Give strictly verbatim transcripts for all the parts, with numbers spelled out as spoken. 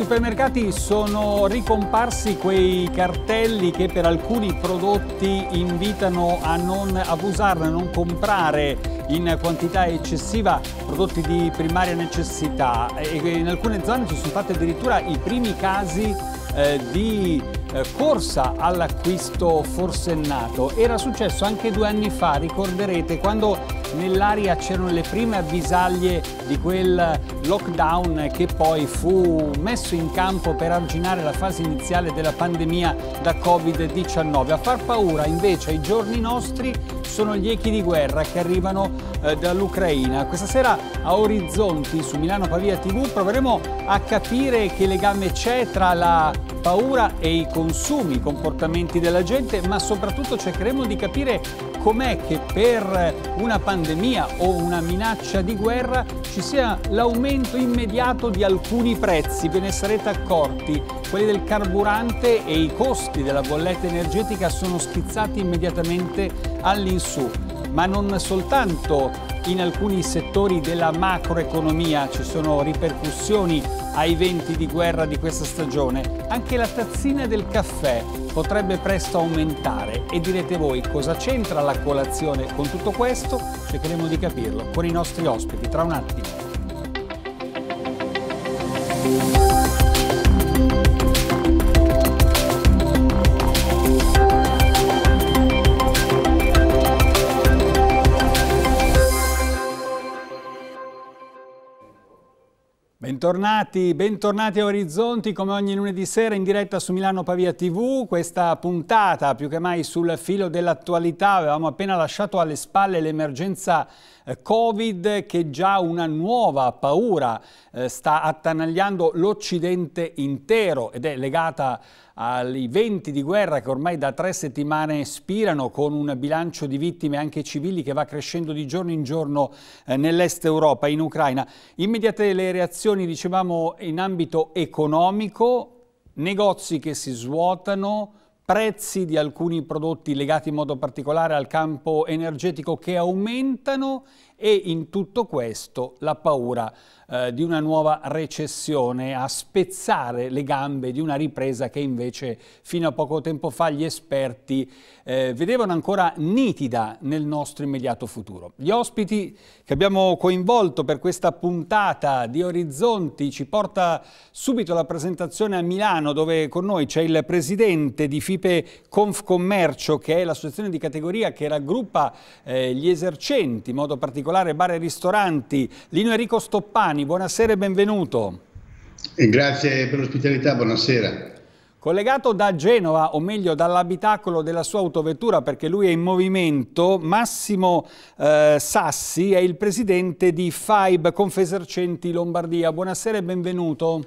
supermercati sono ricomparsi quei cartelli che per alcuni prodotti invitano a non abusarne, a non comprare in quantità eccessiva prodotti di primaria necessità, e in alcune zone ci sono stati addirittura i primi casi eh, di eh, corsa all'acquisto forsennato. Era successo anche due anni fa, ricorderete, quando nell'aria c'erano le prime avvisaglie di quel lockdown che poi fu messo in campo per arginare la fase iniziale della pandemia da Covid diciannove. A far paura invece ai giorni nostri sono gli echi di guerra che arrivano eh, dall'Ucraina. Questa sera a Orizzonti su Milano Pavia tivù proveremo a capire che legame c'è tra la paura e i consumi, i comportamenti della gente, ma soprattutto cercheremo di capire com'è che per una pandemia o una minaccia di guerra ci sia l'aumento immediato di alcuni prezzi. Ve ne sarete accorti, quelli del carburante e i costi della bolletta energetica sono schizzati immediatamente all'insù, ma non soltanto. In alcuni settori della macroeconomia ci sono ripercussioni ai venti di guerra di questa stagione. Anche la tazzina del caffè potrebbe presto aumentare. E direte voi, cosa c'entra la colazione con tutto questo? Cercheremo di capirlo con i nostri ospiti tra un attimo. Bentornati, bentornati a Orizzonti, come ogni lunedì sera in diretta su Milano Pavia tivù. Questa puntata più che mai sul filo dell'attualità. Avevamo appena lasciato alle spalle l'emergenza Covid, che già una nuova paura eh, sta attanagliando l'Occidente intero ed è legata agli venti di guerra che ormai da tre settimane spirano, con un bilancio di vittime anche civili che va crescendo di giorno in giorno eh, nell'est Europa, in Ucraina. Immediate le reazioni, dicevamo, in ambito economico, negozi che si svuotano, prezzi di alcuni prodotti legati in modo particolare al campo energetico che aumentano, e in tutto questo la paura eh, di una nuova recessione a spezzare le gambe di una ripresa che invece fino a poco tempo fa gli esperti eh, vedevano ancora nitida nel nostro immediato futuro. Gli ospiti che abbiamo coinvolto per questa puntata di Orizzonti ci porta subito alla presentazione a Milano, dove con noi c'è il presidente di Fipe Confcommercio, che è l'associazione di categoria che raggruppa eh, gli esercenti, in modo particolare bar e ristoranti. Lino Enrico Stoppani, buonasera e benvenuto. E grazie per l'ospitalità, buonasera. Collegato da Genova, o meglio dall'abitacolo della sua autovettura perché lui è in movimento, Massimo eh, Sassi è il presidente di Faib Confesercenti Lombardia. Buonasera e benvenuto.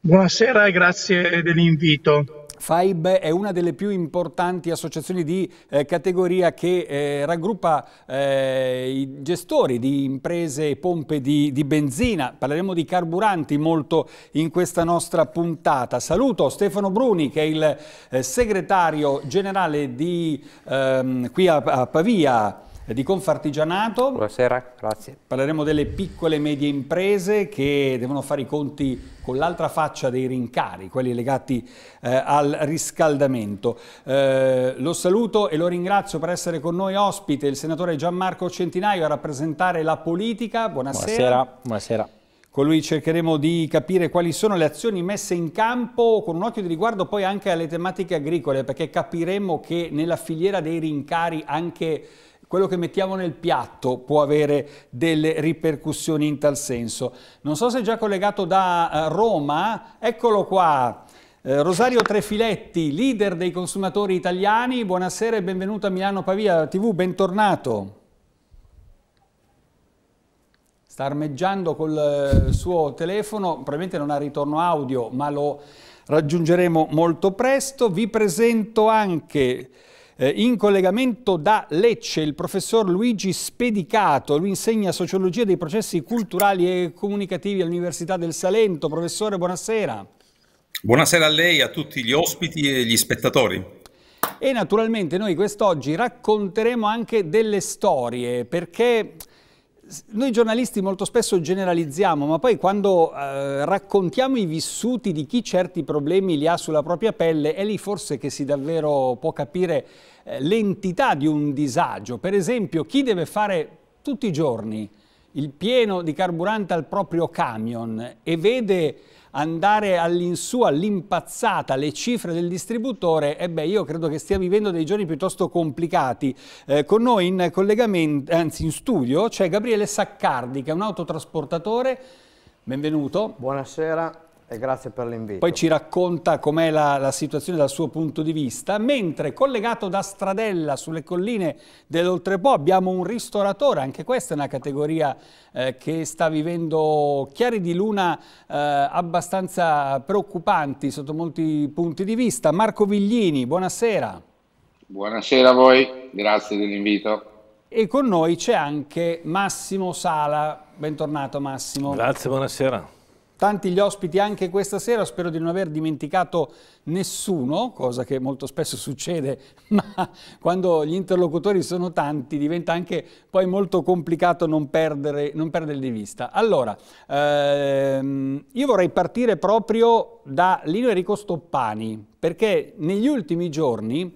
Buonasera e grazie dell'invito. Faib è una delle più importanti associazioni di eh, categoria che eh, raggruppa eh, i gestori di imprese e pompe di, di benzina. Parleremo di carburanti molto in questa nostra puntata. Saluto Stefano Bruni, che è il eh, segretario generale di, ehm, qui a, a Pavia, di Confartigianato. Buonasera, grazie. Parleremo delle piccole e medie imprese che devono fare i conti con l'altra faccia dei rincari, quelli legati eh, al riscaldamento. Eh, lo saluto e lo ringrazio per essere con noi ospite il senatore Gianmarco Centinaio, a rappresentare la politica. Buonasera. Buonasera. Buonasera. Con lui cercheremo di capire quali sono le azioni messe in campo, con un occhio di riguardo poi anche alle tematiche agricole, perché capiremo che nella filiera dei rincari anche quello che mettiamo nel piatto può avere delle ripercussioni in tal senso. Non so se è già collegato da Roma, eccolo qua, eh, Rosario Trefiletti, leader dei consumatori italiani. Buonasera e benvenuto a Milano Pavia tivù, bentornato. Sta armeggiando col eh, suo telefono, probabilmente non ha ritorno audio, ma lo raggiungeremo molto presto. Vi presento anche in collegamento da Lecce il professor Luigi Spedicato. Lui insegna sociologia dei processi culturali e comunicativi all'Università del Salento. Professore, buonasera. Buonasera a lei, a tutti gli ospiti e gli spettatori. E naturalmente noi quest'oggi racconteremo anche delle storie, perché Noi giornalisti molto spesso generalizziamo, ma poi quando eh, raccontiamo i vissuti di chi certi problemi li ha sulla propria pelle, è lì forse che si davvero può capire eh, l'entità di un disagio. Per esempio, chi deve fare tutti i giorni il pieno di carburante al proprio camion e vede andare all'insù, all'impazzata, le cifre del distributore, e beh, io credo che stia vivendo dei giorni piuttosto complicati. Eh, con noi in collegamento, anzi in studio, c'è Gabriele Saccardi, che è un autotrasportatore. Benvenuto. Buonasera e grazie per l'invito. Poi ci racconta com'è la, la situazione dal suo punto di vista. Mentre collegato da Stradella, sulle colline dell'Oltrepo, abbiamo un ristoratore. Anche questa è una categoria eh, che sta vivendo chiari di luna eh, abbastanza preoccupanti sotto molti punti di vista. Marco Viglini, buonasera. Buonasera a voi, grazie dell'invito. E con noi c'è anche Massimo Sala. Bentornato Massimo. Grazie, buonasera. Tanti gli ospiti anche questa sera, spero di non aver dimenticato nessuno, cosa che molto spesso succede, ma quando gli interlocutori sono tanti diventa anche poi molto complicato non perdere, non perdere di vista. Allora, ehm, io vorrei partire proprio da Lino Enrico Stoppani, perché negli ultimi giorni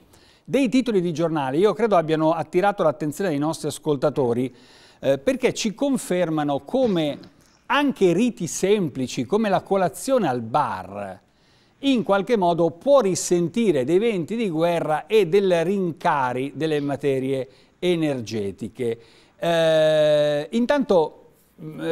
dei titoli di giornale, io credo abbiano attirato l'attenzione dei nostri ascoltatori, eh, perché ci confermano come anche riti semplici come la colazione al bar in qualche modo può risentire dei venti di guerra e del rincari delle materie energetiche. Eh, intanto,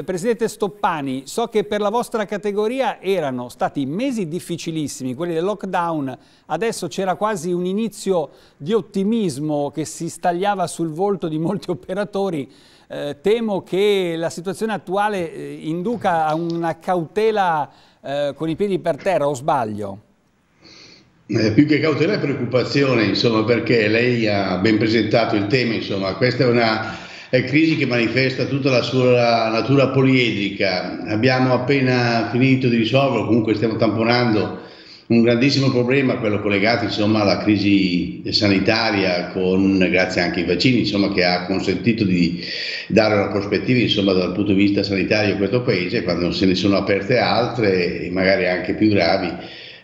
Presidente Stoppani, so che per la vostra categoria erano stati mesi difficilissimi, quelli del lockdown, adesso c'era quasi un inizio di ottimismo che si stagliava sul volto di molti operatori. Eh, temo che la situazione attuale eh, induca a una cautela eh, con i piedi per terra, o sbaglio? Eh, più che cautela è preoccupazione, insomma, perché lei ha ben presentato il tema, insomma, questa è una È crisi che manifesta tutta la sua natura poliedrica. Abbiamo appena finito di risolvere, comunque stiamo tamponando un grandissimo problema, quello collegato insomma alla crisi sanitaria, con, grazie anche ai vaccini, insomma, che ha consentito di dare una prospettiva insomma dal punto di vista sanitario a questo paese, quando se ne sono aperte altre, magari anche più gravi,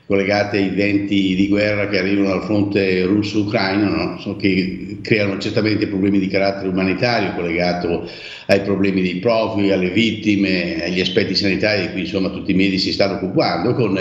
collegate ai venti di guerra che arrivano al fronte russo-ucraino, no? Che creano certamente problemi di carattere umanitario, collegato ai problemi dei profughi, alle vittime, agli aspetti sanitari di cui insomma tutti i media si stanno occupando, con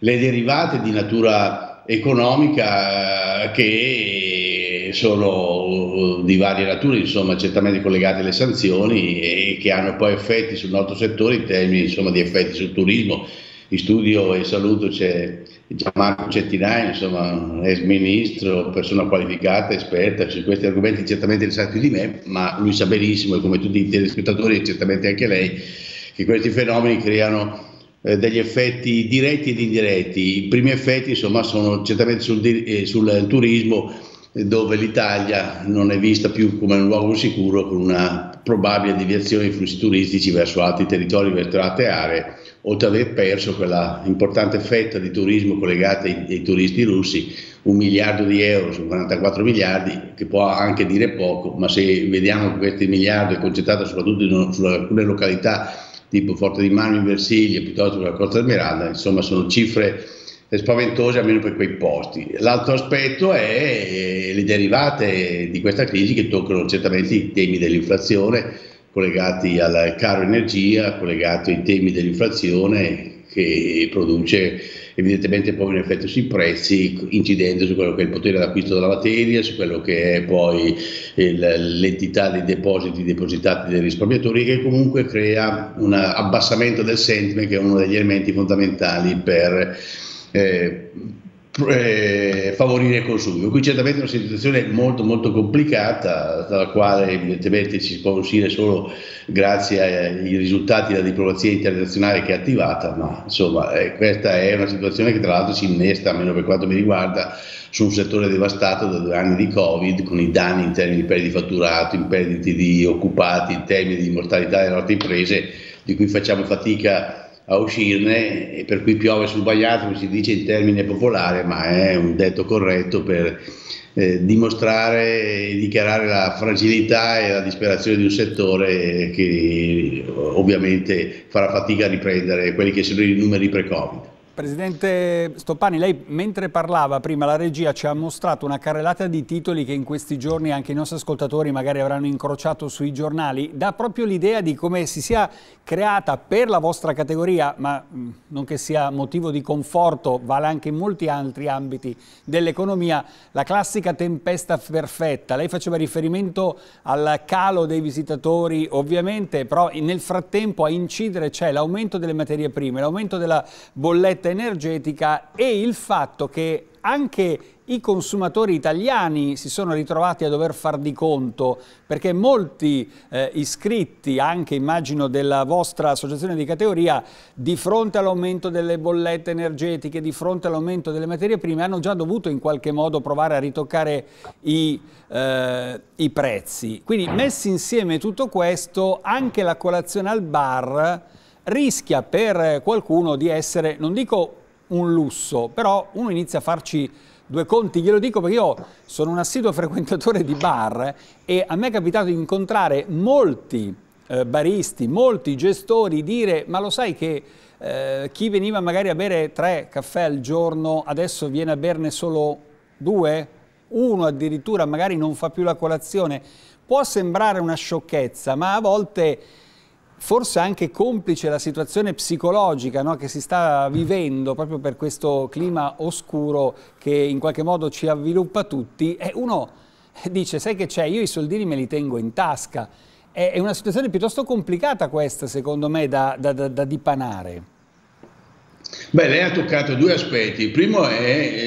le derivate di natura economica che sono di varie nature, insomma, certamente collegate alle sanzioni e che hanno poi effetti sul nostro settore in termini insomma di effetti sul turismo. In studio e saluto c'è Gianmarco Centinaio, insomma, ex ministro, persona qualificata, esperta su questi argomenti, certamente ne sa più di me, ma lui sa benissimo, e come tutti i telespettatori e certamente anche lei, che questi fenomeni creano eh, degli effetti diretti ed indiretti. I primi effetti insomma sono certamente sul, eh, sul turismo, eh, dove l'Italia non è vista più come un luogo sicuro, con una probabile deviazione dei flussi turistici verso altri territori, verso altre aree, oltre ad aver perso quella importante fetta di turismo collegata ai, ai turisti russi, un miliardo di euro su quarantaquattro miliardi, che può anche dire poco, ma se vediamo che questo miliardo è concentrato soprattutto in, su alcune località tipo Forte di Marmo in Versilia, piuttosto che la Costa Smeralda, insomma sono cifre spaventose almeno per quei posti. L'altro aspetto è le derivate di questa crisi, che toccano certamente i temi dell'inflazione, collegati al caro energia, collegati ai temi dell'inflazione, che produce evidentemente poi un effetto sui prezzi, incidendo su quello che è il potere d'acquisto della materia, su quello che è poi l'entità dei depositi depositati dai risparmiatori, che comunque crea un abbassamento del sentiment, che è uno degli elementi fondamentali per eh, Eh, favorire il consumo. Qui certamente è una situazione molto molto complicata, dalla quale evidentemente ci si può uscire solo grazie ai risultati della diplomazia internazionale che è attivata, ma insomma eh, questa è una situazione che tra l'altro si innesta, almeno per quanto mi riguarda, su un settore devastato da due anni di Covid, con i danni in termini di perdite di fatturato, in perdite di occupati, in termini di mortalità delle nostre imprese, di cui facciamo fatica a uscirne, e per cui piove sul bagliato, come si dice in termine popolare, ma è un detto corretto per eh, dimostrare e dichiarare la fragilità e la disperazione di un settore che ovviamente farà fatica a riprendere quelli che sono i numeri pre-Covid. Presidente Stoppani, lei mentre parlava prima la regia ci ha mostrato una carrellata di titoli che in questi giorni anche i nostri ascoltatori magari avranno incrociato sui giornali. Dà proprio l'idea di come si sia creata per la vostra categoria, ma non che sia motivo di conforto, vale anche in molti altri ambiti dell'economia, la classica tempesta perfetta. Lei faceva riferimento al calo dei visitatori ovviamente, però nel frattempo a incidere c'è l'aumento delle materie prime, l'aumento della bolletta energetica e il fatto che anche i consumatori italiani si sono ritrovati a dover far di conto, perché molti eh, iscritti, anche immagino della vostra associazione di categoria, di fronte all'aumento delle bollette energetiche, di fronte all'aumento delle materie prime, hanno già dovuto in qualche modo provare a ritoccare i, eh, i prezzi. Quindi, messi insieme tutto questo, anche la colazione al bar rischia per qualcuno di essere, non dico un lusso, però uno inizia a farci due conti. Glielo dico perché io sono un assiduo frequentatore di bar e a me è capitato di incontrare molti eh, baristi, molti gestori dire ma lo sai che eh, chi veniva magari a bere tre caffè al giorno adesso viene a berne solo due, uno addirittura, magari non fa più la colazione. Può sembrare una sciocchezza, ma a volte forse anche complice la situazione psicologica, no, che si sta vivendo proprio per questo clima oscuro che in qualche modo ci avviluppa tutti, e uno dice sai che c'è, io i soldini me li tengo in tasca. È una situazione piuttosto complicata questa, secondo me, da, da, da, da dipanare. Beh, lei ha toccato due aspetti. Il primo è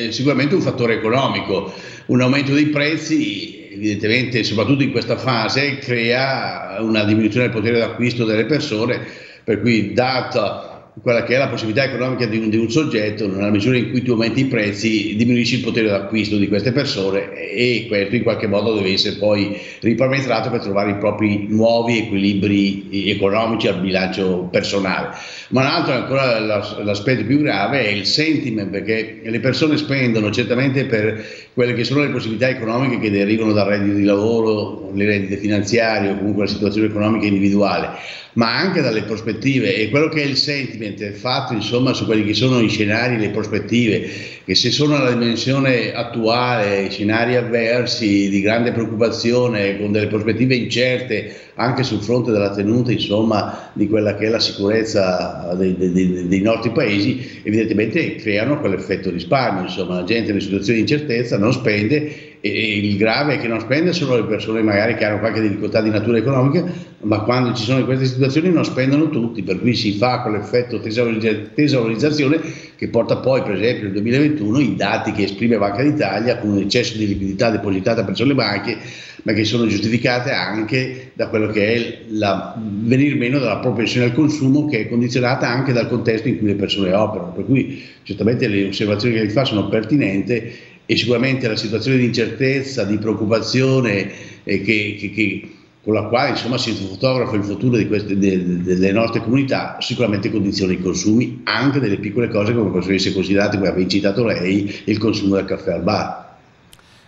eh, sicuramente un fattore economico, un aumento dei prezzi evidentemente, soprattutto in questa fase, crea una diminuzione del potere d'acquisto delle persone, per cui data quella che è la possibilità economica di un, di un soggetto, nella misura in cui tu aumenti i prezzi, diminuisci il potere d'acquisto di queste persone, e questo in qualche modo deve essere poi riparametrato per trovare i propri nuovi equilibri economici al bilancio personale. Ma un altro, ancora l'aspetto più grave, è il sentiment, perché le persone spendono certamente per quelle che sono le possibilità economiche che derivano dal reddito di lavoro, le rendite finanziarie o comunque la situazione economica individuale, ma anche dalle prospettive, e quello che è il sentiment è fatto insomma su quelli che sono i scenari, le prospettive, che se sono alla dimensione attuale, scenari avversi di grande preoccupazione con delle prospettive incerte anche sul fronte della tenuta insomma di quella che è la sicurezza dei, dei, dei nostri paesi, evidentemente creano quell'effetto risparmio, insomma la gente in situazioni di incertezza non spende, e il grave è che non spende solo le persone magari che hanno qualche difficoltà di natura economica, ma quando ci sono queste situazioni non spendono tutti, per cui si fa quell'effetto tesaurizzazione che porta poi, per esempio nel duemilaventuno, i dati che esprime Banca d'Italia con un eccesso di liquidità depositata presso le banche, ma che sono giustificate anche da quello che è la venir meno della propensione al consumo, che è condizionata anche dal contesto in cui le persone operano, per cui certamente le osservazioni che lei fa sono pertinenti. E sicuramente la situazione di incertezza, di preoccupazione eh, che, che, che, con la quale insomma, si fotografa il futuro di queste, de, delle nostre comunità, sicuramente condiziona i consumi, anche delle piccole cose come possono essere considerate, come avevi citato lei, il consumo del caffè al bar.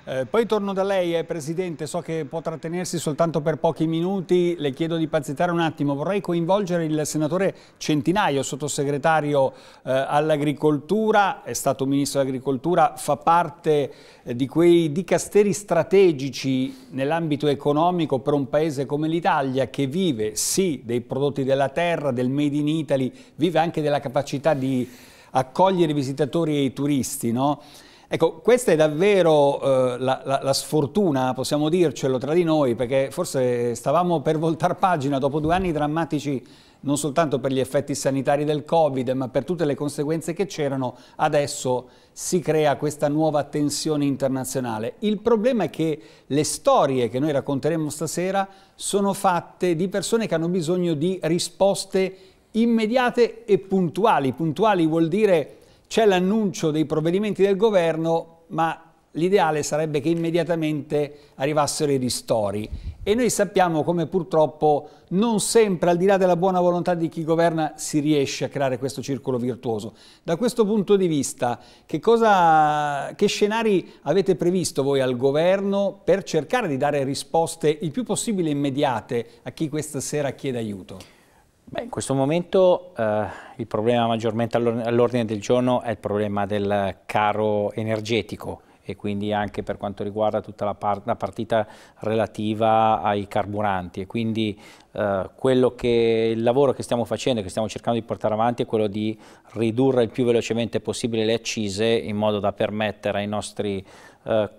Eh, poi torno da lei, eh, Presidente, so che può trattenersi soltanto per pochi minuti, le chiedo di pazientare un attimo, vorrei coinvolgere il senatore Centinaio, sottosegretario eh, all'agricoltura, è stato ministro dell'agricoltura, fa parte eh, di quei dicasteri strategici nell'ambito economico per un paese come l'Italia, che vive sì dei prodotti della terra, del made in Italy, vive anche della capacità di accogliere i visitatori e i turisti, no? Ecco, questa è davvero eh, la, la, la sfortuna, possiamo dircelo tra di noi, perché forse stavamo per voltar pagina dopo due anni drammatici, non soltanto per gli effetti sanitari del Covid, ma per tutte le conseguenze che c'erano. Adesso si crea questa nuova tensione internazionale. Il problema è che le storie che noi racconteremo stasera sono fatte di persone che hanno bisogno di risposte immediate e puntuali. Puntuali vuol dire c'è l'annuncio dei provvedimenti del governo, ma l'ideale sarebbe che immediatamente arrivassero i ristori. E noi sappiamo come purtroppo non sempre, al di là della buona volontà di chi governa, si riesce a creare questo circolo virtuoso. Da questo punto di vista, che, cosa, che scenari avete previsto voi al governo per cercare di dare risposte il più possibile immediate a chi questa sera chiede aiuto? Beh, in questo momento eh, il problema maggiormente all'ordine del giorno è il problema del caro energetico, e quindi anche per quanto riguarda tutta la, part la partita relativa ai carburanti, e quindi eh, quello che, il lavoro che stiamo facendo e che stiamo cercando di portare avanti è quello di ridurre il più velocemente possibile le accise, in modo da permettere ai nostri eh,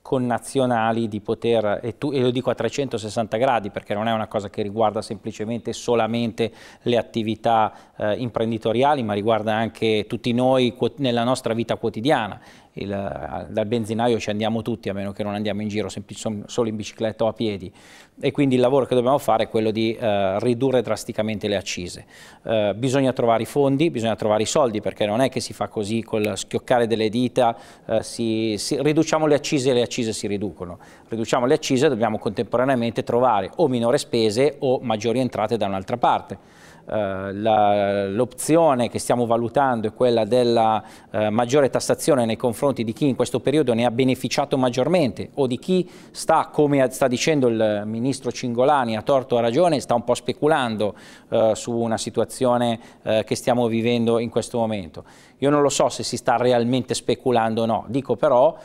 connazionali di poter, e, tu, e lo dico a trecentosessanta gradi, perché non è una cosa che riguarda semplicemente solamente le attività eh, imprenditoriali, ma riguarda anche tutti noi nella nostra vita quotidiana. Il, dal benzinaio ci andiamo tutti, a meno che non andiamo in giro solo in bicicletta o a piedi, e quindi il lavoro che dobbiamo fare è quello di eh, ridurre drasticamente le accise. Eh, bisogna trovare i fondi, bisogna trovare i soldi, perché non è che si fa così col schioccare delle dita, eh, si, si, riduciamo le accise e le accise si riducono. Riduciamo le accise, dobbiamo contemporaneamente trovare o minore spese o maggiori entrate da un'altra parte. Uh, l'opzione che stiamo valutando è quella della uh, maggiore tassazione nei confronti di chi in questo periodo ne ha beneficiato maggiormente, o di chi sta, come sta dicendo il ministro Cingolani, a torto o a ragione, sta un po' speculando uh, su una situazione uh, che stiamo vivendo in questo momento. Io non lo so se si sta realmente speculando o no, dico però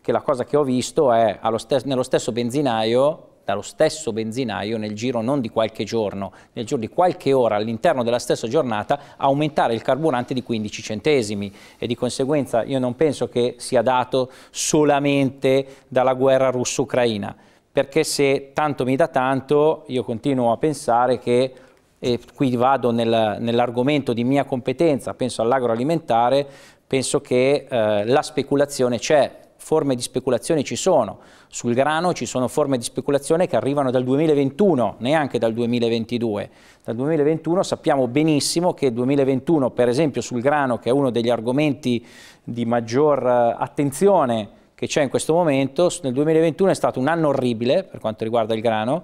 che la cosa che ho visto è allo stes- nello stesso benzinaio dallo stesso benzinaio, nel giro non di qualche giorno, nel giro di qualche ora, all'interno della stessa giornata, aumentare il carburante di quindici centesimi, e di conseguenza io non penso che sia dato solamente dalla guerra russo-ucraina, perché se tanto mi dà tanto, io continuo a pensare che, e qui vado nel, nell'argomento di mia competenza, penso all'agroalimentare, penso che eh, la speculazione c'è. Forme di speculazione ci sono, sul grano ci sono forme di speculazione che arrivano dal duemilaventuno, neanche dal duemilaventidue. Dal duemilaventuno sappiamo benissimo che il duemilaventuno, per esempio sul grano, che è uno degli argomenti di maggior attenzione che c'è in questo momento, nel duemilaventuno è stato un anno orribile per quanto riguarda il grano.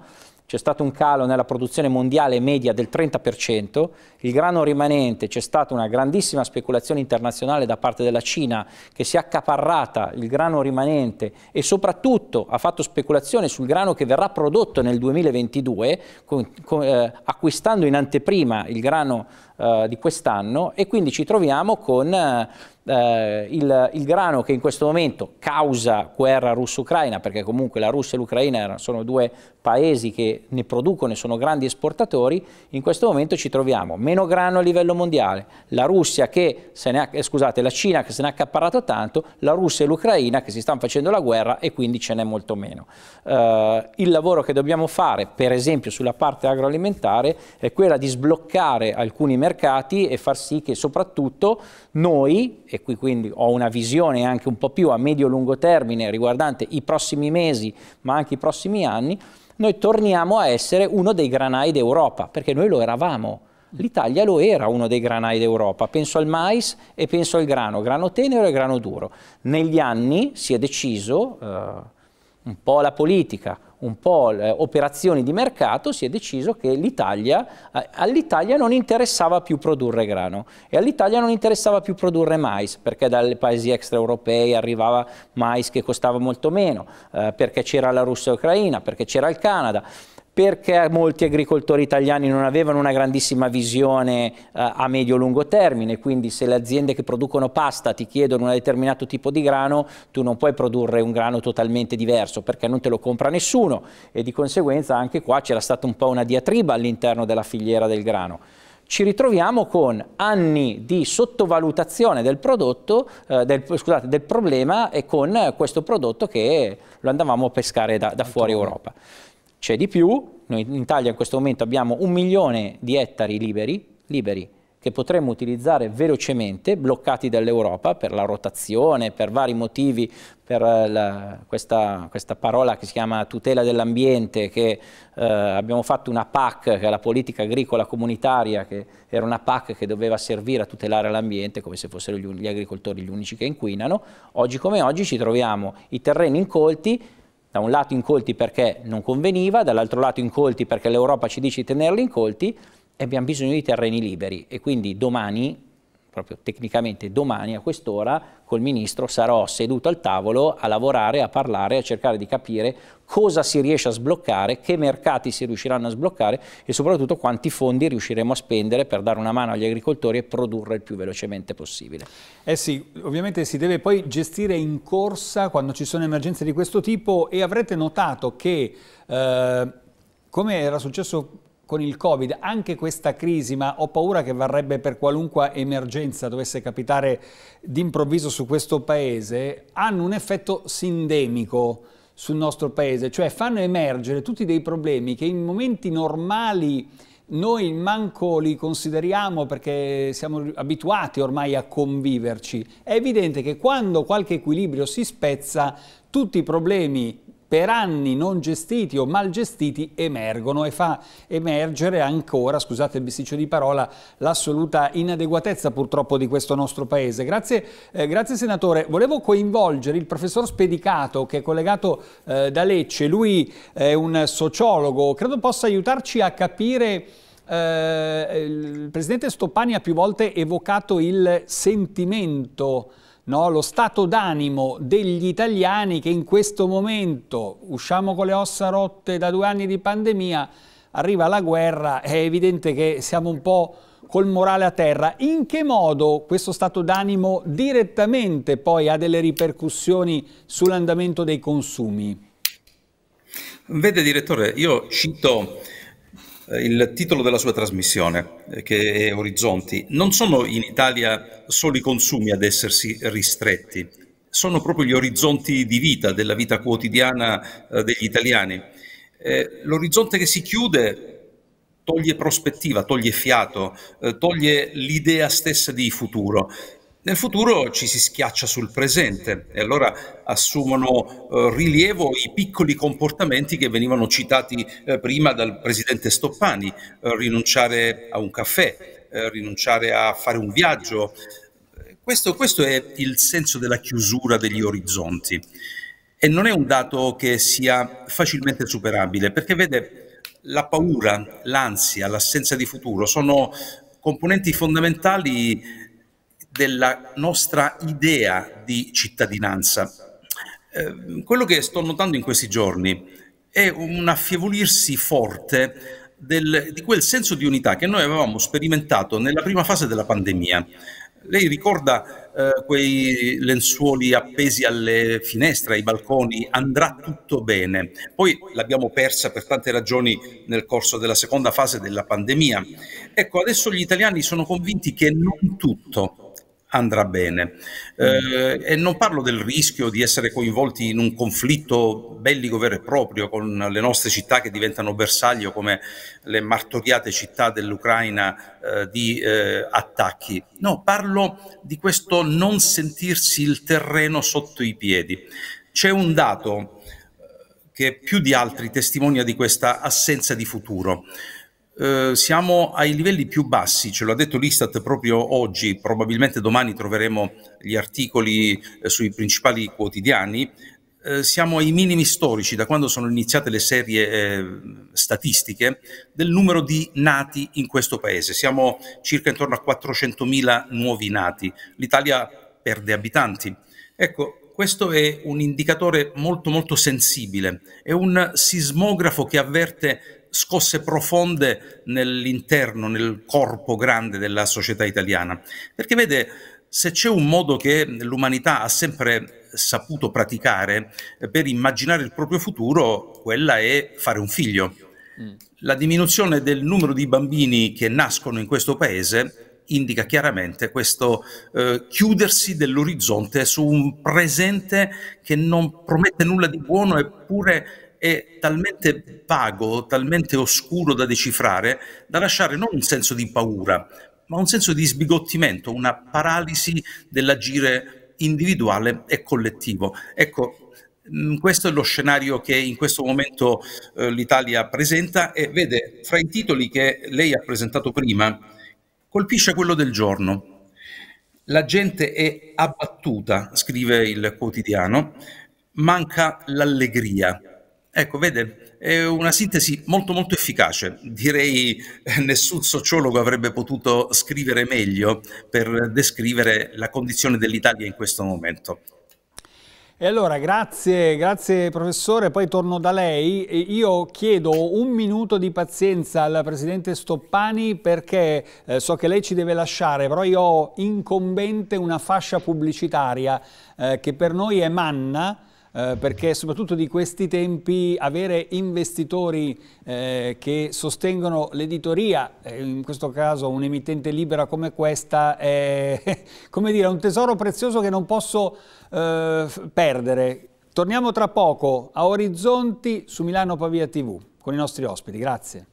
C'è stato un calo nella produzione mondiale media del trenta per cento, il grano rimanente, c'è stata una grandissima speculazione internazionale da parte della Cina che si è accaparrata il grano rimanente e soprattutto ha fatto speculazione sul grano che verrà prodotto nel duemilaventidue, con, con, eh, acquistando in anteprima il grano eh, di quest'anno, e quindi ci troviamo con eh, Eh, il, il grano che in questo momento, causa guerra russo-ucraina, perché comunque la Russia e l'Ucraina sono due paesi che ne producono e sono grandi esportatori, in questo momento ci troviamo meno grano a livello mondiale, la Russia che se ne ha, eh, scusate, la Cina che se ne ha accaparrato tanto, la Russia e l'Ucraina che si stanno facendo la guerra, e quindi ce n'è molto meno. Eh, il lavoro che dobbiamo fare, per esempio sulla parte agroalimentare, è quella di sbloccare alcuni mercati e far sì che soprattutto noi, e qui quindi ho una visione anche un po' più a medio-lungo termine riguardante i prossimi mesi, ma anche i prossimi anni, noi torniamo a essere uno dei granai d'Europa, perché noi lo eravamo. L'Italia lo era uno dei granai d'Europa, penso al mais e penso al grano, grano tenero e grano duro. Negli anni si è deciso, eh, un po' la politica, un po' le operazioni di mercato, si è deciso che l'Italia, all'Italia non interessava più produrre grano e all'Italia non interessava più produrre mais, perché dai paesi extraeuropei arrivava mais che costava molto meno, eh, perché c'era la Russia e l'Ucraina, perché c'era il Canada, perché molti agricoltori italiani non avevano una grandissima visione eh, a medio-lungo termine, quindi se le aziende che producono pasta ti chiedono un determinato tipo di grano, tu non puoi produrre un grano totalmente diverso perché non te lo compra nessuno, e di conseguenza anche qua c'era stata un po' una diatriba all'interno della filiera del grano. Ci ritroviamo con anni di sottovalutazione del prodotto, eh, del, scusate, del problema, e con questo prodotto che lo andavamo a pescare da, da fuori Europa. C'è di più, noi in Italia in questo momento abbiamo un milione di ettari liberi, liberi che potremmo utilizzare velocemente, bloccati dall'Europa per la rotazione, per vari motivi, per la, questa, questa parola che si chiama tutela dell'ambiente, che eh, abbiamo fatto una P A C, che è la politica agricola comunitaria, che era una P A C che doveva servire a tutelare l'ambiente come se fossero gli, gli agricoltori gli unici che inquinano. Oggi come oggi ci troviamo i terreni incolti, da un lato incolti perché non conveniva, dall'altro lato incolti perché l'Europa ci dice di tenerli incolti, e abbiamo bisogno di terreni liberi. E quindi domani, proprio tecnicamente domani a quest'ora, col Ministro sarò seduto al tavolo a lavorare, a parlare, a cercare di capire cosa si riesce a sbloccare, che mercati si riusciranno a sbloccare e soprattutto quanti fondi riusciremo a spendere per dare una mano agli agricoltori e produrre il più velocemente possibile. Eh sì, ovviamente si deve poi gestire in corsa quando ci sono emergenze di questo tipo, e avrete notato che, eh, come era successo con il Covid, anche questa crisi, ma ho paura che varrebbe per qualunque emergenza dovesse capitare d'improvviso su questo paese, hanno un effetto sindemico sul nostro paese, cioè fanno emergere tutti dei problemi che in momenti normali noi manco li consideriamo, perché siamo abituati ormai a conviverci. È evidente che quando qualche equilibrio si spezza, tutti i problemi per anni non gestiti o mal gestiti emergono, e fa emergere ancora, scusate il bisticcio di parola, l'assoluta inadeguatezza purtroppo di questo nostro paese. Grazie, eh, grazie senatore. Volevo coinvolgere il professor Spedicato, che è collegato eh, da Lecce. Lui è un sociologo, credo possa aiutarci a capire. Eh, il presidente Stoppani ha più volte evocato il sentimento, no, lo stato d'animo degli italiani, che in questo momento usciamo con le ossa rotte da due anni di pandemia, arriva la guerra, è evidente che siamo un po' col morale a terra. In che modo questo stato d'animo direttamente poi ha delle ripercussioni sull'andamento dei consumi? Vede direttore, io cito il titolo della sua trasmissione, che è Orizzonti. Non sono in Italia solo i consumi ad essersi ristretti, sono proprio gli orizzonti di vita, della vita quotidiana degli italiani. L'orizzonte che si chiude toglie prospettiva, toglie fiato, toglie l'idea stessa di futuro. Nel futuro ci si schiaccia sul presente, e allora assumono eh, rilievo i piccoli comportamenti che venivano citati eh, prima dal presidente Stoppani, eh, rinunciare a un caffè, eh, rinunciare a fare un viaggio. Questo, questo è il senso della chiusura degli orizzonti, e non è un dato che sia facilmente superabile, perché vede, la paura, l'ansia, l'assenza di futuro sono componenti fondamentali della nostra idea di cittadinanza. Eh, quello che sto notando in questi giorni è un affievolirsi forte del, di quel senso di unità che noi avevamo sperimentato nella prima fase della pandemia. Lei ricorda eh, quei lenzuoli appesi alle finestre, ai balconi, andrà tutto bene. Poi l'abbiamo persa per tante ragioni nel corso della seconda fase della pandemia. Ecco, adesso gli italiani sono convinti che non tutto andrà bene. Eh, e non parlo del rischio di essere coinvolti in un conflitto bellico vero e proprio con le nostre città che diventano bersaglio, come le martoriate città dell'Ucraina, eh, di eh, attacchi. No, parlo di questo non sentirsi il terreno sotto i piedi. C'è un dato che più di altri testimonia di questa assenza di futuro. Uh, siamo ai livelli più bassi, ce lo ha detto l'Istat proprio oggi, probabilmente domani troveremo gli articoli eh, sui principali quotidiani. Uh, siamo ai minimi storici, da quando sono iniziate le serie eh, statistiche, del numero di nati in questo paese. Siamo circa intorno a quattrocentomila nuovi nati. L'Italia perde abitanti. Ecco, questo è un indicatore molto molto sensibile, è un sismografo che avverte scosse profonde nell'interno, nel corpo grande della società italiana. Perché vede, se c'è un modo che l'umanità ha sempre saputo praticare per immaginare il proprio futuro, quella è fare un figlio. La diminuzione del numero di bambini che nascono in questo paese indica chiaramente questo eh, chiudersi dell'orizzonte su un presente che non promette nulla di buono, eppure è talmente vago, talmente oscuro da decifrare, da lasciare non un senso di paura, ma un senso di sbigottimento, una paralisi dell'agire individuale e collettivo. Ecco, questo è lo scenario che in questo momento eh, l'Italia presenta, e vede fra i titoli che lei ha presentato prima, colpisce quello del giorno. La gente è abbattuta, scrive il quotidiano, manca l'allegria. Ecco, vede, è una sintesi molto molto efficace, direi nessun sociologo avrebbe potuto scrivere meglio per descrivere la condizione dell'Italia in questo momento. E allora grazie, grazie professore, poi torno da lei. Io chiedo un minuto di pazienza al presidente Stoppani perché eh, so che lei ci deve lasciare, però io ho incombente una fascia pubblicitaria eh, che per noi è manna, eh, perché soprattutto di questi tempi avere investitori eh, che sostengono l'editoria, in questo caso un'emittente libera come questa, è come dire, un tesoro prezioso che non posso Uh, perdere. Torniamo tra poco a Orizzonti su Milano Pavia tivù con i nostri ospiti. Grazie.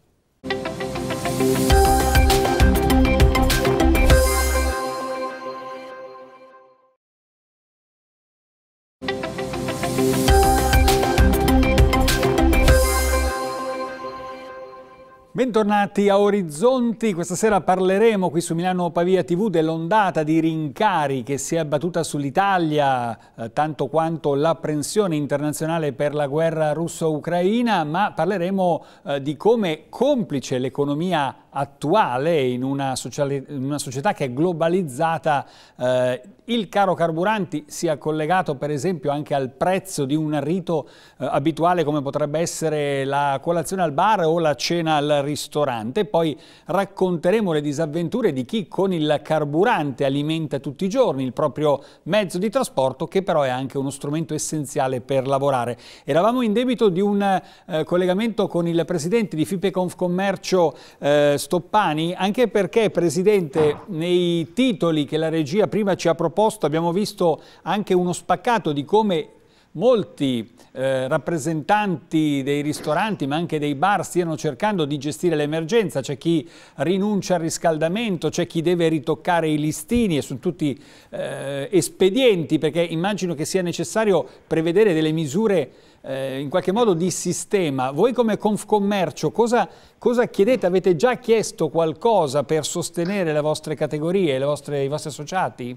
Bentornati a Orizzonti, questa sera parleremo qui su Milano Pavia tivù dell'ondata di rincari che si è abbattuta sull'Italia, eh, tanto quanto l'apprensione internazionale per la guerra russo-ucraina, ma parleremo eh, di come, complice l'economia attuale in una, sociale, in una società che è globalizzata, eh, il caro carburanti sia collegato per esempio anche al prezzo di un rito eh, abituale come potrebbe essere la colazione al bar o la cena al ristorante. Poi racconteremo le disavventure di chi con il carburante alimenta tutti i giorni il proprio mezzo di trasporto, che però è anche uno strumento essenziale per lavorare. Eravamo in debito di un eh, collegamento con il presidente di Fipe Confcommercio eh, Stoppani, anche perché, presidente, nei titoli che la regia prima ci ha proposto abbiamo visto anche uno spaccato di come molti eh, rappresentanti dei ristoranti ma anche dei bar stiano cercando di gestire l'emergenza. C'è chi rinuncia al riscaldamento, c'è chi deve ritoccare i listini, e sono tutti eh, espedienti, perché immagino che sia necessario prevedere delle misure Eh, in qualche modo di sistema. Voi come Confcommercio cosa, cosa chiedete? Avete già chiesto qualcosa per sostenere le vostre categorie, le vostre, i vostri associati?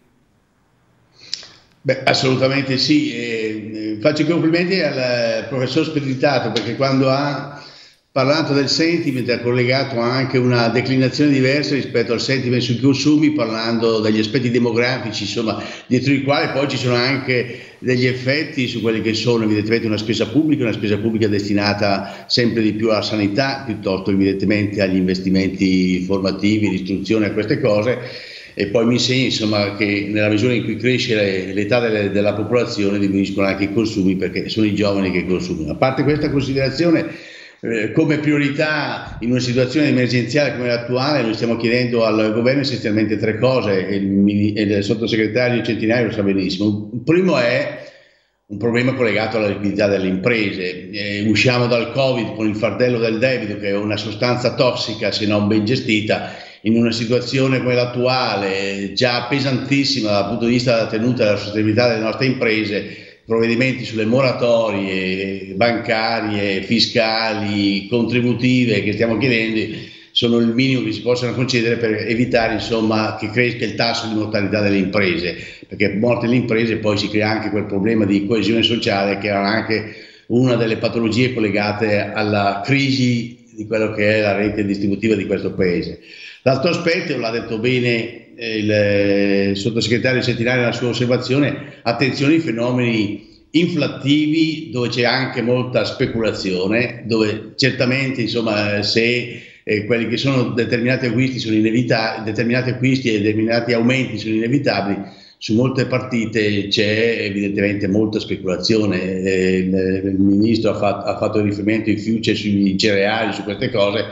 Beh, assolutamente sì. E faccio i complimenti al professor Spedicato, perché quando ha parlato del sentiment ha collegato anche una declinazione diversa rispetto al sentiment sui consumi, parlando degli aspetti demografici, insomma, dietro i quali poi ci sono anche degli effetti su quelli che sono evidentemente una spesa pubblica, una spesa pubblica destinata sempre di più alla sanità, piuttosto evidentemente agli investimenti formativi, all'istruzione, a queste cose. E poi mi insegna, insomma, che nella misura in cui cresce l'età della popolazione diminuiscono anche i consumi, perché sono i giovani che consumano. A parte questa considerazione, eh, come priorità in una situazione emergenziale come l'attuale, noi stiamo chiedendo al governo essenzialmente tre cose, e il, e il sottosegretario Centinaio lo sa benissimo. Il primo è un problema collegato alla liquidità delle imprese. Eh, usciamo dal Covid con il fardello del debito, che è una sostanza tossica se non ben gestita. In una situazione come l'attuale, già pesantissima dal punto di vista della tenuta e della sostenibilità delle nostre imprese, provvedimenti sulle moratorie bancarie, fiscali, contributive che stiamo chiedendo sono il minimo che si possono concedere per evitare, insomma, che cresca il tasso di mortalità delle imprese, perché morte le imprese poi si crea anche quel problema di coesione sociale che era anche una delle patologie collegate alla crisi di quello che è la rete distributiva di questo paese. L'altro aspetto, l'ha detto bene il sottosegretario Centinaio nella sua osservazione, attenzione ai fenomeni inflattivi dove c'è anche molta speculazione, dove certamente, insomma, se eh, quelli che sono determinati acquisti sono inevitabili, determinati acquisti e determinati aumenti sono inevitabili, su molte partite c'è evidentemente molta speculazione. Eh, il, il ministro ha fatto, ha fatto riferimento ai future sui cereali, su queste cose,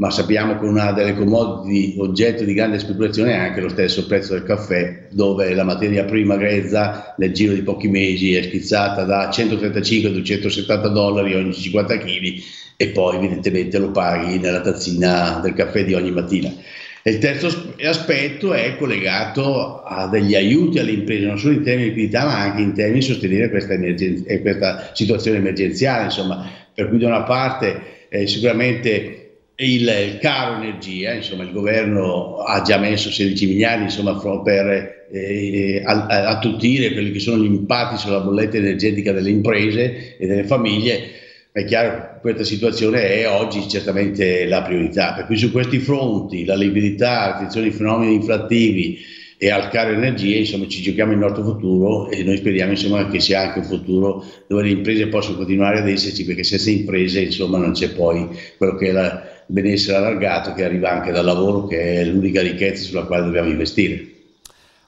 ma sappiamo che una delle commodity oggetto di grande speculazione è anche lo stesso prezzo del caffè, dove la materia prima grezza nel giro di pochi mesi è schizzata da centotrentacinque a duecentosettanta dollari ogni cinquanta chili, e poi evidentemente lo paghi nella tazzina del caffè di ogni mattina. E il terzo aspetto è collegato a degli aiuti alle imprese, non solo in termini di liquidità, ma anche in termini di sostenere questa, emergenza, questa situazione emergenziale, insomma, per cui da una parte eh, sicuramente il caro energia, insomma, il governo ha già messo sedici miliardi, insomma, per eh, attutire quelli che sono gli impatti sulla bolletta energetica delle imprese e delle famiglie. È chiaro che questa situazione è oggi certamente la priorità, per cui su questi fronti, la liquidità, attenzione ai fenomeni inflattivi e al caro energia, insomma, ci giochiamo il nostro futuro e noi speriamo, insomma, che sia anche un futuro dove le imprese possono continuare ad esserci, perché senza imprese, insomma, non c'è poi quello che è il benessere allargato che arriva anche dal lavoro, che è l'unica ricchezza sulla quale dobbiamo investire.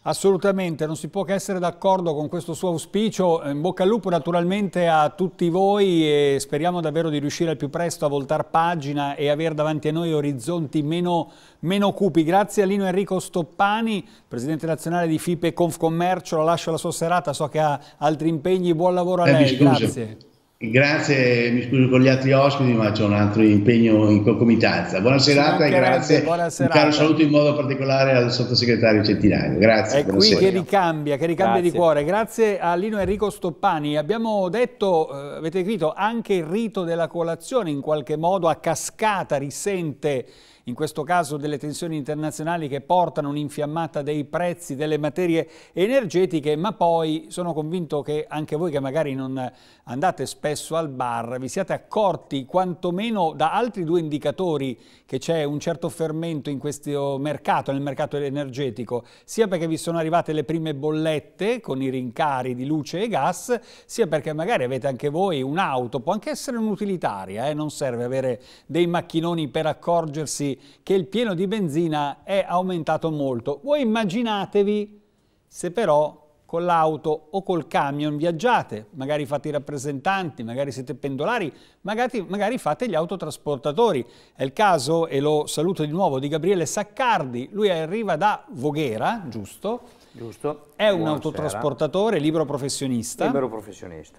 Assolutamente, non si può che essere d'accordo con questo suo auspicio. In bocca al lupo naturalmente a tutti voi e speriamo davvero di riuscire al più presto a voltar pagina e avere davanti a noi orizzonti meno, meno cupi. Grazie a Lino Enrico Stoppani, presidente nazionale di Fipe Confcommercio, la lascio alla sua serata, so che ha altri impegni, buon lavoro a eh, lei, grazie. Grazie, mi scuso con gli altri ospiti, ma c'è un altro impegno in concomitanza. Buona serata e grazie. Buona serata. Un caro saluto in modo particolare al sottosegretario Centinaio. Grazie. È qui che ricambia, che ricambia di cuore. Grazie a Lino Enrico Stoppani. Abbiamo detto, avete scritto, anche il rito della colazione in qualche modo a cascata risente in questo caso delle tensioni internazionali che portano un'infiammata dei prezzi delle materie energetiche, ma poi sono convinto che anche voi che magari non andate spesso al bar vi siate accorti quantomeno da altri due indicatori che c'è un certo fermento in questo mercato, nel mercato energetico, sia perché vi sono arrivate le prime bollette con i rincari di luce e gas, sia perché magari avete anche voi un'auto, può anche essere un'utilitaria, eh? Non serve avere dei macchinoni per accorgersi che il pieno di benzina è aumentato molto. Voi immaginatevi se però con l'auto o col camion viaggiate, magari fate i rappresentanti, magari siete pendolari, magari, magari fate gli autotrasportatori. È il caso, e lo saluto di nuovo, di Gabriele Saccardi. Lui arriva da Voghera, giusto? Giusto. È un autotrasportatore, libero professionista. Libero professionista.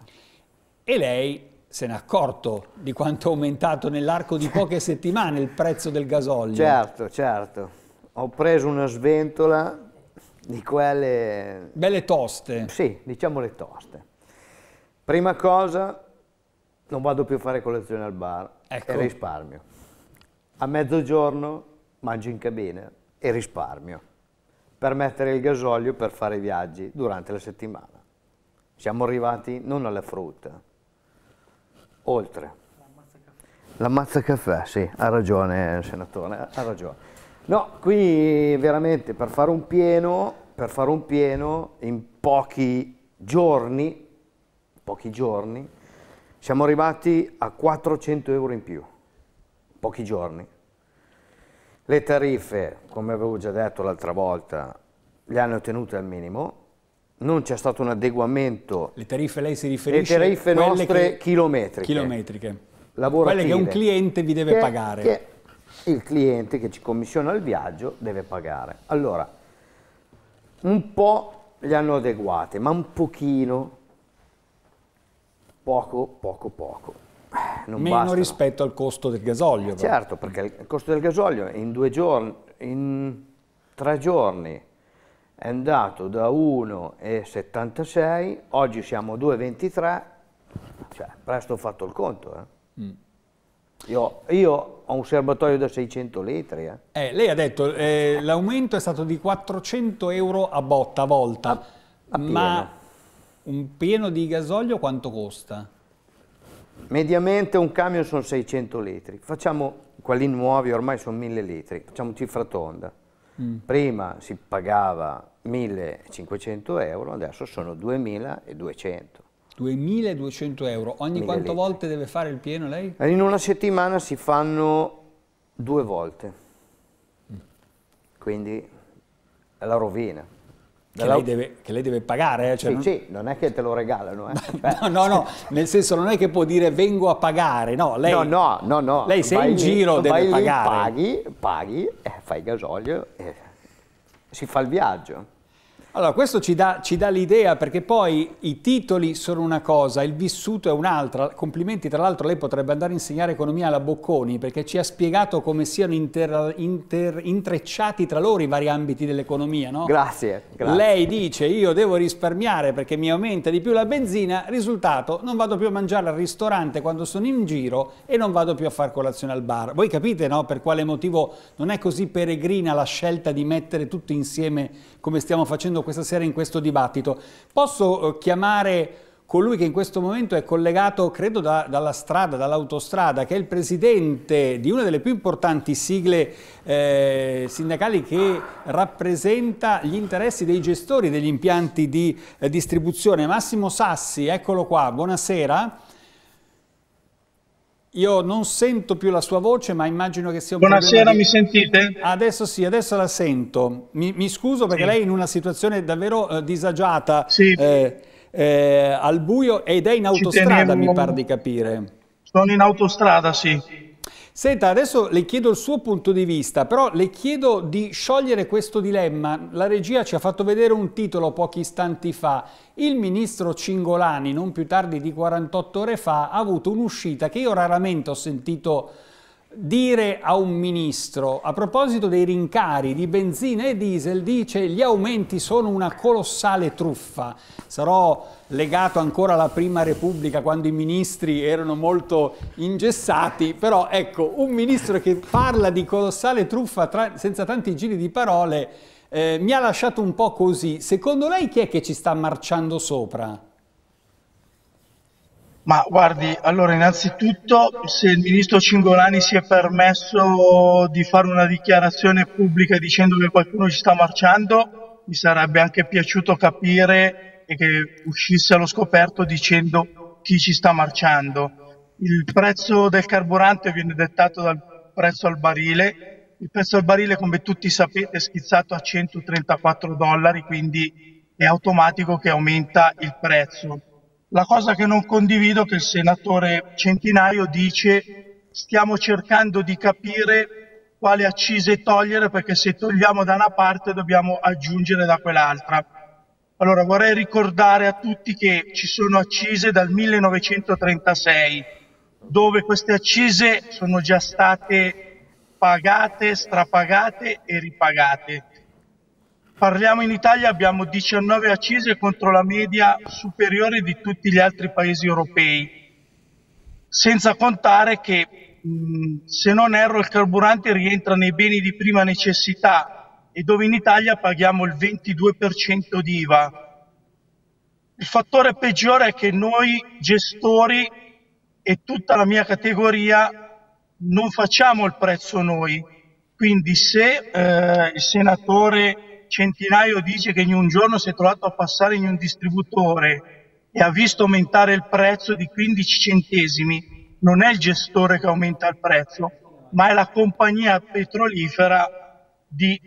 E lei se n'è accorto di quanto è aumentato nell'arco di poche settimane il prezzo del gasolio. Certo, certo. Ho preso una sventola di quelle... Belle toste. Sì, diciamo le toste. Prima cosa, non vado più a fare colazione al bar, ecco. E risparmio. A mezzogiorno mangio in cabina e risparmio per mettere il gasolio per fare i viaggi durante la settimana. Siamo arrivati non alla frutta, oltre. L'ammazza caffè, sì, ha ragione senatore, ha ragione. No, qui veramente per fare un pieno, per fare un pieno in pochi giorni, pochi giorni, siamo arrivati a quattrocento euro in più, pochi giorni. Le tariffe, come avevo già detto l'altra volta, le hanno tenute al minimo. Non c'è stato un adeguamento. Le tariffe, lei si riferisce? Le tariffe nostre che, chilometriche. Chilometriche. Quelle che un cliente vi deve che, pagare. Che il cliente che ci commissiona il viaggio deve pagare. Allora, un po' le hanno adeguate, ma un pochino, poco, poco, poco. Non Meno bastano. Rispetto al costo del gasolio. Certo, però. Perché il costo del gasolio in due giorni, in tre giorni, è andato da uno e settantasei, oggi siamo a due e ventitré, cioè presto ho fatto il conto. Eh. Mm. Io, io ho un serbatoio da seicento litri. Eh. Eh, lei ha detto che eh, l'aumento è stato di quattrocento euro a botta, a volta, a, a ma un pieno di gasolio quanto costa? Mediamente un camion sono seicento litri, facciamo quelli nuovi ormai sono mille litri, facciamo cifra tonda. Mm. Prima si pagava millecinquecento euro, adesso sono duemiladuecento. duemiladuecento euro. Ogni quante volte deve fare il pieno lei? In una settimana si fanno due volte. Mm. Quindi è la rovina. Che lei, deve, che lei deve pagare, eh? Cioè, sì, non... sì, non è che te lo regalano. Eh? No, no, no, nel senso non è che può dire vengo a pagare, no, lei, no, no, no, no. Lei se è in giro deve pagare. Paghi, paghi, eh, fai gasolio e eh, si fa il viaggio. Allora, questo ci dà, ci dà l'idea, perché poi i titoli sono una cosa, il vissuto è un'altra. Complimenti, tra l'altro lei potrebbe andare a insegnare economia alla Bocconi, perché ci ha spiegato come siano inter, inter, intrecciati tra loro i vari ambiti dell'economia, no? Grazie, grazie. Lei dice, io devo risparmiare perché mi aumenta di più la benzina, risultato, non vado più a mangiare al ristorante quando sono in giro e non vado più a far colazione al bar. Voi capite, no? Per quale motivo non è così peregrina la scelta di mettere tutto insieme come stiamo facendo questa sera in questo dibattito. Posso chiamare colui che in questo momento è collegato, credo, da, dalla strada, dall'autostrada, che è il presidente di una delle più importanti sigle eh, sindacali che rappresenta gli interessi dei gestori degli impianti di eh, distribuzione. Massimo Sassi, eccolo qua, buonasera. Io non sento più la sua voce, ma immagino che sia un Buonasera, di... mi sentite? Adesso sì, adesso la sento. Mi, mi scuso perché sì. Lei è in una situazione davvero eh, disagiata, sì. eh, eh, al buio, ed è in autostrada, mi pare di capire. Sono in autostrada, sì. Senta, adesso le chiedo il suo punto di vista, però le chiedo di sciogliere questo dilemma. La regia ci ha fatto vedere un titolo pochi istanti fa. Il ministro Cingolani, non più tardi di quarantotto ore fa, ha avuto un'uscita che io raramente ho sentito dire a un ministro. A proposito dei rincari di benzina e diesel, dice: gli aumenti sono una colossale truffa. Sarò legato ancora alla Prima Repubblica, quando i ministri erano molto ingessati, però ecco, un ministro che parla di colossale truffa tra, senza tanti giri di parole eh, mi ha lasciato un po' così. Secondo lei chi è che ci sta marciando sopra? Ma guardi, allora innanzitutto, se il ministro Cingolani si è permesso di fare una dichiarazione pubblica dicendo che qualcuno ci sta marciando, mi sarebbe anche piaciuto capire e che uscisse allo scoperto dicendo chi ci sta marciando. Il prezzo del carburante viene dettato dal prezzo al barile. Il prezzo al barile, come tutti sapete, è schizzato a centotrentaquattro dollari, quindi è automatico che aumenta il prezzo. La cosa che non condivido è che il senatore Centinaio dice: stiamo cercando di capire quale accise togliere, perché se togliamo da una parte dobbiamo aggiungere da quell'altra. Allora, vorrei ricordare a tutti che ci sono accise dal millenovecentotrentasei, dove queste accise sono già state pagate, strapagate e ripagate. Parliamo in Italia, abbiamo diciannove accise contro la media superiore di tutti gli altri paesi europei, senza contare che, mh, se non erro, il carburante rientra nei beni di prima necessità e dove in Italia paghiamo il ventidue per cento di I V A. Il fattore peggiore è che noi gestori e tutta la mia categoria non facciamo il prezzo noi, quindi se eh, il senatore Centinaio dice che in un giorno si è trovato a passare in un distributore e ha visto aumentare il prezzo di quindici centesimi, non è il gestore che aumenta il prezzo, ma è la compagnia petrolifera di,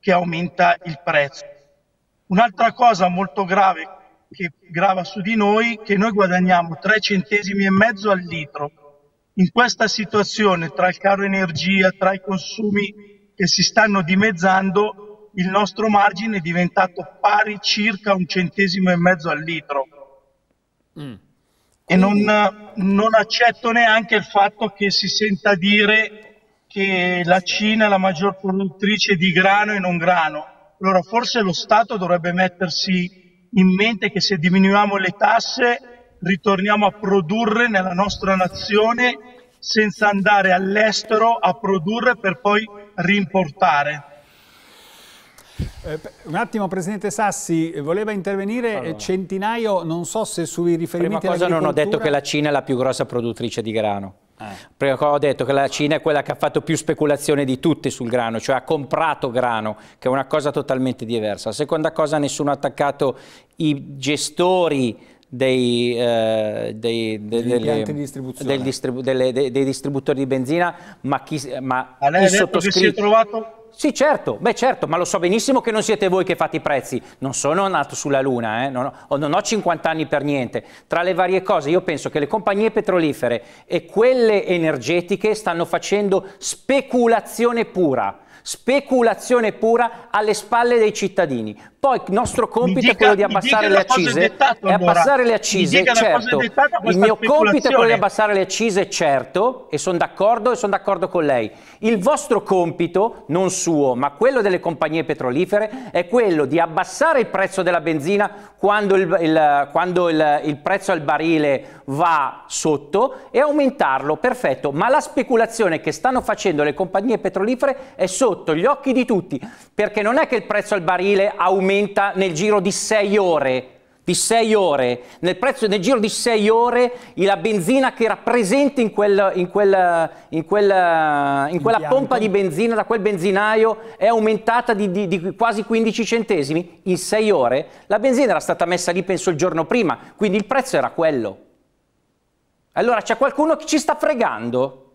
che aumenta il prezzo. Un'altra cosa molto grave che grava su di noi è che noi guadagniamo tre centesimi e mezzo al litro. In questa situazione, tra il caro energia, tra i consumi che si stanno dimezzando, il nostro margine è diventato pari circa un centesimo e mezzo al litro. Mm. E non, non accetto neanche il fatto che si senta dire che la Cina è la maggior produttrice di grano e non grano. Allora forse lo Stato dovrebbe mettersi in mente che se diminuiamo le tasse ritorniamo a produrre nella nostra nazione senza andare all'estero a produrre per poi rimportare. Eh, un attimo, presidente Sassi, voleva intervenire. Allora, Centinaio, non so se sui riferimenti alla agricoltura. Prima cosa, non ho detto che la Cina è la più grossa produttrice di grano. Eh. Prima cosa, ho detto che la Cina è quella che ha fatto più speculazione di tutte sul grano, cioè ha comprato grano, che è una cosa totalmente diversa. La seconda cosa, nessuno ha attaccato i gestori Dei, eh, dei, de, delle, di del distribu delle, de, dei distributori di benzina, ma chi, ma ma lei chi ha detto che si è trovato? Sì, certo, beh, certo, ma lo so benissimo che non siete voi che fate i prezzi, non sono nato sulla luna, eh? non, ho, non ho cinquanta anni per niente. Tra le varie cose, io penso che le compagnie petrolifere e quelle energetiche stanno facendo speculazione pura. speculazione pura alle spalle dei cittadini. Poi il nostro compito dica, è quello di abbassare le accise, dettato, e abbassare le accise, certo. Il mio compito è quello di abbassare le accise, certo, e sono d'accordo e sono d'accordo con lei. Il vostro compito, non suo, ma quello delle compagnie petrolifere, è quello di abbassare il prezzo della benzina quando il, il, quando il, il prezzo al barile va sotto e aumentarlo, perfetto, ma la speculazione che stanno facendo le compagnie petrolifere è sotto gli occhi di tutti, perché non è che il prezzo al barile aumenta nel giro di sei ore, di sei ore. Nel, prezzo, nel giro di sei ore la benzina che era presente in, quel, in, quel, in, quel, in quella pompa di benzina, da quel benzinaio, è aumentata di, di, di quasi quindici centesimi in sei ore. La benzina era stata messa lì penso il giorno prima, quindi il prezzo era quello. Allora c'è qualcuno che ci sta fregando?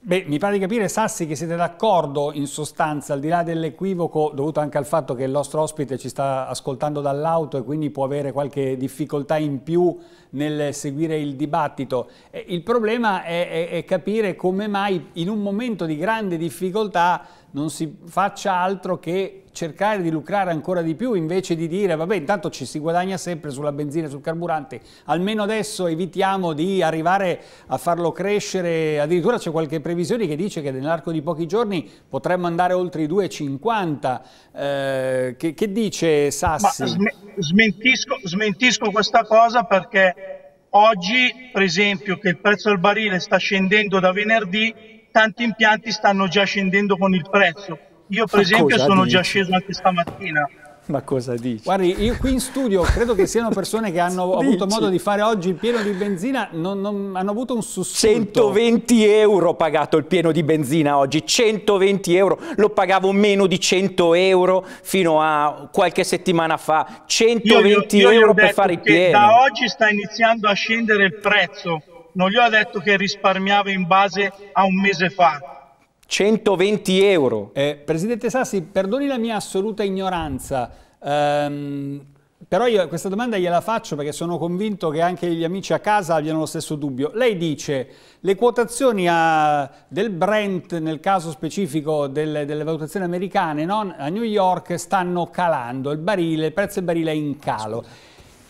Beh, mi pare di capire, Sassi, che siete d'accordo in sostanza, al di là dell'equivoco dovuto anche al fatto che il nostro ospite ci sta ascoltando dall'auto e quindi può avere qualche difficoltà in più nel seguire il dibattito. Il problema è, è, è capire come mai in un momento di grande difficoltà non si faccia altro che cercare di lucrare ancora di più, invece di dire vabbè, intanto ci si guadagna sempre sulla benzina e sul carburante, almeno adesso evitiamo di arrivare a farlo crescere. Addirittura c'è qualche previsione che dice che nell'arco di pochi giorni potremmo andare oltre i due e cinquanta. Eh, che, che dice Sassi? Sm smentisco, smentisco questa cosa, perché oggi, per esempio, che il prezzo del barile sta scendendo da venerdì, tanti impianti stanno già scendendo con il prezzo. Io per esempio sono già sceso anche stamattina. Ma cosa dici? Guardi, io qui in studio credo che siano persone che hanno avuto modo di fare oggi il pieno di benzina, non, non, hanno avuto un sussulto. centoventi euro ho pagato il pieno di benzina oggi, centoventi euro, lo pagavo meno di cento euro fino a qualche settimana fa, centoventi io, io, io euro io per fare il pieno. Da oggi sta iniziando a scendere il prezzo. Non gli ho detto che risparmiavo in base a un mese fa. centoventi euro. Eh, Presidente Sassi, perdoni la mia assoluta ignoranza, ehm, però io questa domanda gliela faccio perché sono convinto che anche gli amici a casa abbiano lo stesso dubbio. Lei dice le quotazioni a, del Brent, nel caso specifico delle, delle valutazioni americane, no? A New York stanno calando, il, barile, il prezzo del barile è in calo.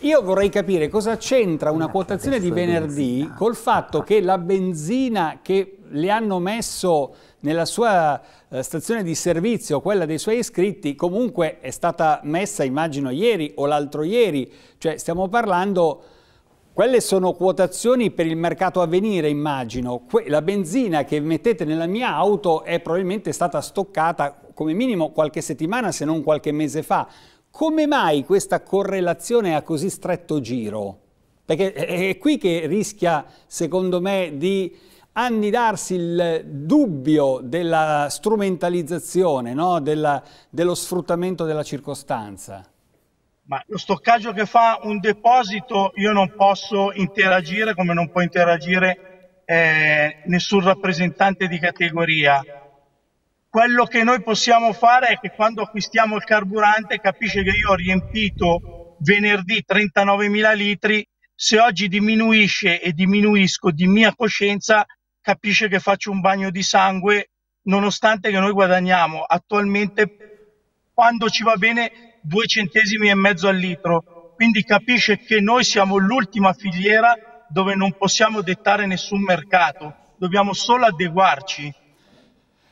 Io vorrei capire cosa c'entra una quotazione di venerdì col fatto che la benzina che le hanno messo nella sua stazione di servizio, quella dei suoi iscritti, comunque è stata messa, immagino, ieri o l'altro ieri. Cioè stiamo parlando, quelle sono quotazioni per il mercato a venire, immagino. La benzina che mettete nella mia auto è probabilmente stata stoccata come minimo qualche settimana, se non qualche mese fa. Come mai questa correlazione a così stretto giro? Perché è qui che rischia, secondo me, di annidarsi il dubbio della strumentalizzazione, no? della, dello sfruttamento della circostanza. Ma lo stoccaggio che fa un deposito, io non posso interagire, come non può interagire eh, nessun rappresentante di categoria. Quello che noi possiamo fare è che quando acquistiamo il carburante, capisce che io ho riempito venerdì trentanovemila litri, se oggi diminuisce e diminuisco di mia coscienza, capisce che faccio un bagno di sangue, nonostante che noi guadagniamo attualmente, quando ci va bene, due centesimi e mezzo al litro. Quindi capisce che noi siamo l'ultima filiera dove non possiamo dettare nessun mercato, dobbiamo solo adeguarci.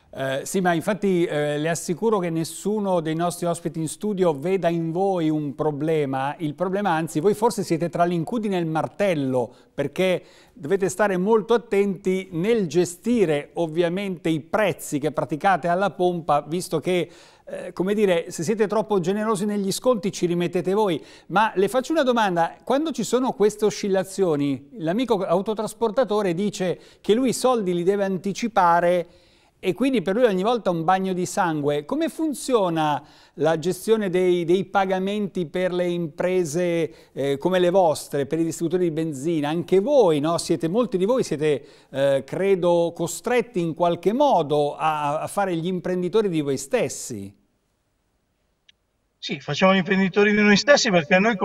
Eh, sì, ma infatti eh, le assicuro che nessuno dei nostri ospiti in studio veda in voi un problema. Il problema, anzi, voi forse siete tra l'incudine e il martello, perché dovete stare molto attenti nel gestire ovviamente i prezzi che praticate alla pompa, visto che eh, come dire, se siete troppo generosi negli sconti ci rimettete voi. Ma le faccio una domanda, quando ci sono queste oscillazioni, l'amico autotrasportatore dice che lui i soldi li deve anticipare e quindi per lui ogni volta un bagno di sangue. Come funziona la gestione dei, dei pagamenti per le imprese eh, come le vostre, per i distributori di benzina? Anche voi, no? Siete, molti di voi siete, eh, credo, costretti in qualche modo a, a fare gli imprenditori di voi stessi. Sì, facciamo gli imprenditori di noi stessi perché noi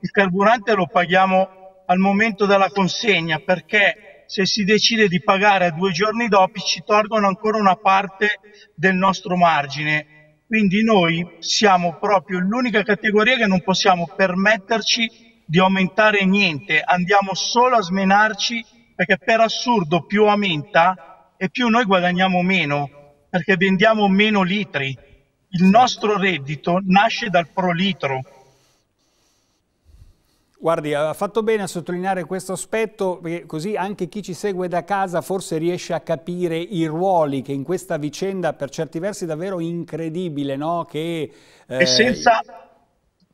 il carburante lo paghiamo al momento della consegna, perché se si decide di pagare due giorni dopo ci tolgono ancora una parte del nostro margine. Quindi noi siamo proprio l'unica categoria che non possiamo permetterci di aumentare niente, andiamo solo a smenarci, perché per assurdo più aumenta e più noi guadagniamo meno, perché vendiamo meno litri. Il nostro reddito nasce dal pro litro. Guardi, ha fatto bene a sottolineare questo aspetto, perché così anche chi ci segue da casa forse riesce a capire i ruoli che in questa vicenda, per certi versi davvero incredibile, no? Che, eh... e senza...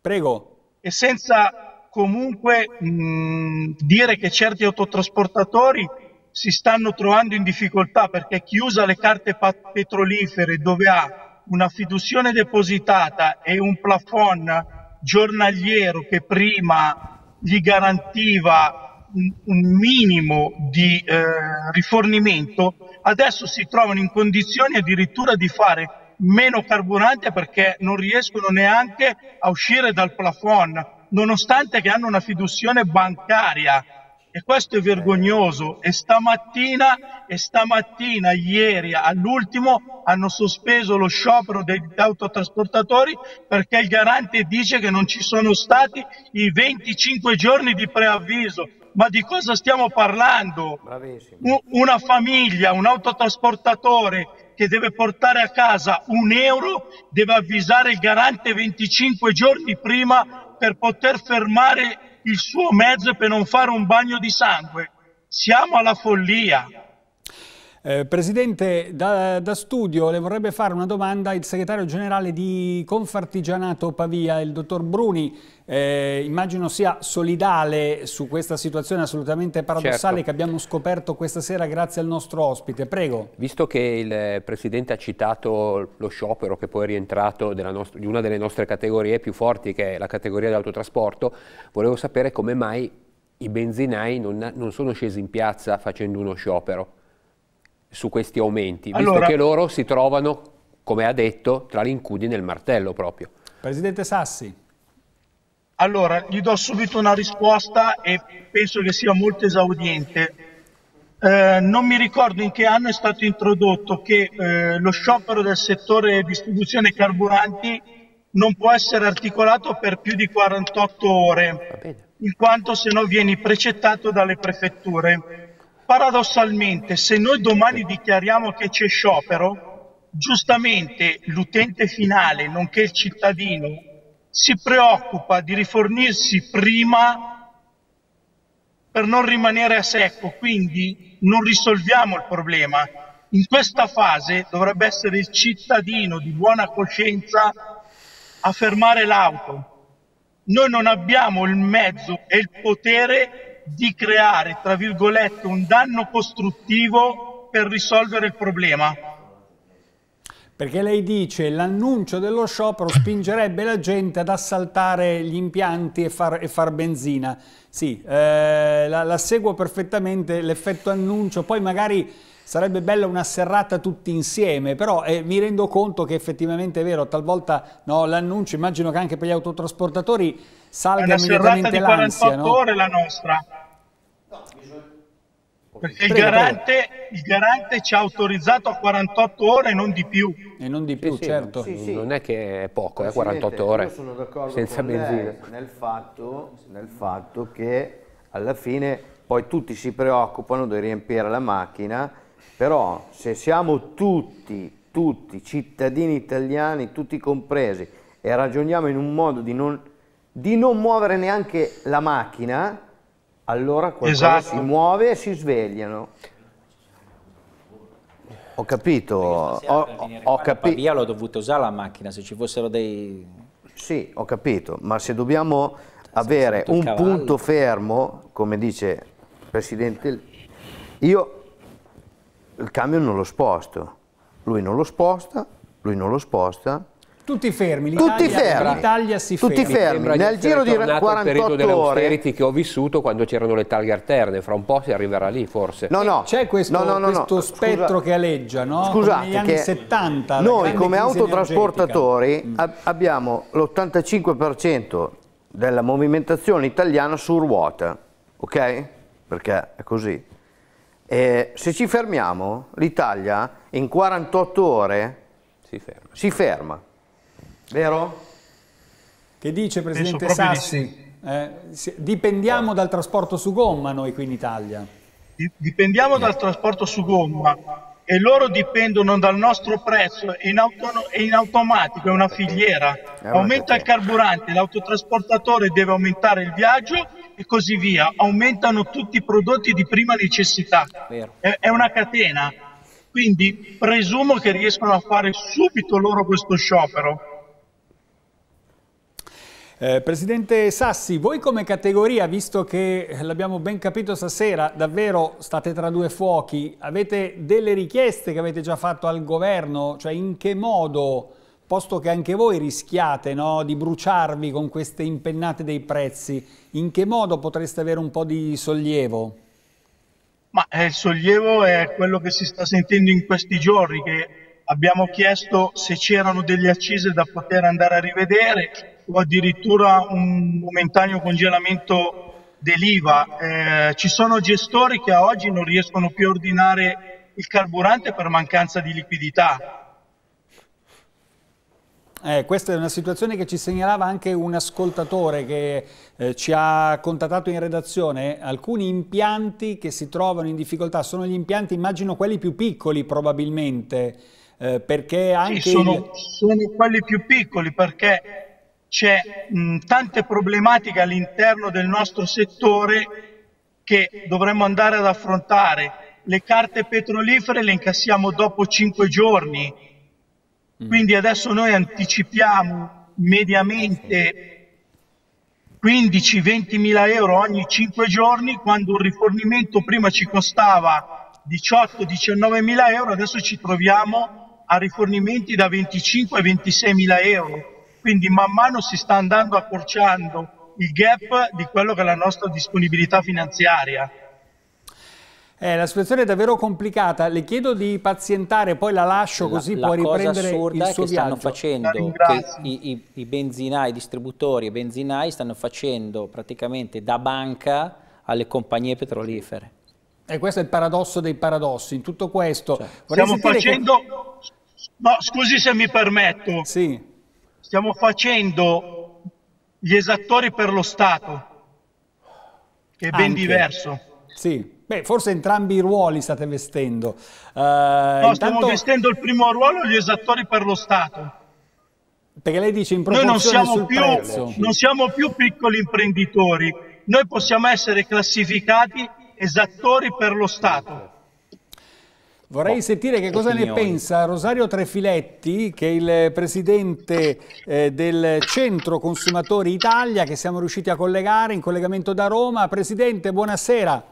Prego. E senza comunque mh, dire che certi autotrasportatori si stanno trovando in difficoltà, perché chi usa le carte petrolifere, dove ha una fiduzione depositata e un plafond giornaliero che prima gli garantiva un, un minimo di eh, rifornimento, adesso si trovano in condizioni addirittura di fare meno carburante, perché non riescono neanche a uscire dal plafond, nonostante che hanno una fiduzione bancaria. E questo è vergognoso. E stamattina e stamattina, ieri all'ultimo, hanno sospeso lo sciopero degli autotrasportatori perché il garante dice che non ci sono stati i venticinque giorni di preavviso. Ma di cosa stiamo parlando? Bravissimo. Una famiglia, un autotrasportatore che deve portare a casa un euro deve avvisare il garante venticinque giorni prima per poter fermare il suo mezzo, per non fare un bagno di sangue. Siamo alla follia. Eh, Presidente, da, da studio le vorrebbe fare una domanda il segretario generale di Confartigianato Pavia, il dottor Bruni. Eh, immagino sia solidale su questa situazione assolutamente paradossale, certo, che abbiamo scoperto questa sera grazie al nostro ospite. Prego. Visto che il Presidente ha citato lo sciopero, che poi è rientrato della di una delle nostre categorie più forti, che è la categoria dell'autotrasporto, volevo sapere come mai i benzinai non, non sono scesi in piazza facendo uno sciopero su questi aumenti, visto allora, che loro si trovano, come ha detto, tra l'incudine e il martello proprio. Presidente Sassi. Allora, gli do subito una risposta e penso che sia molto esaudiente. Eh, non mi ricordo in che anno è stato introdotto che eh, lo sciopero del settore distribuzione carburanti non può essere articolato per più di quarantotto ore, in quanto se no vieni precettato dalle prefetture. Paradossalmente, se noi domani dichiariamo che c'è sciopero, giustamente l'utente finale, nonché il cittadino, si preoccupa di rifornirsi prima per non rimanere a secco, quindi non risolviamo il problema. In questa fase dovrebbe essere il cittadino di buona coscienza a fermare l'auto. Noi non abbiamo il mezzo e il potere di creare, tra virgolette, un danno costruttivo per risolvere il problema. Perché lei dice che l'annuncio dello sciopero spingerebbe la gente ad assaltare gli impianti e far, e far benzina. Sì, eh, la, la seguo perfettamente, l'effetto annuncio, poi magari sarebbe bella una serrata tutti insieme, però eh, mi rendo conto che effettivamente è vero, talvolta no, l'annuncio, immagino che anche per gli autotrasportatori salga immediatamente l'ansia. È una serrata di quarantotto no? ore la nostra, perché prego, il, garante, il garante ci ha autorizzato a quarantotto ore e non di più. E non di più, sì, certo. Sì, sì. Non è che è poco, è eh, quarantotto ore, io sono d'accordo senza benzina. Nel fatto, nel fatto che alla fine poi tutti si preoccupano di riempire la macchina. Però se siamo tutti, tutti cittadini italiani, tutti compresi, e ragioniamo in un modo di non, di non muovere neanche la macchina, allora qualcosa esatto. si muove e si svegliano. Ho capito. Ho, ho capito. Via l'ho dovuto usare la macchina, se ci fossero dei... Sì, ho capito, ma se dobbiamo avere un cavallo. punto fermo, come dice il Presidente, io... il camion non lo sposto, lui non lo sposta, lui non lo sposta. Tutti fermi, l'Italia si ferma. Tutti fermi, nel giro di quarantotto ore. È il periodo dell'austerity che ho vissuto quando c'erano le targhe alterne, fra un po' si arriverà lì forse. No, no. C'è questo, no, no, no, questo no, spettro scusa, che aleggia, no? Scusate, negli anni settanta. Noi come autotrasportatori mm. abbiamo l'ottantacinque per cento della movimentazione italiana su ruota, ok? Perché è così. Eh, se ci fermiamo, l'Italia in quarantotto ore si ferma. Si ferma. Vero? Che dice, Presidente Sassi? Eh, dipendiamo dal trasporto su gomma noi qui in Italia. Dipendiamo dal trasporto su gomma e loro dipendono dal nostro prezzo in, auto, in automatico, è una filiera. Aumenta il carburante, l'autotrasportatore deve aumentare il viaggio e così via. Aumentano tutti i prodotti di prima necessità. È, è una catena. Quindi presumo che riescano a fare subito loro questo sciopero. Eh, Presidente Sassi, voi come categoria, visto che l'abbiamo ben capito stasera, davvero state tra due fuochi, avete delle richieste che avete già fatto al governo? Cioè in che modo, posto che anche voi rischiate, no, di bruciarvi con queste impennate dei prezzi, in che modo potreste avere un po' di sollievo? Ma eh, il sollievo è quello che si sta sentendo in questi giorni, che abbiamo chiesto se c'erano delle accise da poter andare a rivedere, o addirittura un momentaneo congelamento dell'I V A. Eh, ci sono gestori che a oggi non riescono più a ordinare il carburante per mancanza di liquidità. Eh, questa è una situazione che ci segnalava anche un ascoltatore che eh, ci ha contattato in redazione. Alcuni impianti che si trovano in difficoltà sono gli impianti, immagino quelli più piccoli probabilmente, eh, perché anche... Sì, sono, il... sono quelli più piccoli perché... C'è tante problematiche all'interno del nostro settore che dovremmo andare ad affrontare. Le carte petrolifere le incassiamo dopo cinque giorni, quindi adesso noi anticipiamo mediamente quindici ventimila euro ogni cinque giorni, quando un rifornimento prima ci costava diciotto diciannove mila euro, adesso ci troviamo a rifornimenti da venticinque a ventisei mila euro. Quindi man mano si sta andando accorciando il gap di quello che è la nostra disponibilità finanziaria. Eh, la situazione è davvero complicata, le chiedo di pazientare, poi la lascio così la, può la riprendere il suo viaggio. La cosa assurda è che stanno facendo, che i, i, i benzinai, i distributori e benzinai stanno facendo praticamente da banca alle compagnie petrolifere. E questo è il paradosso dei paradossi, in tutto questo. Cioè, stiamo facendo... Che... No, scusi se mi permetto. Sì. Stiamo facendo gli esattori per lo Stato, che è ben Anche. diverso. Sì, beh, forse entrambi i ruoli state vestendo. Uh, no, intanto... stiamo vestendo il primo ruolo, gli esattori per lo Stato. Perché lei dice in proporzione sul prezzo. Noi non siamo più piccoli imprenditori, noi possiamo essere classificati esattori per lo Stato. Vorrei sentire che cosa ne pensa Rosario Trefiletti, che è il presidente eh, del Centro Consumatori Italia, che siamo riusciti a collegare in collegamento da Roma. Presidente, buonasera.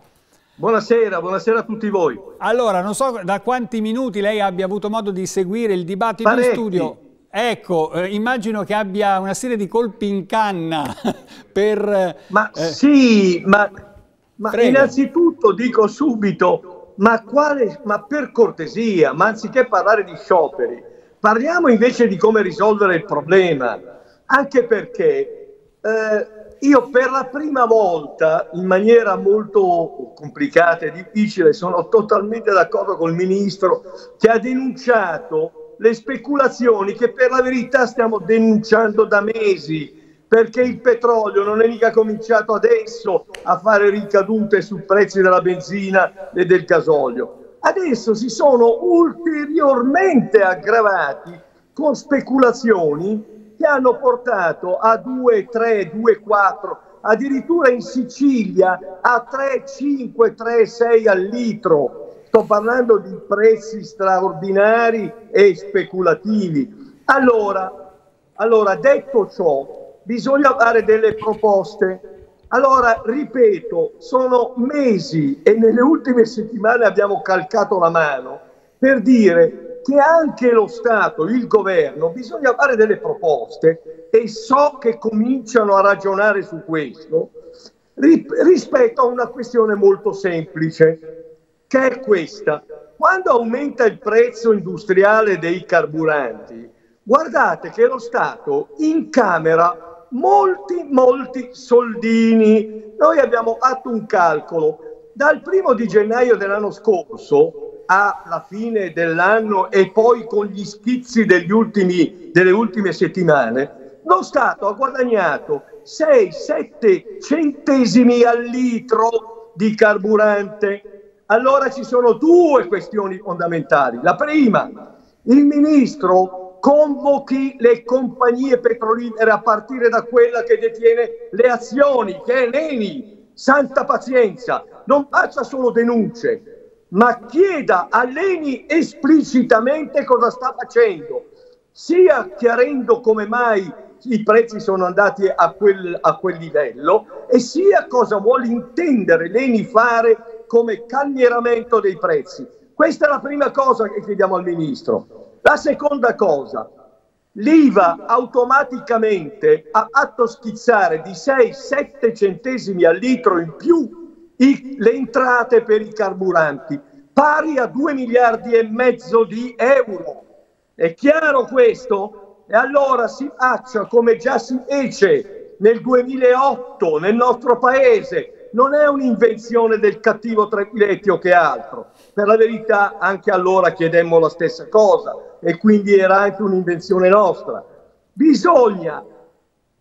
Buonasera, buonasera a tutti voi. Allora, non so da quanti minuti lei abbia avuto modo di seguire il dibattito Paretti. in studio. Ecco, eh, immagino che abbia una serie di colpi in canna per... Ma eh, sì, ma, ma innanzitutto dico subito... Ma, quale, ma per cortesia, ma anziché parlare di scioperi, parliamo invece di come risolvere il problema, anche perché eh, io per la prima volta, in maniera molto complicata e difficile, sono totalmente d'accordo col Ministro che ha denunciato le speculazioni che per la verità stiamo denunciando da mesi, perché il petrolio non è mica cominciato adesso a fare ricadute sui prezzi della benzina e del gasolio. Adesso si sono ulteriormente aggravati con speculazioni che hanno portato a due virgola tre, due virgola quattro, addirittura in Sicilia a tre virgola cinque, tre virgola sei al litro. Sto parlando di prezzi straordinari e speculativi. Allora, allora detto ciò, bisogna fare delle proposte. Allora, ripeto, sono mesi e nelle ultime settimane abbiamo calcato la mano per dire che anche lo Stato, il governo, bisogna fare delle proposte e so che cominciano a ragionare su questo rispetto a una questione molto semplice, che è questa. Quando aumenta il prezzo industriale dei carburanti, guardate che lo Stato incamera molti molti soldini. Noi abbiamo fatto un calcolo, dal primo di gennaio dell'anno scorso alla fine dell'anno e poi con gli schizzi degli ultimi, delle ultime settimane, lo Stato ha guadagnato sei sette centesimi al litro di carburante. Allora ci sono due questioni fondamentali. La prima, il ministro convochi le compagnie petrolifere a partire da quella che detiene le azioni, che è l'Eni. Santa pazienza, non faccia solo denunce, ma chieda all'Eni esplicitamente cosa sta facendo, sia chiarendo come mai i prezzi sono andati a quel, a quel livello, e sia cosa vuole intendere l'Eni fare come calmieramento dei prezzi. Questa è la prima cosa che chiediamo al ministro. La seconda cosa, l'I V A automaticamente ha fatto schizzare di sei sette centesimi al litro in più i, le entrate per i carburanti, pari a due miliardi e mezzo di euro. È chiaro questo? E allora si faccia come già si fece nel duemilaotto nel nostro paese. Non è un'invenzione del cattivo Trefiletti o che altro. Per la verità anche allora chiedemmo la stessa cosa, e quindi era anche un'invenzione nostra. Bisogna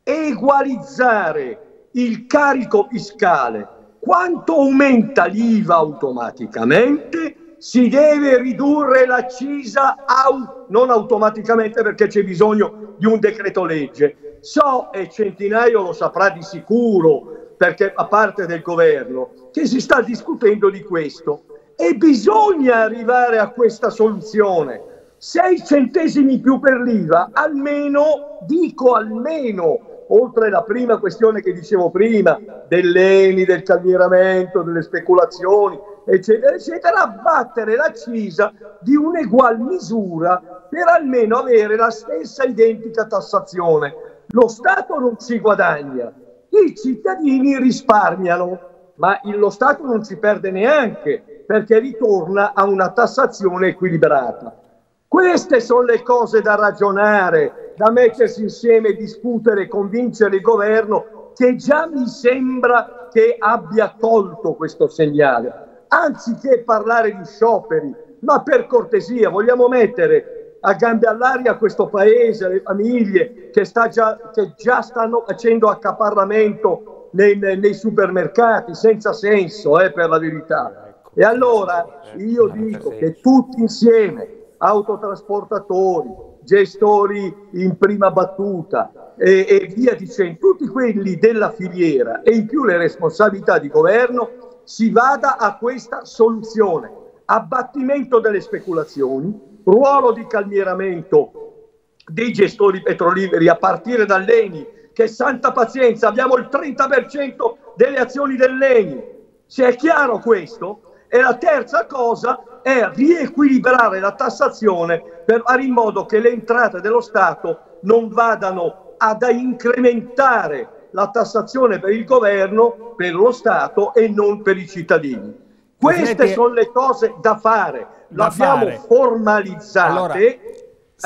equalizzare il carico fiscale. Quanto aumenta l'I V A automaticamente, si deve ridurre l'accisa au- non automaticamente, perché c'è bisogno di un decreto legge. So, e Centinaio lo saprà di sicuro, perché fa parte del governo, che si sta discutendo di questo. E bisogna arrivare a questa soluzione. sei centesimi più per l'I V A, almeno, dico almeno, oltre la prima questione che dicevo prima, dell'Eni, del calmieramento, delle speculazioni, eccetera, eccetera, abbattere l'accisa di un'egual misura per almeno avere la stessa identica tassazione. Lo Stato non ci guadagna, i cittadini risparmiano, ma lo Stato non ci perde neanche, perché ritorna a una tassazione equilibrata. Queste sono le cose da ragionare, da mettersi insieme, discutere, convincere il governo, che già mi sembra che abbia colto questo segnale. Anziché parlare di scioperi, ma per cortesia, vogliamo mettere a gambe all'aria questo paese, le famiglie che, sta già, che già stanno facendo accaparramento nei, nei supermercati, senza senso, eh, per la verità. E allora io dico che tutti insieme, autotrasportatori, gestori in prima battuta e, e via dicendo, tutti quelli della filiera e in più le responsabilità di governo, si vada a questa soluzione: abbattimento delle speculazioni, ruolo di calmieramento dei gestori petroliferi a partire dall'Eni, che santa pazienza, abbiamo il trenta per cento delle azioni dell'Eni, se è chiaro questo. E la terza cosa è riequilibrare la tassazione per fare in modo che le entrate dello Stato non vadano ad incrementare la tassazione per il governo, per lo Stato e non per i cittadini. Queste sono le cose da fare, l'abbiamo formalizzate. Allora, sì.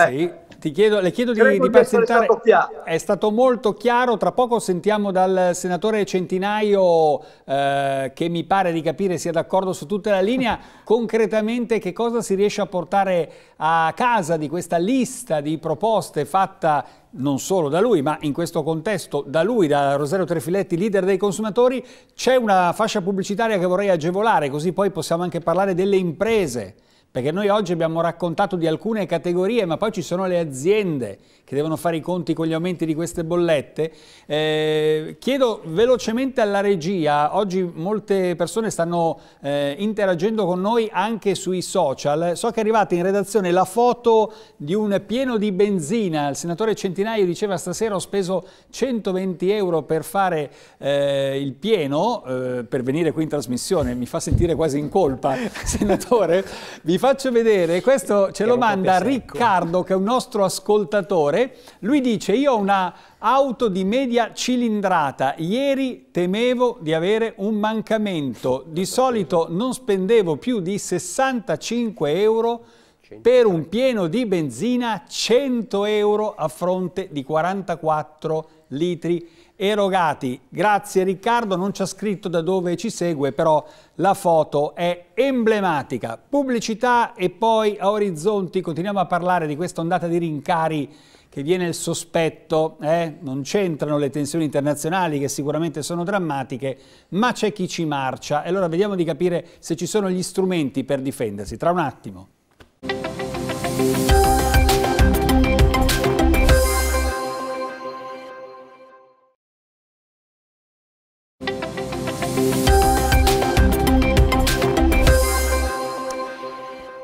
eh. Ti chiedo, le chiedo di, di pazientare, è stato molto chiaro, tra poco sentiamo dal senatore Centinaio, eh, che mi pare di capire sia d'accordo su tutta la linea, concretamente che cosa si riesce a portare a casa di questa lista di proposte fatta non solo da lui, ma in questo contesto da lui, da Rosario Trefiletti, leader dei consumatori. C'è una fascia pubblicitaria che vorrei agevolare, così poi possiamo anche parlare delle imprese. Perché noi oggi abbiamo raccontato di alcune categorie, ma poi ci sono le aziende che devono fare i conti con gli aumenti di queste bollette. Eh, chiedo velocemente alla regia, oggi molte persone stanno eh, interagendo con noi anche sui social. So che è arrivata in redazione la foto di un pieno di benzina. Il senatore Centinaio diceva: stasera ho speso centoventi euro per fare eh, il pieno, eh, per venire qui in trasmissione. Mi fa sentire quasi in colpa, senatore. Vi faccio vedere, questo ce lo manda Riccardo, che è un nostro ascoltatore. Lui dice: io ho una auto di media cilindrata, ieri temevo di avere un mancamento, di solito non spendevo più di sessantacinque euro per un pieno di benzina, cento euro a fronte di quarantaquattro litri. erogati. Grazie Riccardo, non c'ha scritto da dove ci segue, però la foto è emblematica. Pubblicità e poi a Orizzonti continuiamo a parlare di questa ondata di rincari che viene il sospetto, eh? non c'entrano le tensioni internazionali che sicuramente sono drammatiche, ma c'è chi ci marcia. E allora vediamo di capire se ci sono gli strumenti per difendersi. Tra un attimo.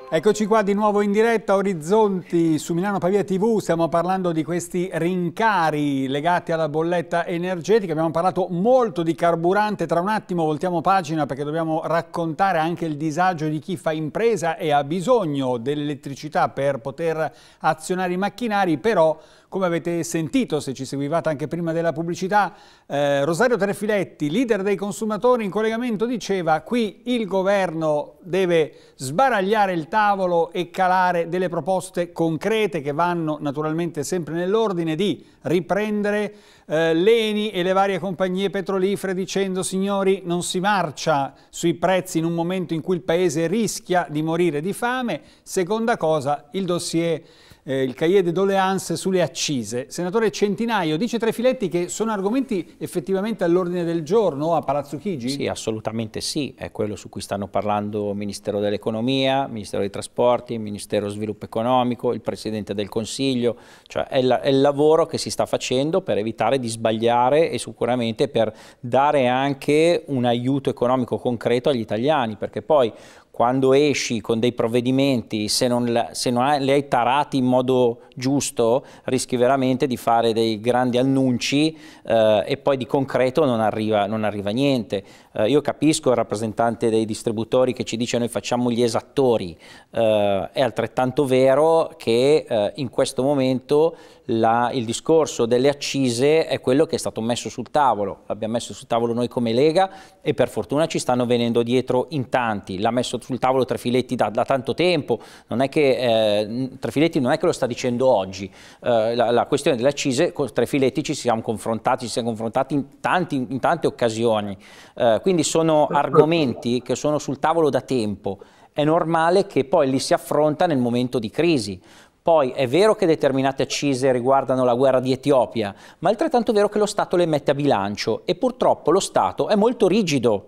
Eccoci qua di nuovo in diretta, Orizzonti su Milano Pavia tivù, stiamo parlando di questi rincari legati alla bolletta energetica, abbiamo parlato molto di carburante, tra un attimo voltiamo pagina perché dobbiamo raccontare anche il disagio di chi fa impresa e ha bisogno dell'elettricità per poter azionare i macchinari, però come avete sentito se ci seguivate anche prima della pubblicità, eh, Rosario Trefiletti, leader dei consumatori in collegamento, diceva qui il governo deve sbaragliare il tavolo e calare delle proposte concrete che vanno naturalmente sempre nell'ordine di riprendere eh, l'Eni e le varie compagnie petrolifere dicendo signori non si marcia sui prezzi in un momento in cui il paese rischia di morire di fame. Seconda cosa, il dossier, eh, il cahier de doléances sulle accise. Senatore Centinaio, dice Trefiletti che sono argomenti effettivamente all'ordine del giorno a Palazzo Chigi? Sì, assolutamente sì, è quello su cui stanno parlando il Ministero dell'Economia, il Ministero dei Trasporti, il Ministero dello Sviluppo Economico, il Presidente del Consiglio, cioè è, la, è il lavoro che si sta facendo per evitare di sbagliare e sicuramente per dare anche un aiuto economico concreto agli italiani, perché poi quando esci con dei provvedimenti, se non, se non li hai tarati in modo giusto, rischi veramente di fare dei grandi annunci eh, e poi di concreto non arriva, non arriva niente. Eh, io capisco il rappresentante dei distributori che ci dice noi facciamo gli esattori, eh, è altrettanto vero che eh, in questo momento la, il discorso delle accise è quello che è stato messo sul tavolo, l'abbiamo messo sul tavolo noi come Lega e per fortuna ci stanno venendo dietro in tanti, l'ha messo sul tavolo Trefiletti da, da tanto tempo, non è che, eh, Trefiletti non è che lo sta dicendo oggi, eh, la, la questione delle accise con Trefiletti ci siamo confrontati, ci siamo confrontati in, tanti, in tante occasioni, eh, quindi sono argomenti che sono sul tavolo da tempo, è normale che poi li si affronta nel momento di crisi. Poi è vero che determinate accise riguardano la guerra di Etiopia, ma è altrettanto vero che lo Stato le mette a bilancio e purtroppo lo Stato è molto rigido,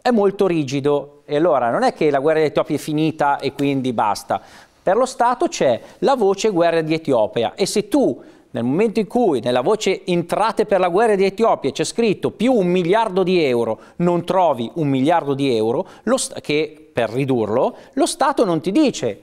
è molto rigido e allora non è che la guerra di Etiopia è finita e quindi basta. Per lo Stato c'è la voce guerra di Etiopia e se tu nel momento in cui nella voce entrate per la guerra di Etiopia c'è scritto più un miliardo di euro, non trovi un miliardo di euro, lo che per ridurlo lo Stato non ti dice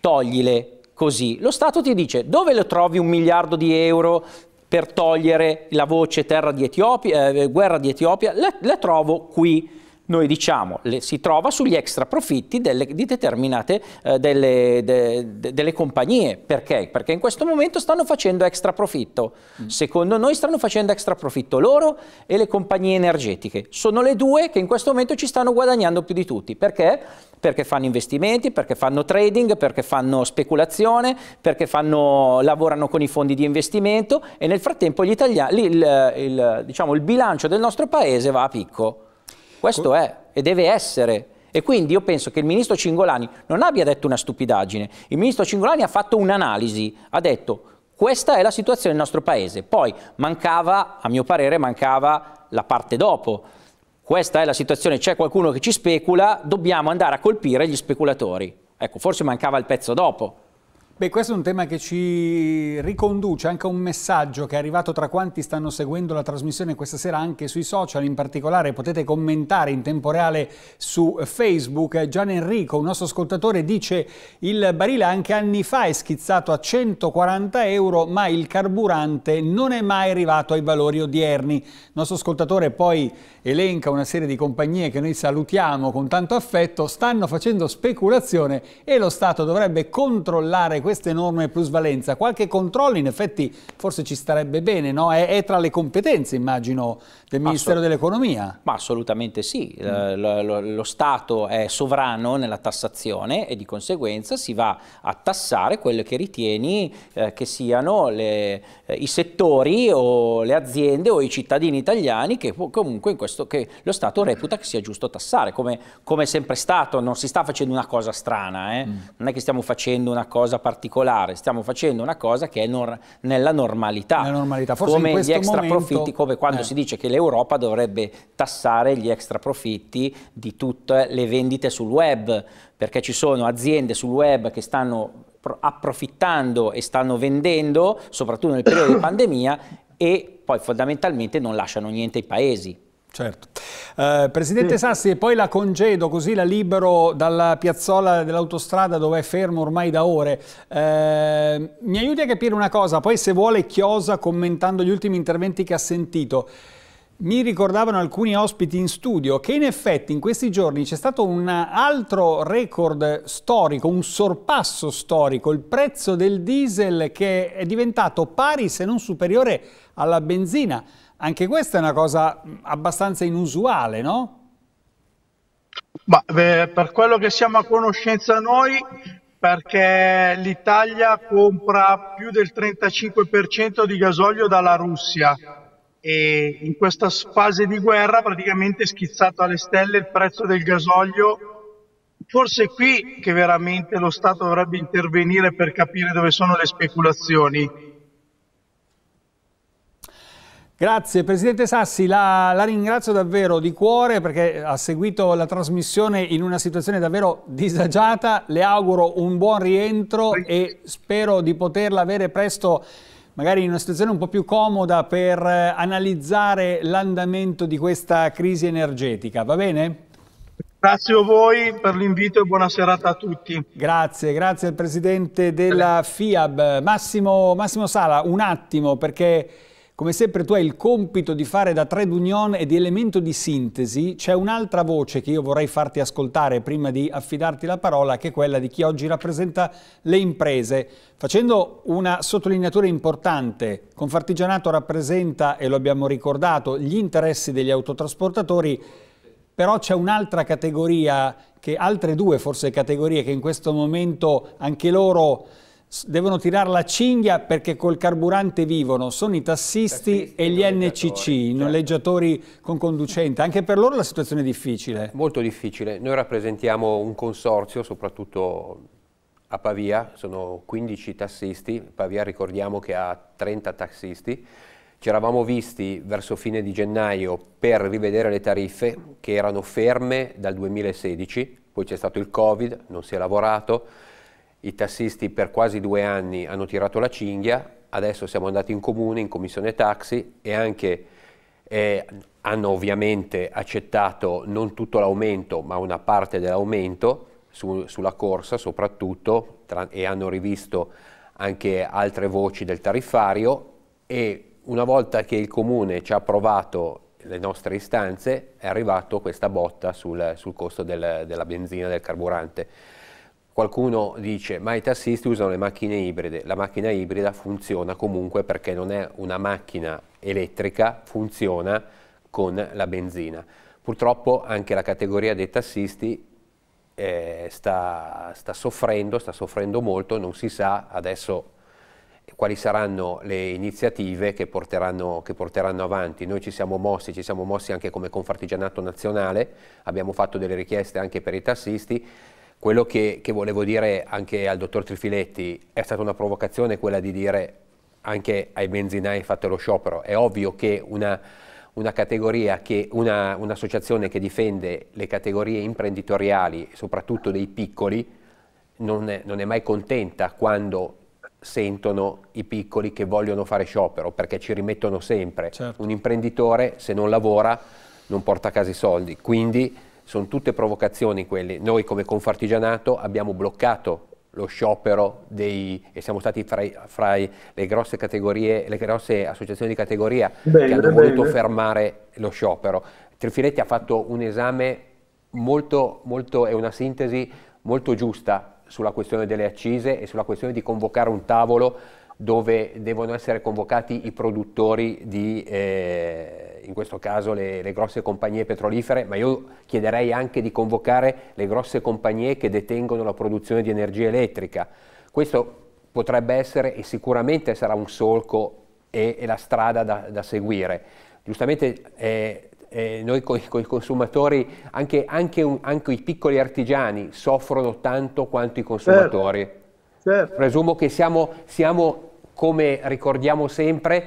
toglile. Così lo Stato ti dice dove lo trovi un miliardo di euro per togliere la voce terra di Etiopia, eh, guerra di Etiopia, la, la trovo qui. Noi diciamo, le, si trova sugli extra profitti delle, di determinate eh, delle, de, de, delle compagnie. Perché? Perché in questo momento stanno facendo extra profitto. Mm. Secondo noi stanno facendo extra profitto loro e le compagnie energetiche. Sono le due che in questo momento ci stanno guadagnando più di tutti. Perché? Perché fanno investimenti, perché fanno trading, perché fanno speculazione, perché fanno, lavorano con i fondi di investimento e nel frattempo gli italiani, il, il, diciamo, il bilancio del nostro paese va a picco. Questo è e deve essere e quindi io penso che il ministro Cingolani non abbia detto una stupidaggine, il ministro Cingolani ha fatto un'analisi, ha detto questa è la situazione del nostro paese, poi mancava, a mio parere mancava la parte dopo, questa è la situazione, c'è qualcuno che ci specula, dobbiamo andare a colpire gli speculatori, ecco forse mancava il pezzo dopo. Beh, questo è un tema che ci riconduce anche a un messaggio che è arrivato tra quanti stanno seguendo la trasmissione questa sera anche sui social, in particolare potete commentare in tempo reale su Facebook. Gian Enrico, un nostro ascoltatore, dice il barile anche anni fa è schizzato a centoquaranta euro ma il carburante non è mai arrivato ai valori odierni. Il nostro ascoltatore poi elenca una serie di compagnie che noi salutiamo con tanto affetto, stanno facendo speculazione e lo Stato dovrebbe controllare questa enorme plusvalenza, qualche controllo in effetti forse ci starebbe bene, no? È, è tra le competenze, immagino, del Ministero dell'Economia. Ma assolutamente sì, mm. lo, lo, lo Stato è sovrano nella tassazione e di conseguenza si va a tassare quello che ritieni eh, che siano le, eh, i settori o le aziende o i cittadini italiani che comunque in questo, che lo Stato reputa che sia giusto tassare, come, come è sempre stato. Non si sta facendo una cosa strana, eh? mm. non è che stiamo facendo una cosa particolare, stiamo facendo una cosa che è nor nella normalità, nella normalità. Forse come in questo gli extra momento... profitti, come quando eh. si dice che l'Europa dovrebbe tassare gli extra profitti di tutte le vendite sul web, perché ci sono aziende sul web che stanno approfittando e stanno vendendo, soprattutto nel periodo di pandemia, e poi fondamentalmente non lasciano niente ai paesi. Certo. Eh, Presidente mm. Sassi, e poi la congedo, così la libero dalla piazzola dell'autostrada dove è fermo ormai da ore. Eh, mi aiuti a capire una cosa, poi se vuole chiosa commentando gli ultimi interventi che ha sentito. Mi ricordavano alcuni ospiti in studio che in effetti in questi giorni c'è stato un altro record storico, un sorpasso storico, il prezzo del diesel che è diventato pari se non superiore alla benzina. Anche questa è una cosa abbastanza inusuale, no? Ma beh, per quello che siamo a conoscenza noi, perché l'Italia compra più del trentacinque per cento di gasolio dalla Russia e in questa fase di guerra praticamente è schizzato alle stelle il prezzo del gasolio. Forse è qui che veramente lo Stato dovrebbe intervenire per capire dove sono le speculazioni. Grazie Presidente Sassi, la, la ringrazio davvero di cuore perché ha seguito la trasmissione in una situazione davvero disagiata, le auguro un buon rientro e spero di poterla avere presto magari in una situazione un po' più comoda per analizzare l'andamento di questa crisi energetica, va bene? Grazie a voi per l'invito e buona serata a tutti. Grazie, grazie al Presidente della FIAB, Massimo, Massimo Sala, un attimo perché... Come sempre tu hai il compito di fare da trade union e di elemento di sintesi, c'è un'altra voce che io vorrei farti ascoltare prima di affidarti la parola, che è quella di chi oggi rappresenta le imprese. Facendo una sottolineatura importante, Confartigianato rappresenta, e lo abbiamo ricordato, gli interessi degli autotrasportatori, però c'è un'altra categoria, che, altre due forse categorie che in questo momento anche loro... devono tirare la cinghia perché col carburante vivono, sono i tassisti, tassisti e gli N C C, i noleggiatori con conducente. Anche per loro la situazione è difficile. Molto difficile. Noi rappresentiamo un consorzio, soprattutto a Pavia, sono quindici tassisti. Pavia ricordiamo che ha trenta tassisti. Ci eravamo visti verso fine di gennaio per rivedere le tariffe che erano ferme dal duemilasedici, poi c'è stato il Covid, non si è lavorato. I tassisti per quasi due anni hanno tirato la cinghia, adesso siamo andati in comune, in commissione taxi e anche eh, hanno ovviamente accettato non tutto l'aumento ma una parte dell'aumento su, sulla corsa soprattutto tra, e hanno rivisto anche altre voci del tariffario e una volta che il comune ci ha approvato le nostre istanze è arrivata questa botta sul, sul costo del, della benzina, del carburante. Qualcuno dice, ma i tassisti usano le macchine ibride. La macchina ibrida funziona comunque perché non è una macchina elettrica, funziona con la benzina. Purtroppo anche la categoria dei tassisti eh, sta, sta soffrendo, sta soffrendo molto, non si sa adesso quali saranno le iniziative che porteranno, che porteranno avanti. Noi ci siamo mossi, ci siamo mossi anche come Confartigianato nazionale, abbiamo fatto delle richieste anche per i tassisti. Quello che, che volevo dire anche al dottor Trefiletti, è stata una provocazione quella di dire anche ai benzinai fate lo sciopero. È ovvio che una, una categoria, che un'associazione una che difende le categorie imprenditoriali, soprattutto dei piccoli, non è, non è mai contenta quando sentono i piccoli che vogliono fare sciopero, perché ci rimettono sempre. Certo. Un imprenditore se non lavora non porta a casa i soldi, quindi... Sono tutte provocazioni quelle. Noi come Confartigianato abbiamo bloccato lo sciopero dei, e siamo stati fra, i, fra i, le grosse categorie, le grosse associazioni di categoria bene, che hanno voluto bene. fermare lo sciopero. Trefiletti ha fatto un esame molto, molto, è una sintesi molto giusta sulla questione delle accise e sulla questione di convocare un tavolo dove devono essere convocati i produttori di, eh, in questo caso, le, le grosse compagnie petrolifere, ma io chiederei anche di convocare le grosse compagnie che detengono la produzione di energia elettrica. Questo potrebbe essere e sicuramente sarà un solco e, e la strada da, da seguire. Giustamente eh, eh, noi con i consumatori, anche, anche, un, anche i piccoli artigiani soffrono tanto quanto i consumatori. Certo. Certo. Presumo che siamo, siamo come ricordiamo sempre,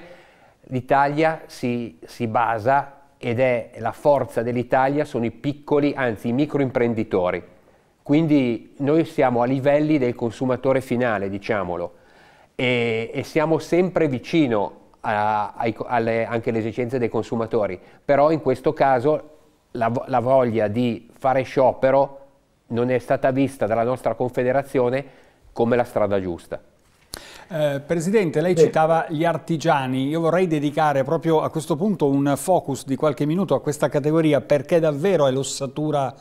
l'Italia si, si basa ed è la forza dell'Italia, sono i piccoli, anzi i microimprenditori. Quindi noi siamo a livelli del consumatore finale, diciamolo, e, e siamo sempre vicino a, a, alle, anche alle esigenze dei consumatori. Però in questo caso la, la voglia di fare sciopero non è stata vista dalla nostra Confederazione come la strada giusta. Eh, Presidente, lei Beh. citava gli artigiani, io vorrei dedicare proprio a questo punto un focus di qualche minuto a questa categoria, perché davvero è l'ossatura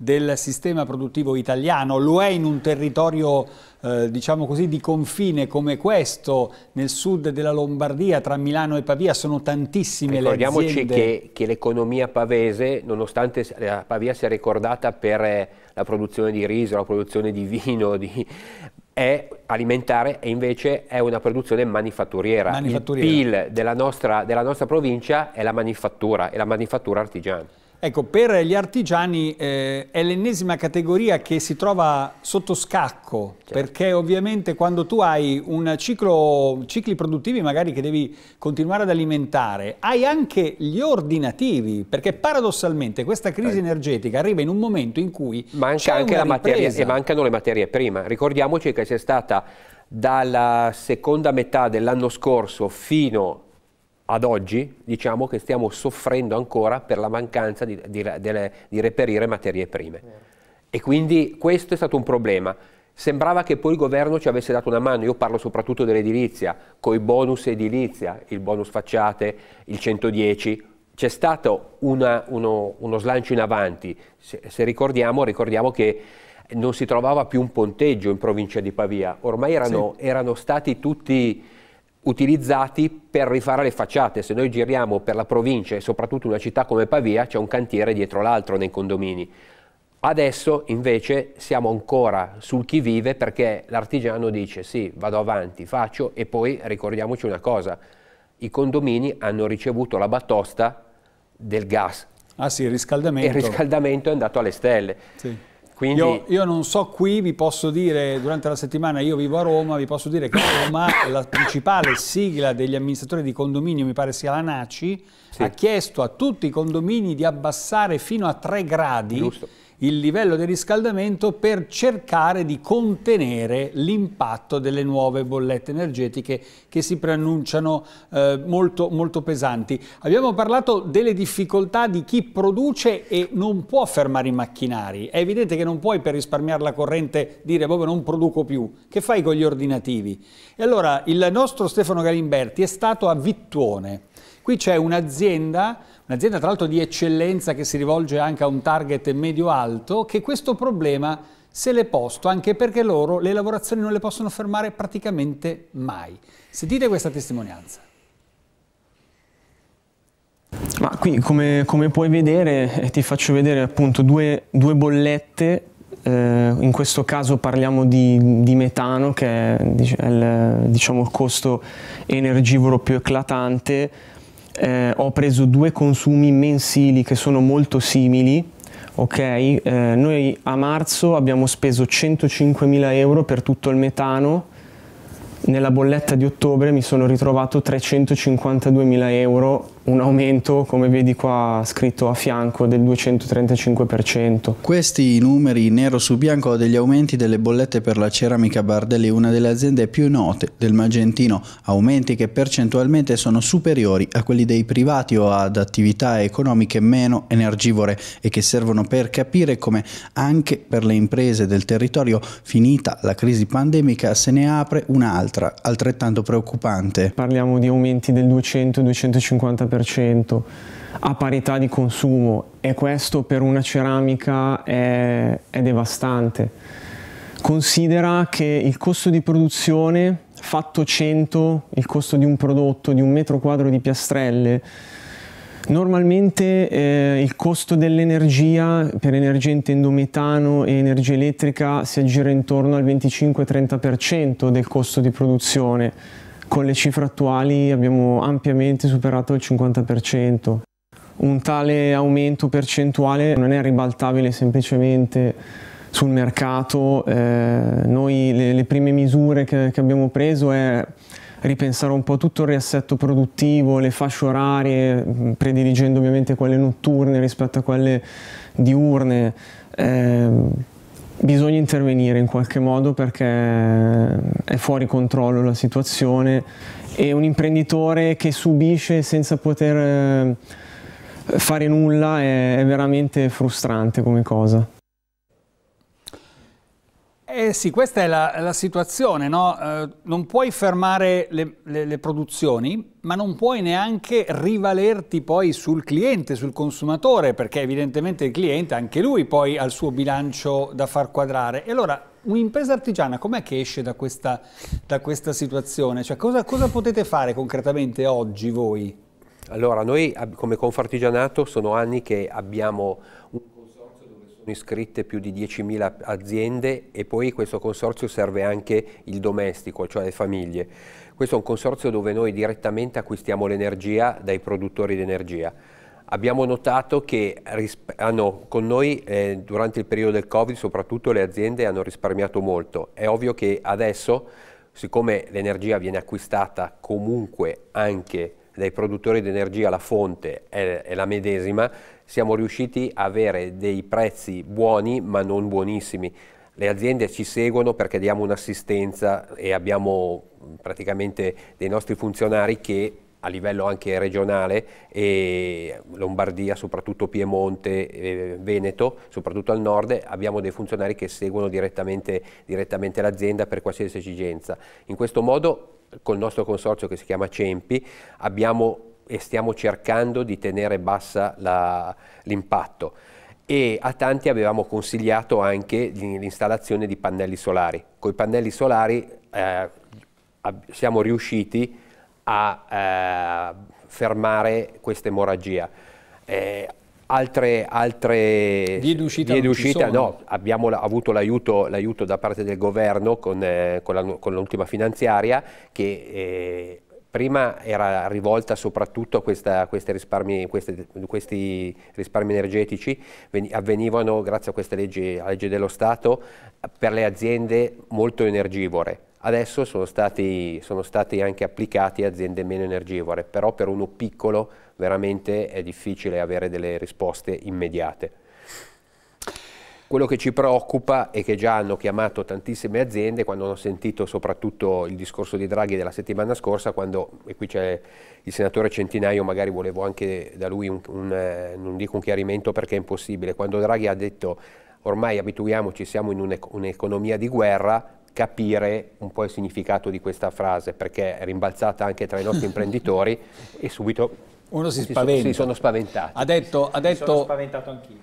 del sistema produttivo italiano, lo è in un territorio eh, diciamo così di confine come questo, nel sud della Lombardia, tra Milano e Pavia sono tantissime le aziende. Ricordiamoci che, che l'economia pavese, nonostante la Pavia sia ricordata per la produzione di riso, la produzione di vino, di... è alimentare e invece è una produzione manifatturiera. manifatturiera. Il P I L della nostra, della nostra provincia è la manifattura, è la manifattura artigiana. Ecco, per gli artigiani eh, è l'ennesima categoria che si trova sotto scacco, certo, perché ovviamente quando tu hai un ciclo, cicli produttivi magari che devi continuare ad alimentare, hai anche gli ordinativi, perché paradossalmente questa crisi energetica arriva in un momento in cui manca anche la materia e mancano le materie prime. Ricordiamoci che c'è stata dalla seconda metà dell'anno scorso fino ad oggi, diciamo che stiamo soffrendo ancora per la mancanza di, di, di, di reperire materie prime. E quindi questo è stato un problema. Sembrava che poi il governo ci avesse dato una mano, io parlo soprattutto dell'edilizia, con i bonus edilizia, il bonus facciate, il centodieci, c'è stato una, uno, uno slancio in avanti. Se, se ricordiamo, ricordiamo che non si trovava più un ponteggio in provincia di Pavia, ormai erano, sì. erano stati tutti... utilizzati per rifare le facciate. Se noi giriamo per la provincia e soprattutto una città come Pavia c'è un cantiere dietro l'altro nei condomini. Adesso invece siamo ancora sul chi vive, perché l'artigiano dice sì, vado avanti, faccio, e poi ricordiamoci una cosa, i condomini hanno ricevuto la batosta del gas. Ah sì, il riscaldamento. E il riscaldamento è andato alle stelle. Sì. Quindi... Io, io non so, qui vi posso dire, durante la settimana io vivo a Roma, vi posso dire che Roma, la principale sigla degli amministratori di condominio, mi pare sia la NACI, sì, ha chiesto a tutti i condomini di abbassare fino a tre gradi, giusto, il livello del riscaldamento per cercare di contenere l'impatto delle nuove bollette energetiche che si preannunciano eh, molto, molto pesanti. Abbiamo parlato delle difficoltà di chi produce e non può fermare i macchinari. È evidente che non puoi, per risparmiare la corrente, dire proprio non produco più. Che fai con gli ordinativi? E allora il nostro Stefano Galimberti è stato a Vittuone. Qui c'è un'azienda, un'azienda tra l'altro di eccellenza che si rivolge anche a un target medio-alto, che questo problema se l'è posto, anche perché loro le lavorazioni non le possono fermare praticamente mai. Sentite questa testimonianza. Ma qui, come, come puoi vedere, ti faccio vedere appunto due, due bollette. Eh, in questo caso parliamo di, di metano, che è, è il, diciamo, il costo energivoro più eclatante. Eh, ho preso due consumi mensili che sono molto simili, ok? Eh, noi a marzo abbiamo speso centocinquemila euro per tutto il metano, nella bolletta di ottobre mi sono ritrovato trecentocinquantaduemila euro, un aumento, come vedi qua scritto a fianco, del duecentotrentacinque per cento. Questi numeri nero su bianco degli aumenti delle bollette per la ceramica Bardelli, una delle aziende più note del Magentino, aumenti che percentualmente sono superiori a quelli dei privati o ad attività economiche meno energivore e che servono per capire come anche per le imprese del territorio, finita la crisi pandemica, se ne apre un'altra altrettanto preoccupante. Parliamo di aumenti del duecento duecentocinquanta per cento a parità di consumo, e questo per una ceramica è, è devastante. Considera che il costo di produzione fatto cento, il costo di un prodotto, di un metro quadro di piastrelle, normalmente eh, il costo dell'energia, per energia intendo metano e energia elettrica, si aggira intorno al venticinque trenta per cento del costo di produzione. Con le cifre attuali abbiamo ampiamente superato il cinquanta per cento. Un tale aumento percentuale non è ribaltabile semplicemente sul mercato. Eh, noi le, le prime misure che, che abbiamo preso è ripensare un po' tutto il riassetto produttivo, le fasce orarie, prediligendo ovviamente quelle notturne rispetto a quelle diurne. Eh, bisogna intervenire in qualche modo perché è fuori controllo la situazione e un imprenditore che subisce senza poter fare nulla è, è veramente frustrante come cosa. Eh sì, questa è la, la situazione, no? Eh, non puoi fermare le, le, le produzioni, ma non puoi neanche rivalerti poi sul cliente, sul consumatore, perché evidentemente il cliente, anche lui, poi ha il suo bilancio da far quadrare. E allora, un'impresa artigiana com'è che esce da questa, da questa situazione? Cioè, cosa, cosa potete fare concretamente oggi voi? Allora, noi come Confartigianato sono anni che abbiamo un iscritte più di diecimila aziende e poi questo consorzio serve anche il domestico, cioè le famiglie. Questo è un consorzio dove noi direttamente acquistiamo l'energia dai produttori di energia. Abbiamo notato che hanno, con noi eh, durante il periodo del Covid soprattutto le aziende hanno risparmiato molto. È ovvio che adesso, siccome l'energia viene acquistata comunque anche dai produttori di energia, la fonte è, è la medesima, siamo riusciti a avere dei prezzi buoni ma non buonissimi. Le aziende ci seguono perché diamo un'assistenza e abbiamo praticamente dei nostri funzionari che a livello anche regionale, e Lombardia, soprattutto Piemonte, e Veneto, soprattutto al nord, abbiamo dei funzionari che seguono direttamente, direttamente l'azienda per qualsiasi esigenza. In questo modo col nostro consorzio che si chiama CEMPI abbiamo e stiamo cercando di tenere bassa l'impatto e a tanti avevamo consigliato anche l'installazione di pannelli solari. Con i pannelli solari eh, siamo riusciti a eh, fermare questa emorragia. Eh, Altre, altre vie di uscita, no, abbiamo avuto l'aiuto da parte del governo con, eh, con l'ultima finanziaria che eh, prima era rivolta soprattutto a questa, questi, risparmi, questi, questi risparmi energetici, avvenivano grazie a questa legge, a legge dello Stato per le aziende molto energivore. Adesso sono stati, sono stati anche applicati a aziende meno energivore, però per uno piccolo veramente è difficile avere delle risposte immediate. Quello che ci preoccupa e che già hanno chiamato tantissime aziende quando hanno sentito soprattutto il discorso di Draghi della settimana scorsa, quando, e qui c'è il senatore Centinaio, magari volevo anche da lui un, un, non dico un chiarimento perché è impossibile, quando Draghi ha detto ormai abituiamoci, siamo in un'economia di guerra, capire un po' il significato di questa frase, perché è rimbalzata anche tra i nostri imprenditori e subito uno si spaventa. Si sono spaventati. Ha detto, ha detto... Mi sono spaventato anch'io.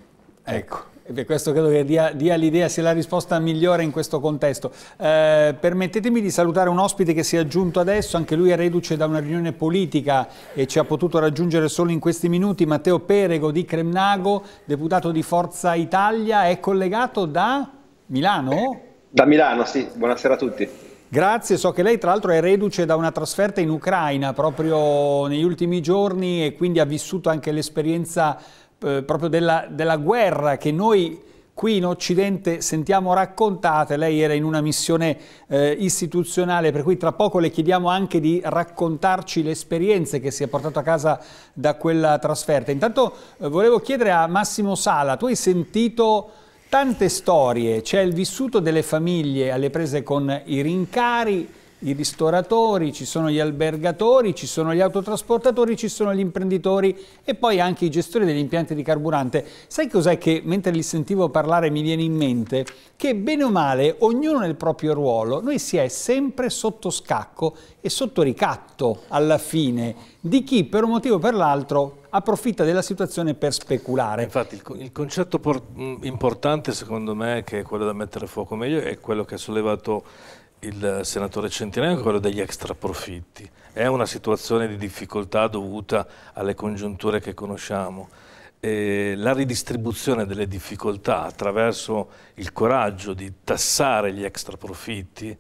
Ecco, per questo credo che dia, dia l'idea sia la risposta migliore in questo contesto. Eh, permettetemi di salutare un ospite che si è aggiunto adesso, anche lui è reduce da una riunione politica e ci ha potuto raggiungere solo in questi minuti. Matteo Perego di Cremnago, deputato di Forza Italia, è collegato da Milano? Da Milano, sì. Buonasera a tutti. Grazie, so che lei tra l'altro è reduce da una trasferta in Ucraina proprio negli ultimi giorni e quindi ha vissuto anche l'esperienza eh, proprio della, della guerra che noi qui in Occidente sentiamo raccontate. Lei era in una missione eh, istituzionale, per cui tra poco le chiediamo anche di raccontarci le esperienze che si è portato a casa da quella trasferta. Intanto eh, volevo chiedere a Massimo Sala, tu hai sentito tante storie, c'è il vissuto delle famiglie alle prese con i rincari, i ristoratori, ci sono gli albergatori, ci sono gli autotrasportatori, ci sono gli imprenditori e poi anche i gestori degli impianti di carburante. Sai cos'è che mentre li sentivo parlare mi viene in mente? Che bene o male, ognuno nel proprio ruolo, noi si è sempre sotto scacco e sotto ricatto alla fine di chi per un motivo o per l'altro approfitta della situazione per speculare. Infatti il, il concetto por, importante secondo me, che è quello da mettere a fuoco meglio, è quello che ha sollevato il senatore Centinaio, quello degli extra profitti. È una situazione di difficoltà dovuta alle congiunture che conosciamo. E la ridistribuzione delle difficoltà attraverso il coraggio di tassare gli extra profitti,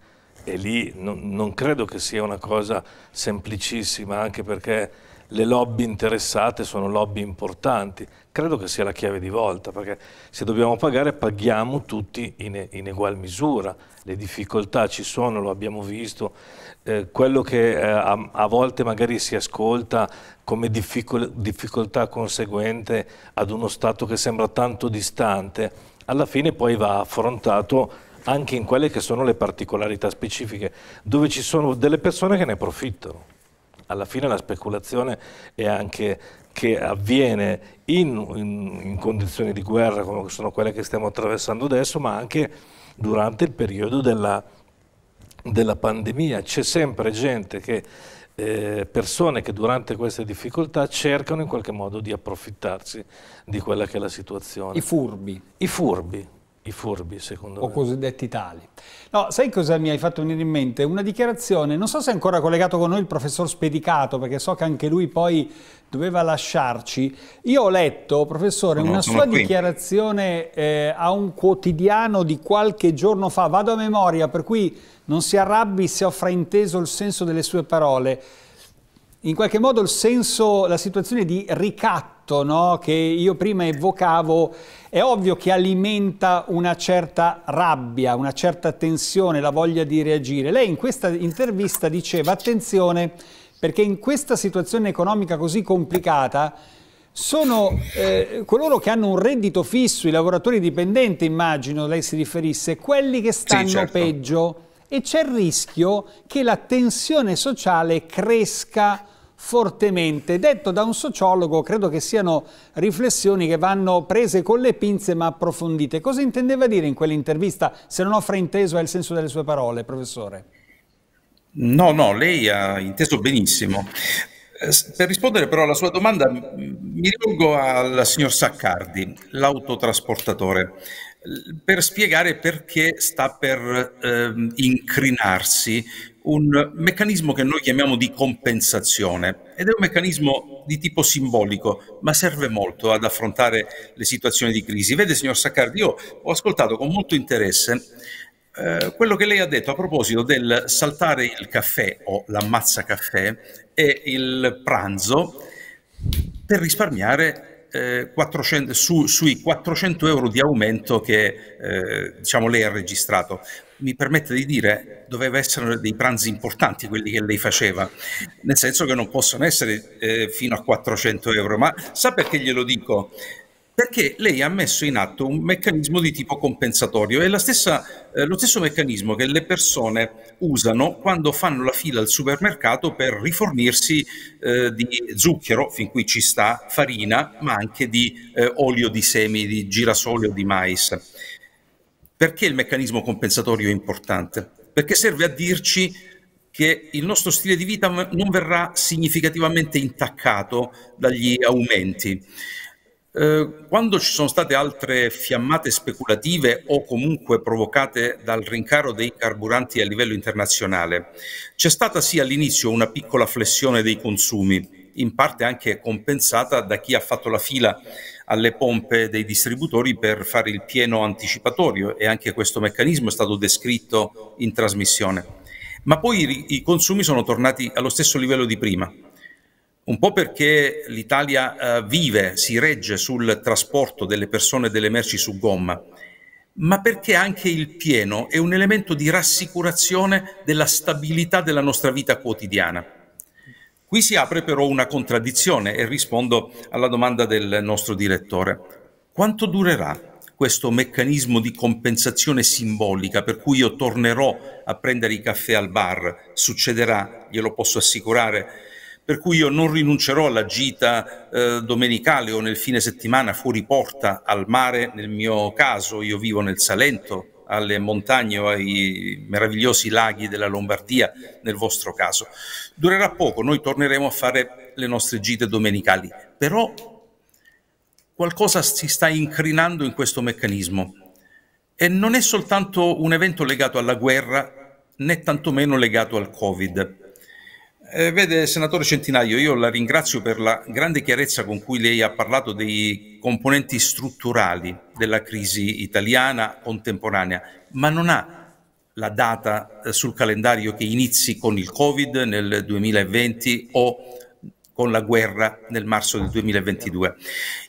e lì non, non credo che sia una cosa semplicissima, anche perché le lobby interessate sono lobby importanti. Credo che sia la chiave di volta, perché se dobbiamo pagare paghiamo tutti in, in egual misura. Le difficoltà ci sono, lo abbiamo visto. Eh, quello che eh, a, a volte magari si ascolta come difficol- difficoltà conseguente ad uno Stato che sembra tanto distante, alla fine poi va affrontato anche in quelle che sono le particolarità specifiche, dove ci sono delle persone che ne approfittano. Alla fine la speculazione è anche che avviene in, in, in condizioni di guerra come sono quelle che stiamo attraversando adesso, ma anche durante il periodo della, della pandemia. C'è sempre gente che, eh, persone che durante queste difficoltà cercano in qualche modo di approfittarsi di quella che è la situazione. I furbi. I furbi. I furbi, secondo me. O cosiddetti tali. No, sai cosa mi hai fatto venire in mente? Una dichiarazione, non so se è ancora collegato con noi il professor Spedicato, perché so che anche lui poi doveva lasciarci. Io ho letto, professore, no, una sua qui. dichiarazione eh, a un quotidiano di qualche giorno fa, vado a memoria, per cui non si arrabbi se ho frainteso il senso delle sue parole. In qualche modo il senso, la situazione di ricatto, no, che io prima evocavo, è ovvio che alimenta una certa rabbia, una certa tensione, la voglia di reagire. Lei in questa intervista diceva attenzione, perché in questa situazione economica così complicata sono eh, coloro che hanno un reddito fisso, i lavoratori dipendenti, immagino lei si riferisse, quelli che stanno sì, certo. peggio, e c'è il rischio che la tensione sociale cresca fortemente, detto da un sociologo. Credo che siano riflessioni che vanno prese con le pinze ma approfondite. Cosa intendeva dire in quell'intervista, se non ho frainteso è il senso delle sue parole, professore? No, no, lei ha inteso benissimo. Per rispondere però alla sua domanda mi rivolgo al signor Saccardi, l'autotrasportatore, per spiegare perché sta per eh, incrinarsi un meccanismo che noi chiamiamo di compensazione, ed è un meccanismo di tipo simbolico, ma serve molto ad affrontare le situazioni di crisi. Vede, signor Saccardi, io ho ascoltato con molto interesse eh, quello che lei ha detto a proposito del saltare il caffè o l'ammazza caffè e il pranzo per risparmiare quattrocento, su, sui quattrocento euro di aumento che eh, diciamo lei ha registrato. Mi permette di dire, doveva essere dei pranzi importanti quelli che lei faceva, nel senso che non possono essere eh, fino a quattrocento euro. Ma sa perché glielo dico? Perché lei ha messo in atto un meccanismo di tipo compensatorio, è la stessa, eh, lo stesso meccanismo che le persone usano quando fanno la fila al supermercato per rifornirsi eh, di zucchero, fin qui ci sta, farina, ma anche di eh, olio di semi, di girasole o di mais. Perché il meccanismo compensatorio è importante? Perché serve a dirci che il nostro stile di vita non verrà significativamente intaccato dagli aumenti. Quando ci sono state altre fiammate speculative o comunque provocate dal rincaro dei carburanti a livello internazionale, c'è stata sì all'inizio una piccola flessione dei consumi, in parte anche compensata da chi ha fatto la fila alle pompe dei distributori per fare il pieno anticipatorio, e anche questo meccanismo è stato descritto in trasmissione. Ma poi i consumi sono tornati allo stesso livello di prima. Un po' perché l'Italia eh, vive, si regge sul trasporto delle persone e delle merci su gomma, ma perché anche il pieno è un elemento di rassicurazione della stabilità della nostra vita quotidiana. Qui si apre però una contraddizione, e rispondo alla domanda del nostro direttore. Quanto durerà questo meccanismo di compensazione simbolica, per cui io tornerò a prendere i caffè al bar, succederà, glielo posso assicurare, per cui io non rinuncerò alla gita eh, domenicale o nel fine settimana fuori porta, al mare, nel mio caso io vivo nel Salento, alle montagne o ai meravigliosi laghi della Lombardia, nel vostro caso. Durerà poco, noi torneremo a fare le nostre gite domenicali, però qualcosa si sta incrinando in questo meccanismo e non è soltanto un evento legato alla guerra né tantomeno legato al Covid. Eh, vede, senatore Centinaio, io la ringrazio per la grande chiarezza con cui lei ha parlato dei componenti strutturali della crisi italiana contemporanea, ma non ha la data sul calendario che inizi con il Covid nel duemilaventi o con la guerra nel marzo del duemilaventidue.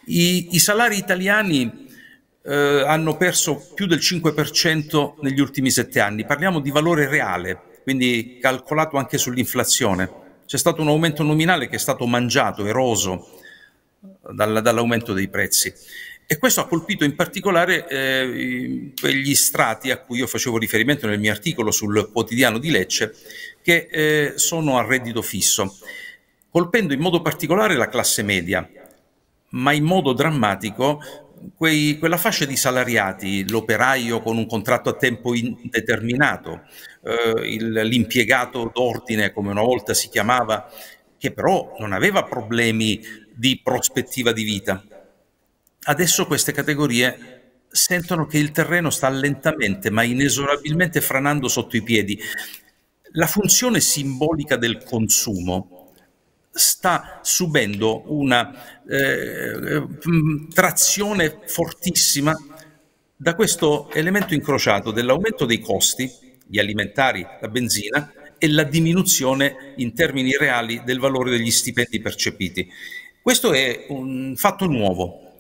I, i salari italiani eh, hanno perso più del cinque per cento negli ultimi sette anni, parliamo di valore reale, quindi calcolato anche sull'inflazione. C'è stato un aumento nominale che è stato mangiato, eroso dall'aumento dei prezzi, e questo ha colpito in particolare eh, quegli strati a cui io facevo riferimento nel mio articolo sul quotidiano di Lecce, che eh, sono a reddito fisso, colpendo in modo particolare la classe media, ma in modo drammatico Quei, quella fascia di salariati, l'operaio con un contratto a tempo indeterminato, eh, l'impiegato d'ordine, come una volta si chiamava, che però non aveva problemi di prospettiva di vita. Adesso queste categorie sentono che il terreno sta lentamente ma inesorabilmente franando sotto i piedi. La funzione simbolica del consumo sta subendo una eh, trazione fortissima da questo elemento incrociato dell'aumento dei costi, gli alimentari, la benzina, e la diminuzione in termini reali del valore degli stipendi percepiti. Questo è un fatto nuovo,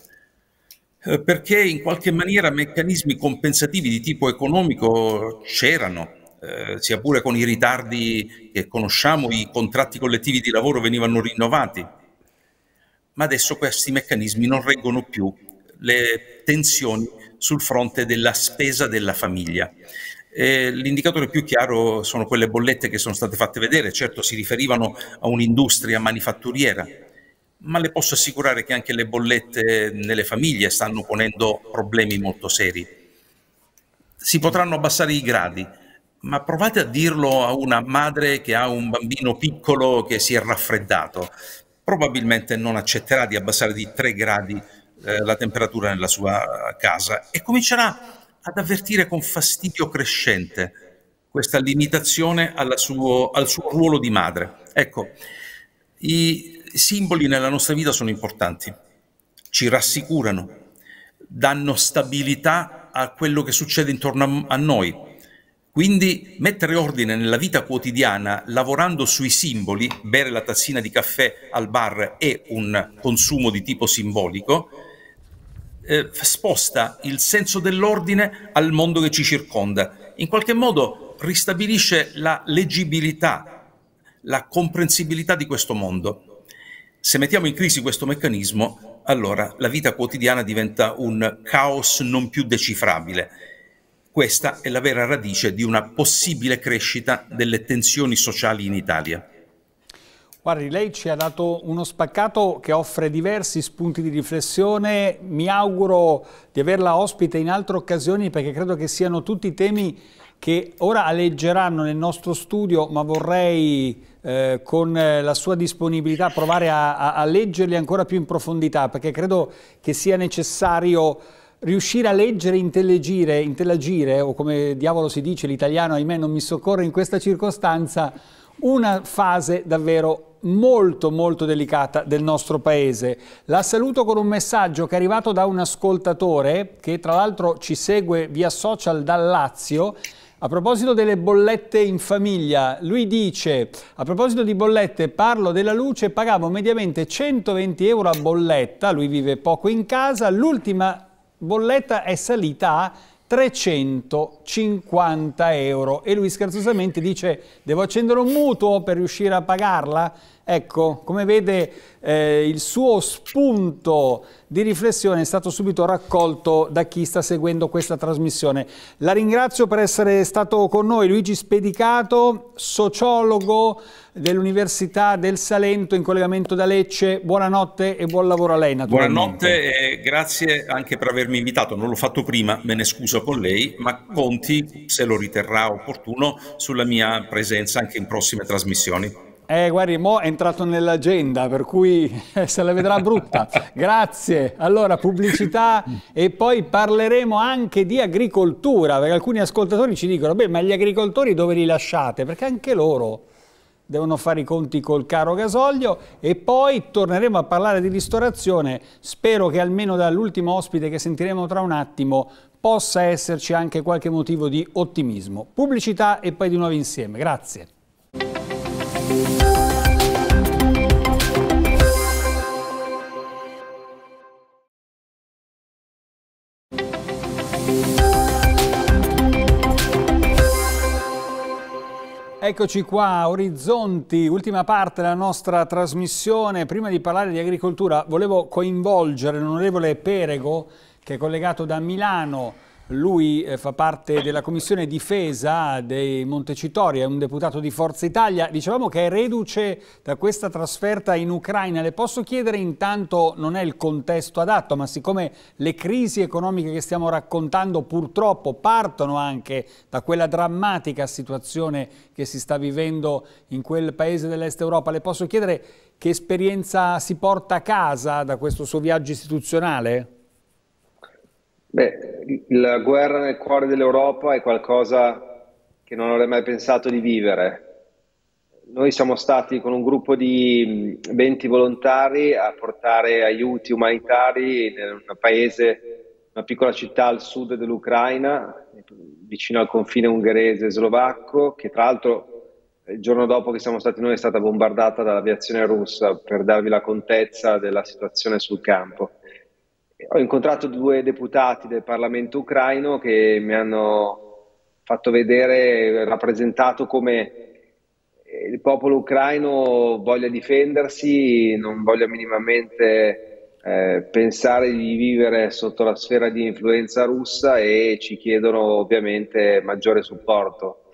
eh, perché in qualche maniera meccanismi compensativi di tipo economico c'erano, Eh, sia pure con i ritardi che conosciamo, i contratti collettivi di lavoro venivano rinnovati, ma adesso questi meccanismi non reggono più le tensioni sul fronte della spesa della famiglia. Eh, l'indicatore più chiaro sono quelle bollette che sono state fatte vedere, certo si riferivano a un'industria manifatturiera, ma le posso assicurare che anche le bollette nelle famiglie stanno ponendo problemi molto seri. Si potranno abbassare i gradi, ma provate a dirlo a una madre che ha un bambino piccolo che si è raffreddato. Probabilmente non accetterà di abbassare di tre gradi eh, la temperatura nella sua casa e comincerà ad avvertire con fastidio crescente questa limitazione alla suo, al suo ruolo di madre. Ecco, i simboli nella nostra vita sono importanti, ci rassicurano, danno stabilità a quello che succede intorno a, a noi. Quindi mettere ordine nella vita quotidiana lavorando sui simboli, bere la tazzina di caffè al bar è un consumo di tipo simbolico, eh, sposta il senso dell'ordine al mondo che ci circonda. In qualche modo ristabilisce la leggibilità, la comprensibilità di questo mondo. Se mettiamo in crisi questo meccanismo, allora la vita quotidiana diventa un caos non più decifrabile. Questa è la vera radice di una possibile crescita delle tensioni sociali in Italia. Guardi, lei ci ha dato uno spaccato che offre diversi spunti di riflessione. Mi auguro di averla ospite in altre occasioni, perché credo che siano tutti temi che ora alleggeranno nel nostro studio, ma vorrei eh, con la sua disponibilità provare a, a, a leggerli ancora più in profondità, perché credo che sia necessario riuscire a leggere, intelligire, interagire, o come diavolo si dice, l'italiano ahimè non mi soccorre in questa circostanza, una fase davvero molto molto delicata del nostro paese. La saluto con un messaggio che è arrivato da un ascoltatore che tra l'altro ci segue via social dal Lazio. A proposito delle bollette in famiglia, lui dice: a proposito di bollette, parlo della luce, pagavo mediamente centoventi euro a bolletta, lui vive poco in casa, l'ultima bolletta è salita a trecentocinquanta euro e lui scherzosamente dice: devo accendere un mutuo per riuscire a pagarla? Ecco, come vede eh, il suo spunto di riflessione è stato subito raccolto da chi sta seguendo questa trasmissione. La ringrazio per essere stato con noi, Luigi Spedicato, sociologo dell'Università del Salento in collegamento da Lecce. Buonanotte e buon lavoro a lei, naturalmente. Buonanotte e grazie anche per avermi invitato. Non l'ho fatto prima, me ne scuso con lei, ma conti, se lo riterrà opportuno, sulla mia presenza anche in prossime trasmissioni. Eh, guardi, mo' è entrato nell'agenda, per cui se la vedrà brutta. Grazie. Allora, pubblicità e poi parleremo anche di agricoltura, perché alcuni ascoltatori ci dicono, beh, ma gli agricoltori dove li lasciate? Perché anche loro devono fare i conti col caro gasolio. E poi torneremo a parlare di ristorazione. Spero che almeno dall'ultimo ospite che sentiremo tra un attimo possa esserci anche qualche motivo di ottimismo. Pubblicità e poi di nuovo insieme. Grazie. Eccoci qua, Orizzonti, ultima parte della nostra trasmissione. Prima di parlare di agricoltura volevo coinvolgere l'onorevole Perego, che è collegato da Milano. Lui fa parte della Commissione Difesa dei Montecitorio, è un deputato di Forza Italia. Dicevamo che è reduce da questa trasferta in Ucraina. Le posso chiedere, intanto non è il contesto adatto, ma siccome le crisi economiche che stiamo raccontando purtroppo partono anche da quella drammatica situazione che si sta vivendo in quel paese dell'Est Europa, le posso chiedere che esperienza si porta a casa da questo suo viaggio istituzionale? Beh, la guerra nel cuore dell'Europa è qualcosa che non avrei mai pensato di vivere. Noi siamo stati con un gruppo di venti volontari a portare aiuti umanitari in un paese, una piccola città al sud dell'Ucraina, vicino al confine ungherese e slovacco, che tra l'altro il giorno dopo che siamo stati noi è stata bombardata dall'aviazione russa, per darvi la contezza della situazione sul campo. Ho incontrato due deputati del Parlamento ucraino che mi hanno fatto vedere, rappresentato come il popolo ucraino voglia difendersi, non voglia minimamente eh, pensare di vivere sotto la sfera di influenza russa, e ci chiedono ovviamente maggiore supporto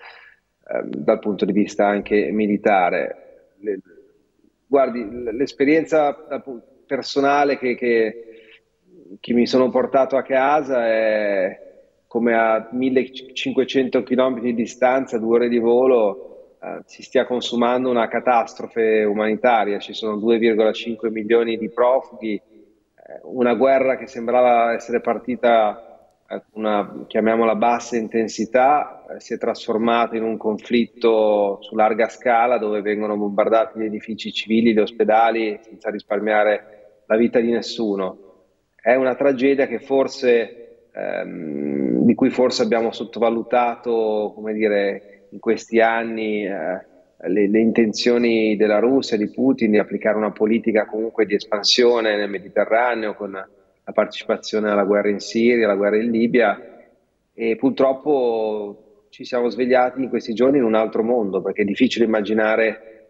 eh, dal punto di vista anche militare. Le, guardi, l'esperienza personale che... che che mi sono portato a casa è come a millecinquecento chilometri di distanza, due ore di volo, eh, si stia consumando una catastrofe umanitaria. Ci sono due virgola cinque milioni di profughi, eh, una guerra che sembrava essere partita con una, chiamiamola, bassa intensità, eh, si è trasformata in un conflitto su larga scala dove vengono bombardati gli edifici civili, gli ospedali, senza risparmiare la vita di nessuno. È una tragedia che forse, ehm, di cui forse abbiamo sottovalutato, come dire, in questi anni eh, le, le intenzioni della Russia, di Putin, di applicare una politica comunque di espansione nel Mediterraneo, con la partecipazione alla guerra in Siria, alla guerra in Libia, e purtroppo ci siamo svegliati in questi giorni in un altro mondo, perché è difficile immaginare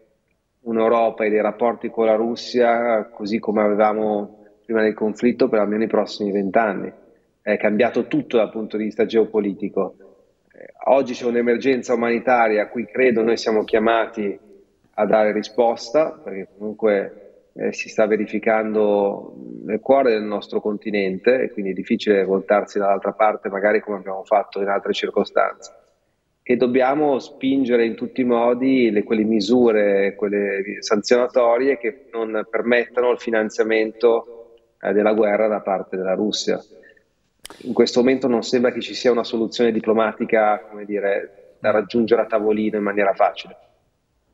un'Europa e dei rapporti con la Russia così come avevamo prima del conflitto per almeno i prossimi vent'anni. È cambiato tutto dal punto di vista geopolitico. Eh, oggi c'è un'emergenza umanitaria a cui credo noi siamo chiamati a dare risposta, perché comunque eh, si sta verificando nel cuore del nostro continente, e quindi è difficile voltarsi dall'altra parte, magari come abbiamo fatto in altre circostanze. E dobbiamo spingere in tutti i modi le, quelle misure, quelle sanzionatorie che non permettano il finanziamento della guerra da parte della Russia. In questo momento non sembra che ci sia una soluzione diplomatica, come dire, da raggiungere a tavolino in maniera facile.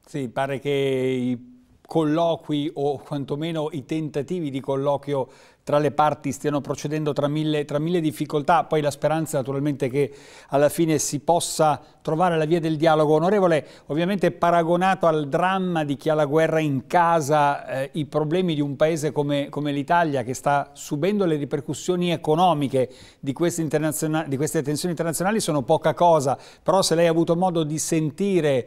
Sì, pare che i colloqui, o quantomeno i tentativi di colloquio tra le parti, stiano procedendo tra mille, tra mille difficoltà. Poi la speranza naturalmente che alla fine si possa trovare la via del dialogo. Onorevole, ovviamente paragonato al dramma di chi ha la guerra in casa, eh, i problemi di un paese come, come l'Italia, che sta subendo le ripercussioni economiche di queste, internaziona- di queste tensioni internazionali, sono poca cosa. Però se lei ha avuto modo di sentire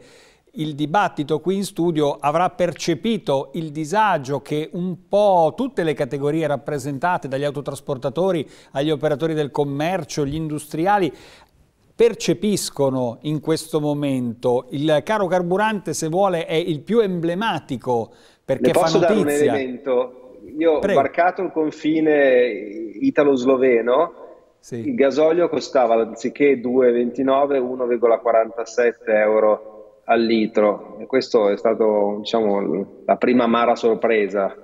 il dibattito qui in studio avrà percepito il disagio che un po' tutte le categorie rappresentate, dagli autotrasportatori agli operatori del commercio, gli industriali, percepiscono in questo momento. Il caro carburante, se vuole, è il più emblematico perché fa notizia. Le posso dare un elemento? Io ho varcato il confine italo-sloveno. Sì. Il gasolio costava anziché due virgola ventinove uno virgola quarantasette euro al litro, e questo è stato, diciamo, la prima amara sorpresa,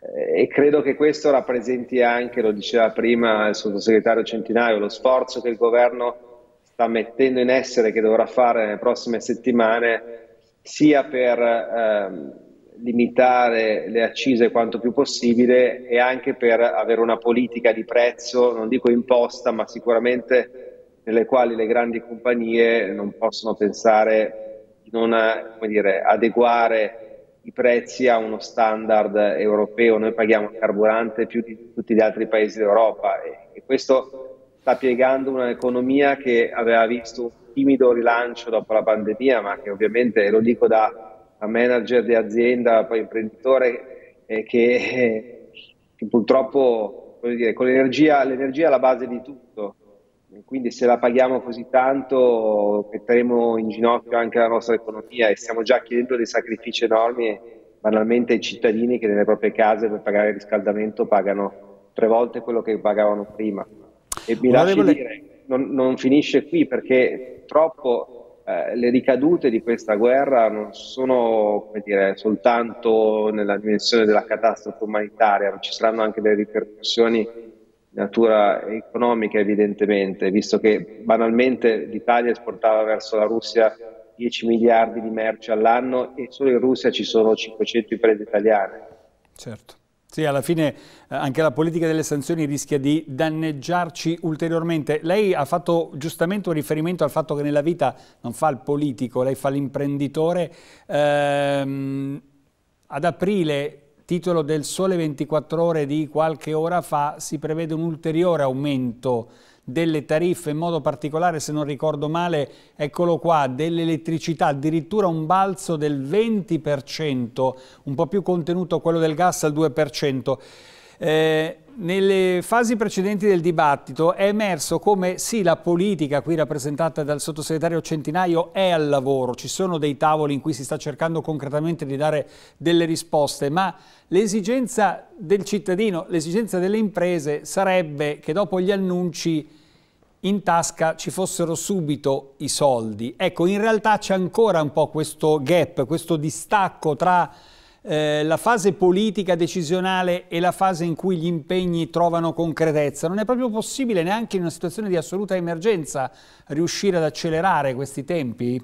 e credo che questo rappresenti anche, lo diceva prima il sottosegretario Centinaio, lo sforzo che il governo sta mettendo in essere, che dovrà fare nelle prossime settimane, sia per ehm, limitare le accise quanto più possibile e anche per avere una politica di prezzo, non dico imposta, ma sicuramente nelle quali le grandi compagnie non possono pensare di non, come dire, adeguare i prezzi a uno standard europeo. Noi paghiamo il carburante più di tutti gli altri paesi d'Europa, e, e questo sta piegando un'economia che aveva visto un timido rilancio dopo la pandemia, ma che ovviamente, lo dico da manager di azienda, poi imprenditore, eh, che, eh, che purtroppo, voglio dire, con l'energia l'energia è la base di tutto, quindi se la paghiamo così tanto metteremo in ginocchio anche la nostra economia, e stiamo già chiedendo dei sacrifici enormi banalmente ai cittadini che nelle proprie case per pagare il riscaldamento pagano tre volte quello che pagavano prima. E mi lasci dire, non, non finisce qui, perché purtroppo Eh, le ricadute di questa guerra non sono, come dire, soltanto nella dimensione della catastrofe umanitaria, ma ci saranno anche delle ripercussioni di natura economica, evidentemente, visto che banalmente l'Italia esportava verso la Russia dieci miliardi di merci all'anno, e solo in Russia ci sono cinquecento imprese italiane. Certo. Sì, alla fine eh, anche la politica delle sanzioni rischia di danneggiarci ulteriormente. Lei ha fatto giustamente un riferimento al fatto che nella vita non fa il politico, lei fa l'imprenditore. Ehm, ad aprile, titolo del Sole ventiquattro Ore di qualche ora fa, si prevede un ulteriore aumento delle tariffe, in modo particolare, se non ricordo male, eccolo qua, dell'elettricità, addirittura un balzo del venti per cento, un po' più contenuto quello del gas al due per cento. Eh, nelle fasi precedenti del dibattito è emerso come sì, la politica qui rappresentata dal sottosegretario Centinaio è al lavoro, ci sono dei tavoli in cui si sta cercando concretamente di dare delle risposte, ma l'esigenza del cittadino, l'esigenza delle imprese sarebbe che dopo gli annunci in tasca ci fossero subito i soldi. Ecco, in realtà c'è ancora un po' questo gap, questo distacco tra Eh, la fase politica decisionale e la fase in cui gli impegni trovano concretezza. Non è proprio possibile, neanche in una situazione di assoluta emergenza, riuscire ad accelerare questi tempi?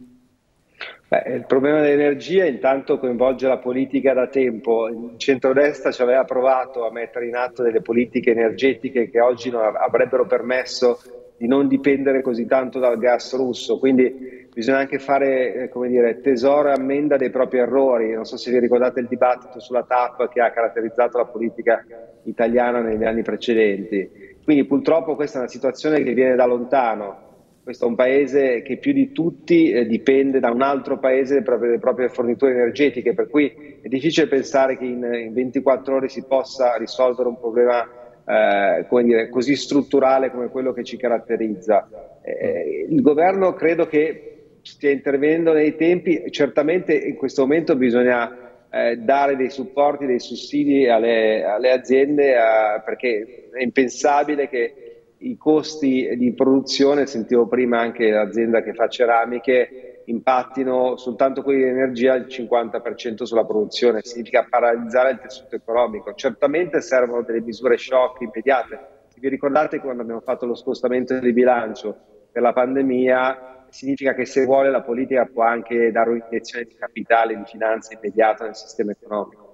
Beh, il problema dell'energia intanto coinvolge la politica da tempo. Il centrodestra ci aveva provato a mettere in atto delle politiche energetiche che oggi non avrebbero permesso di non dipendere così tanto dal gas russo, quindi bisogna anche fare, come dire, tesoro e ammenda dei propri errori. Non so se vi ricordate il dibattito sulla TAP che ha caratterizzato la politica italiana negli anni precedenti. Quindi purtroppo questa è una situazione che viene da lontano, questo è un paese che più di tutti eh, dipende da un altro paese le proprie, le proprie forniture energetiche, per cui è difficile pensare che in, in ventiquattro ore si possa risolvere un problema Eh, come dire, così strutturale come quello che ci caratterizza. Eh, il governo credo che stia intervenendo nei tempi. Certamente in questo momento bisogna eh, dare dei supporti, dei sussidi alle, alle aziende, a, perché è impensabile che i costi di produzione, sentivo prima anche l'azienda che fa ceramiche, impattino soltanto quelli di energia il cinquanta per cento sulla produzione. Significa paralizzare il tessuto economico. Certamente servono delle misure shock immediate. Se vi ricordate, quando abbiamo fatto lo scostamento di bilancio per la pandemia, significa che se vuole la politica può anche dare un'iniezione di capitale, di finanza immediata nel sistema economico.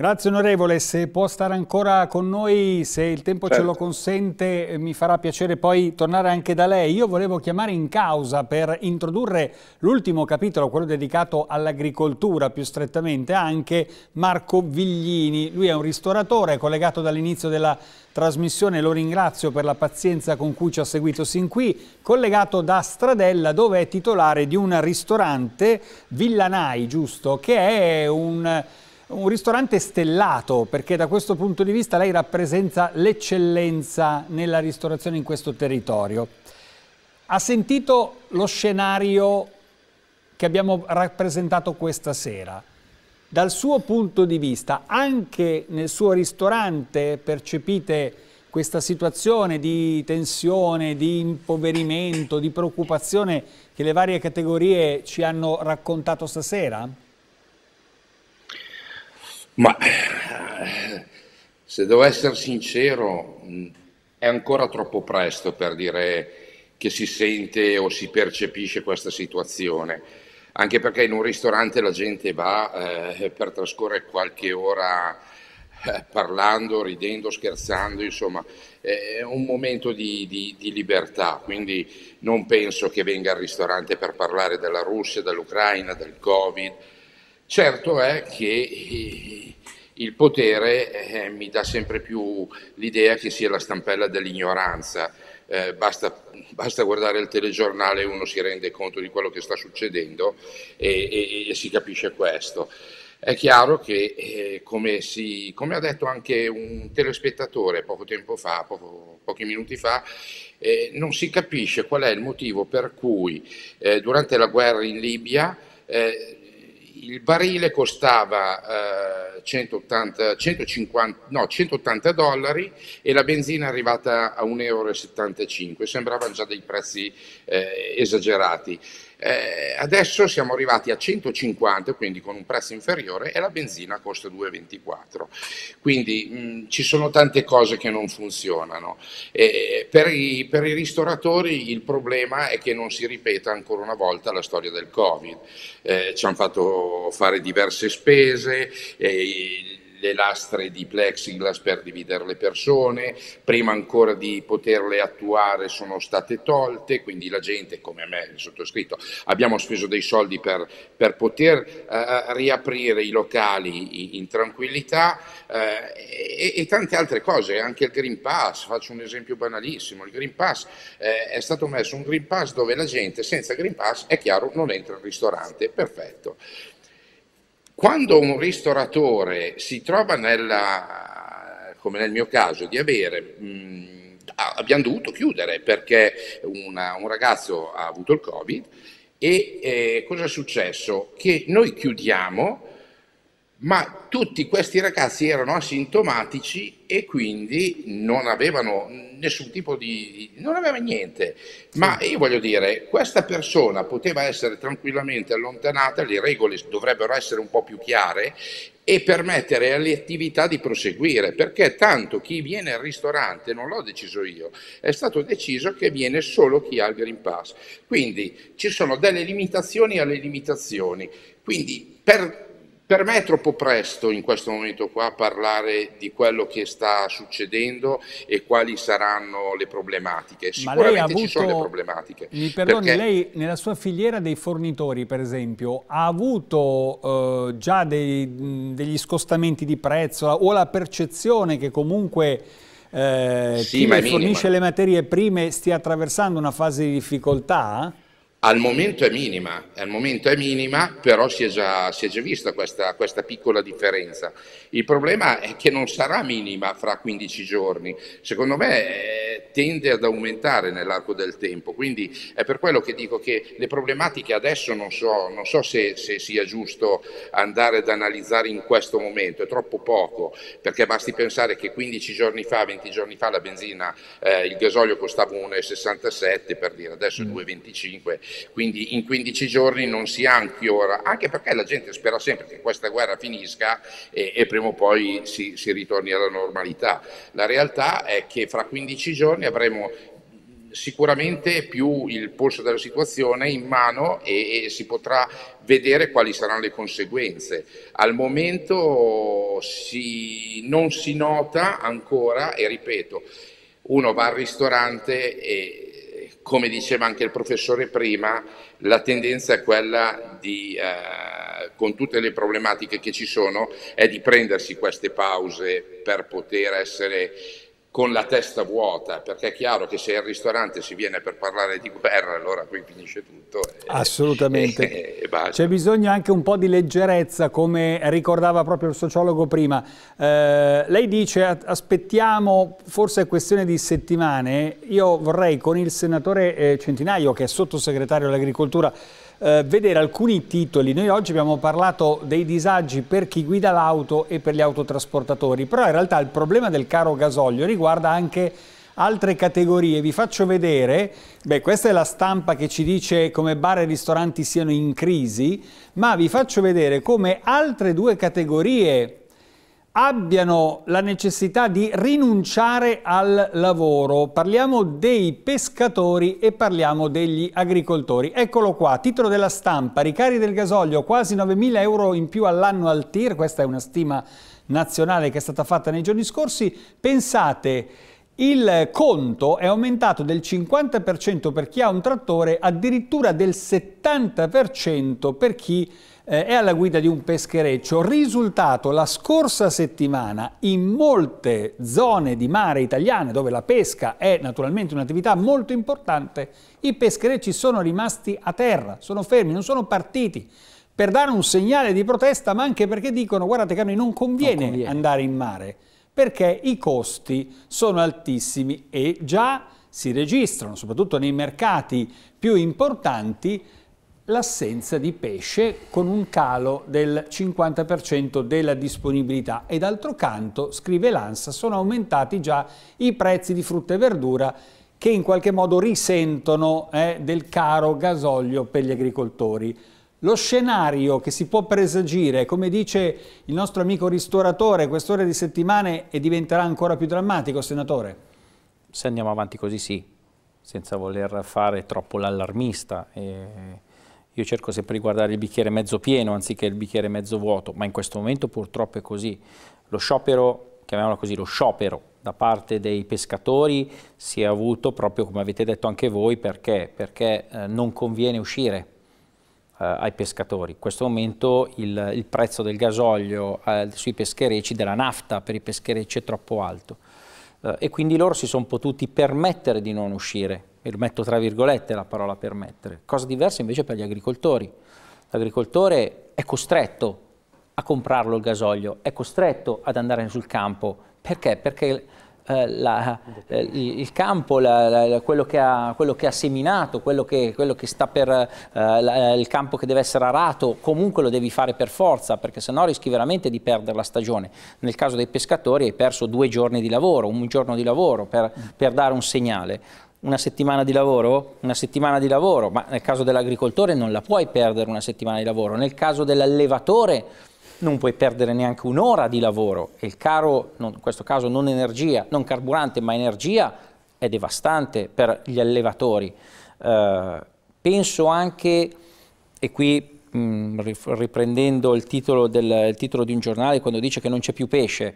Grazie onorevole, se può stare ancora con noi, se il tempo certo. ce lo consente, mi farà piacere poi tornare anche da lei. Io volevo chiamare in causa per introdurre l'ultimo capitolo, quello dedicato all'agricoltura più strettamente, anche Marco Viglini. Lui è un ristoratore collegato dall'inizio della trasmissione, lo ringrazio per la pazienza con cui ci ha seguito sin qui, collegato da Stradella dove è titolare di un ristorante, Villanai, giusto? Che è un... un ristorante stellato, perché da questo punto di vista lei rappresenta l'eccellenza nella ristorazione in questo territorio. Ha sentito lo scenario che abbiamo rappresentato questa sera? Dal suo punto di vista, anche nel suo ristorante percepite questa situazione di tensione, di impoverimento, di preoccupazione che le varie categorie ci hanno raccontato stasera? Ma se devo essere sincero, è ancora troppo presto per dire che si sente o si percepisce questa situazione, anche perché in un ristorante la gente va eh, per trascorrere qualche ora eh, parlando, ridendo, scherzando, insomma è un momento di, di, di libertà, quindi non penso che venga al ristorante per parlare della Russia, dell'Ucraina, del Covid. Certo è che il potere eh, mi dà sempre più l'idea che sia la stampella dell'ignoranza, eh, basta, basta guardare il telegiornale e uno si rende conto di quello che sta succedendo e, e, e si capisce questo. È chiaro che, eh, come, si, come ha detto anche un telespettatore poco tempo fa, poco, pochi minuti fa, eh, non si capisce qual è il motivo per cui eh, durante la guerra in Libia eh, il barile costava eh, centottanta, centocinquanta, no, centottanta dollari e la benzina è arrivata a un euro e settantacinque, sembravano già dei prezzi eh, esagerati. Eh, adesso siamo arrivati a centocinquanta, quindi con un prezzo inferiore, e la benzina costa due e ventiquattro. Quindi mh, ci sono tante cose che non funzionano. Eh, per, i, per i ristoratori il problema è che non si ripeta ancora una volta la storia del Covid. Eh, ci hanno fatto fare diverse spese, eh, le lastre di plexiglass per dividere le persone, prima ancora di poterle attuare sono state tolte, quindi la gente, come me, il sottoscritto, abbiamo speso dei soldi per, per poter eh, riaprire i locali in, in tranquillità eh, e, e tante altre cose, anche il Green Pass, faccio un esempio banalissimo, il Green Pass eh, è stato messo un Green Pass dove la gente senza Green Pass, è chiaro, non entra in ristorante, perfetto. Quando un ristoratore si trova nella, come nel mio caso, di avere, mh, abbiamo dovuto chiudere perché una, un ragazzo ha avuto il Covid e eh, cosa è successo? Che noi chiudiamo, ma tutti questi ragazzi erano asintomatici e quindi non avevano nessun tipo di... non aveva niente. Ma io voglio dire, questa persona poteva essere tranquillamente allontanata, le regole dovrebbero essere un po' più chiare e permettere alle attività di proseguire, perché tanto chi viene al ristorante, non l'ho deciso io, è stato deciso che viene solo chi ha il Green Pass. Quindi ci sono delle limitazioni alle limitazioni. Quindi per... Per me è troppo presto in questo momento qua parlare di quello che sta succedendo e quali saranno le problematiche. Sicuramente lei ha avuto, ci sono le problematiche. Mi perdoni, perché... lei nella sua filiera dei fornitori per esempio ha avuto eh, già dei, degli scostamenti di prezzo o la percezione che comunque eh, sì, chi fornisce le materie prime stia attraversando una fase di difficoltà? Al momento è minima, al momento è minima, però si è già, si è già vista questa, questa piccola differenza. Il problema è che non sarà minima fra quindici giorni, secondo me eh, tende ad aumentare nell'arco del tempo, quindi è per quello che dico che le problematiche adesso non so, non so se, se sia giusto andare ad analizzare in questo momento, è troppo poco, perché basti pensare che quindici giorni fa, venti giorni fa la benzina, eh, il gasolio costava un euro e sessantasette, per dire, adesso è due e venticinque. Quindi in quindici giorni non si anchiora, anche perché la gente spera sempre che questa guerra finisca e, e prima o poi si, si ritorni alla normalità. La realtà è che fra quindici giorni avremo sicuramente più il polso della situazione è in mano e, e si potrà vedere quali saranno le conseguenze. Al momento si, non si nota ancora, e ripeto, uno va al ristorante e, come diceva anche il professore prima, la tendenza è quella di, eh, con tutte le problematiche che ci sono, è di prendersi queste pause per poter essere con la testa vuota, perché è chiaro che se al ristorante si viene per parlare di guerra, allora poi finisce tutto. E, assolutamente. C'è bisogno anche un po' di leggerezza, come ricordava proprio il sociologo prima. Eh, lei dice aspettiamo, forse è questione di settimane. Io vorrei con il senatore Centinaio, che è sottosegretario all'agricoltura, eh, vedere alcuni titoli. Noi oggi abbiamo parlato dei disagi per chi guida l'auto e per gli autotrasportatori, però in realtà il problema del caro gasolio riguarda Guarda anche altre categorie. Vi faccio vedere, beh, questa è la stampa che ci dice come bar e ristoranti siano in crisi, ma vi faccio vedere come altre due categorie abbiano la necessità di rinunciare al lavoro. Parliamo dei pescatori e parliamo degli agricoltori. Eccolo qua, titolo della Stampa: ricari del gasolio, quasi novemila euro in più all'anno al T I R, questa è una stima nazionale che è stata fatta nei giorni scorsi. Pensate, il conto è aumentato del cinquanta per cento per chi ha un trattore, addirittura del settanta per cento per chi eh, è alla guida di un peschereccio. Risultato: la scorsa settimana in molte zone di mare italiane, dove la pesca è naturalmente un'attività molto importante, i pescherecci sono rimasti a terra, sono fermi, non sono partiti, per dare un segnale di protesta, ma anche perché dicono: guardate che a noi non conviene, non conviene. andare in mare, perché i costi sono altissimi e già si registrano, soprattutto nei mercati più importanti, l'assenza di pesce, con un calo del cinquanta per cento della disponibilità. E d'altro canto, scrive l'ANSA, sono aumentati già i prezzi di frutta e verdura, che in qualche modo risentono eh, del caro gasolio per gli agricoltori. Lo scenario che si può presagire, come dice il nostro amico ristoratore, quest'ora di settimane, e diventerà ancora più drammatico, senatore? Se andiamo avanti così, sì, senza voler fare troppo l'allarmista. Eh, io cerco sempre di guardare il bicchiere mezzo pieno anziché il bicchiere mezzo vuoto, ma in questo momento purtroppo è così. Lo sciopero, chiamiamolo così, lo sciopero da parte dei pescatori si è avuto proprio, come avete detto anche voi, perché, perché eh, non conviene uscire ai pescatori. In questo momento il, il prezzo del gasolio eh, sui pescherecci, della nafta per i pescherecci, è troppo alto eh, e quindi loro si sono potuti permettere di non uscire, e metto tra virgolette la parola permettere. Cosa diversa invece per gli agricoltori. L'agricoltore è costretto a comprarlo il gasolio, è costretto ad andare sul campo. Perché? Perché La, il campo, la, la, quello, che ha, quello che ha seminato, quello che, quello che sta per eh, la, il campo che deve essere arato, comunque lo devi fare per forza, perché sennò rischi veramente di perdere la stagione. Nel caso dei pescatori hai perso due giorni di lavoro, un giorno di lavoro per, per dare un segnale. Una settimana di lavoro? Una settimana di lavoro, ma nel caso dell'agricoltore non la puoi perdere una settimana di lavoro, nel caso dell'allevatore non puoi perdere neanche un'ora di lavoro, e il caro, non, in questo caso non energia, non carburante ma energia, è devastante per gli allevatori. Eh, penso anche, e qui mh, riprendendo il titolo, del, il titolo di un giornale quando dice che non c'è più pesce,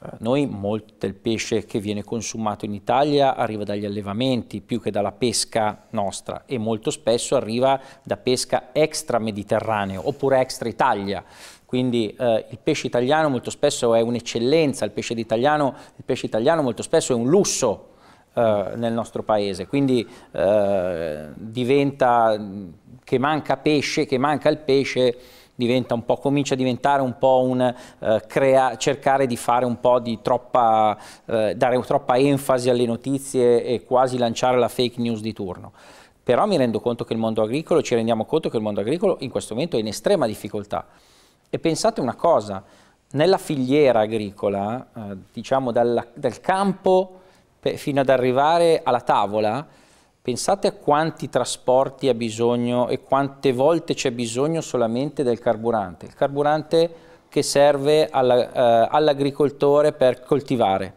eh, noi molto del pesce che viene consumato in Italia arriva dagli allevamenti più che dalla pesca nostra, e molto spesso arriva da pesca extra Mediterraneo oppure extra Italia. Quindi eh, il pesce italiano molto spesso è un'eccellenza, il pesce italiano, il pesce italiano molto spesso è un lusso eh, nel nostro paese, quindi eh, diventa, che manca pesce, che manca il pesce, diventa un po', comincia a diventare un po' un eh, crea, cercare di fare un po' di troppa, eh, dare troppa enfasi alle notizie e quasi lanciare la fake news di turno. Però mi rendo conto che il mondo agricolo, ci rendiamo conto che il mondo agricolo in questo momento è in estrema difficoltà. E pensate una cosa, nella filiera agricola, eh, diciamo dalla, dal campo pe, fino ad arrivare alla tavola, pensate a quanti trasporti ha bisogno e quante volte c'è bisogno solamente del carburante. Il carburante che serve all'agricoltore eh, all per coltivare.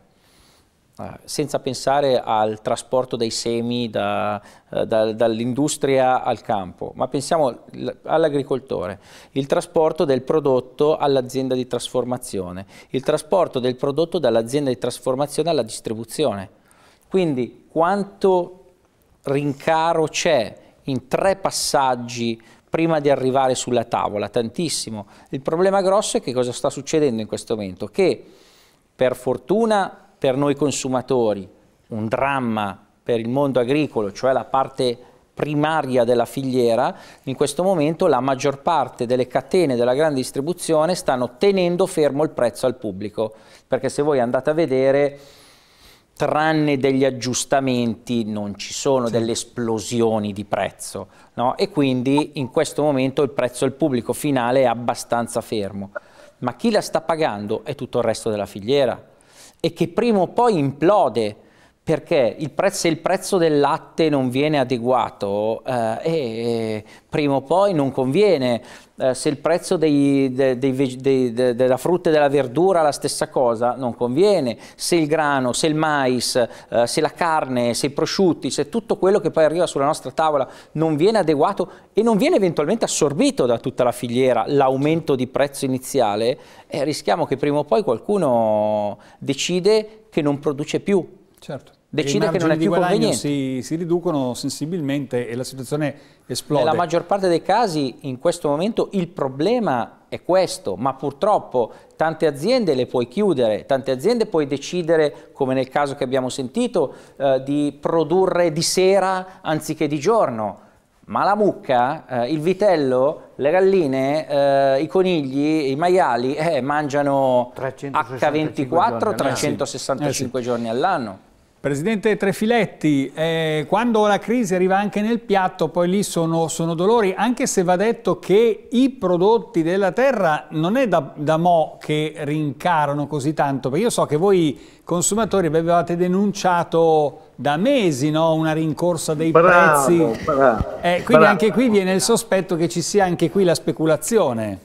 senza pensare al trasporto dei semi da, da, dall'industria al campo, ma pensiamo all'agricoltore, il trasporto del prodotto all'azienda di trasformazione, il trasporto del prodotto dall'azienda di trasformazione alla distribuzione. Quindi quanto rincaro c'è in tre passaggi prima di arrivare sulla tavola? Tantissimo. Il problema grosso è che cosa sta succedendo in questo momento, che per fortuna per noi consumatori, un dramma per il mondo agricolo, cioè la parte primaria della filiera, in questo momento la maggior parte delle catene della grande distribuzione stanno tenendo fermo il prezzo al pubblico, perché se voi andate a vedere, tranne degli aggiustamenti, non ci sono sì. delle esplosioni di prezzo, no? E quindi in questo momento il prezzo al pubblico finale è abbastanza fermo, ma chi la sta pagando è tutto il resto della filiera, e che prima o poi implode, perché il prezzo, se il prezzo del latte non viene adeguato, eh, eh, prima o poi non conviene, eh, se il prezzo dei, dei, dei, dei, de, della frutta e della verdura la stessa cosa, non conviene, se il grano, se il mais, eh, se la carne, se i prosciutti, se tutto quello che poi arriva sulla nostra tavola non viene adeguato e non viene eventualmente assorbito da tutta la filiera, l'aumento di prezzo iniziale, eh, rischiamo che prima o poi qualcuno decide che non produce più. Certo. Decide che non è più conveniente. Si, si riducono sensibilmente e la situazione esplode. Nella maggior parte dei casi in questo momento il problema è questo, ma purtroppo tante aziende le puoi chiudere, tante aziende puoi decidere, come nel caso che abbiamo sentito, eh, di produrre di sera anziché di giorno. Ma la mucca, eh, il vitello, le galline, eh, i conigli, i maiali eh, mangiano acca ventiquattro, trecentosessantacinque giorni all'anno. Presidente Trefiletti, eh, quando la crisi arriva anche nel piatto, poi lì sono, sono dolori, anche se va detto che i prodotti della terra non è da, da mo' che rincarano così tanto, perché io so che voi consumatori avevate denunciato da mesi, no? Una rincorsa dei bravo, prezzi, bravo, eh, quindi bravo. Anche qui viene il sospetto che ci sia anche qui la speculazione.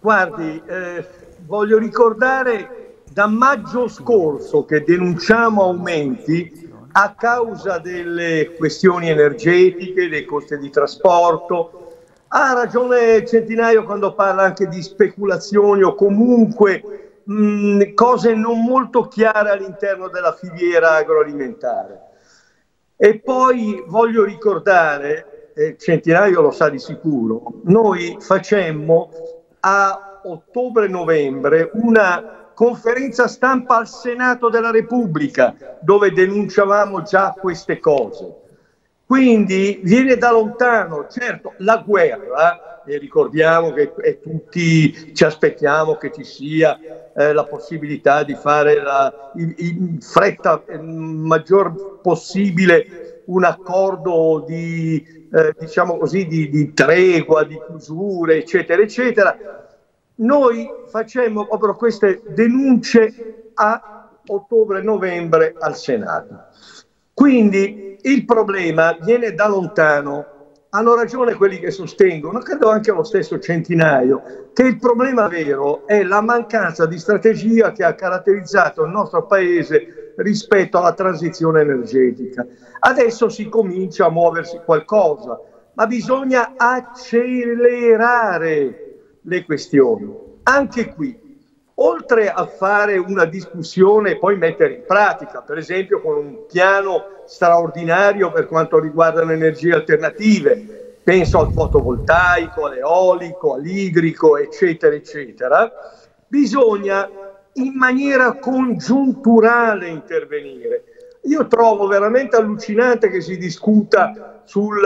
Guardi, eh, voglio ricordare da maggio scorso che denunciamo aumenti a causa delle questioni energetiche, dei costi di trasporto. Ha ragione Centinaio quando parla anche di speculazioni o comunque mh, cose non molto chiare all'interno della filiera agroalimentare. E poi voglio ricordare, eh, Centinaio lo sa di sicuro, noi facemmo a ottobre-novembre una conferenza stampa al Senato della Repubblica, dove denunciavamo già queste cose. Quindi viene da lontano, certo, la guerra, e ricordiamo che e tutti ci aspettiamo che ci sia eh, la possibilità di fare la, in, in fretta eh, maggior possibile un accordo di, eh, diciamo così, di, di tregua, di chiusure, eccetera, eccetera. Noi facemmo proprio queste denunce a ottobre-novembre al Senato. Quindi il problema viene da lontano. Hanno ragione quelli che sostengono, credo anche lo stesso Centinaio, che il problema vero è la mancanza di strategia che ha caratterizzato il nostro Paese rispetto alla transizione energetica. Adesso si comincia a muoversi qualcosa, ma bisogna accelerare le questioni. Anche qui, oltre a fare una discussione e poi mettere in pratica, per esempio con un piano straordinario per quanto riguarda le energie alternative, penso al fotovoltaico, all'eolico, all'idrico, eccetera, eccetera, bisogna in maniera congiunturale intervenire. Io trovo veramente allucinante che si discuta sul,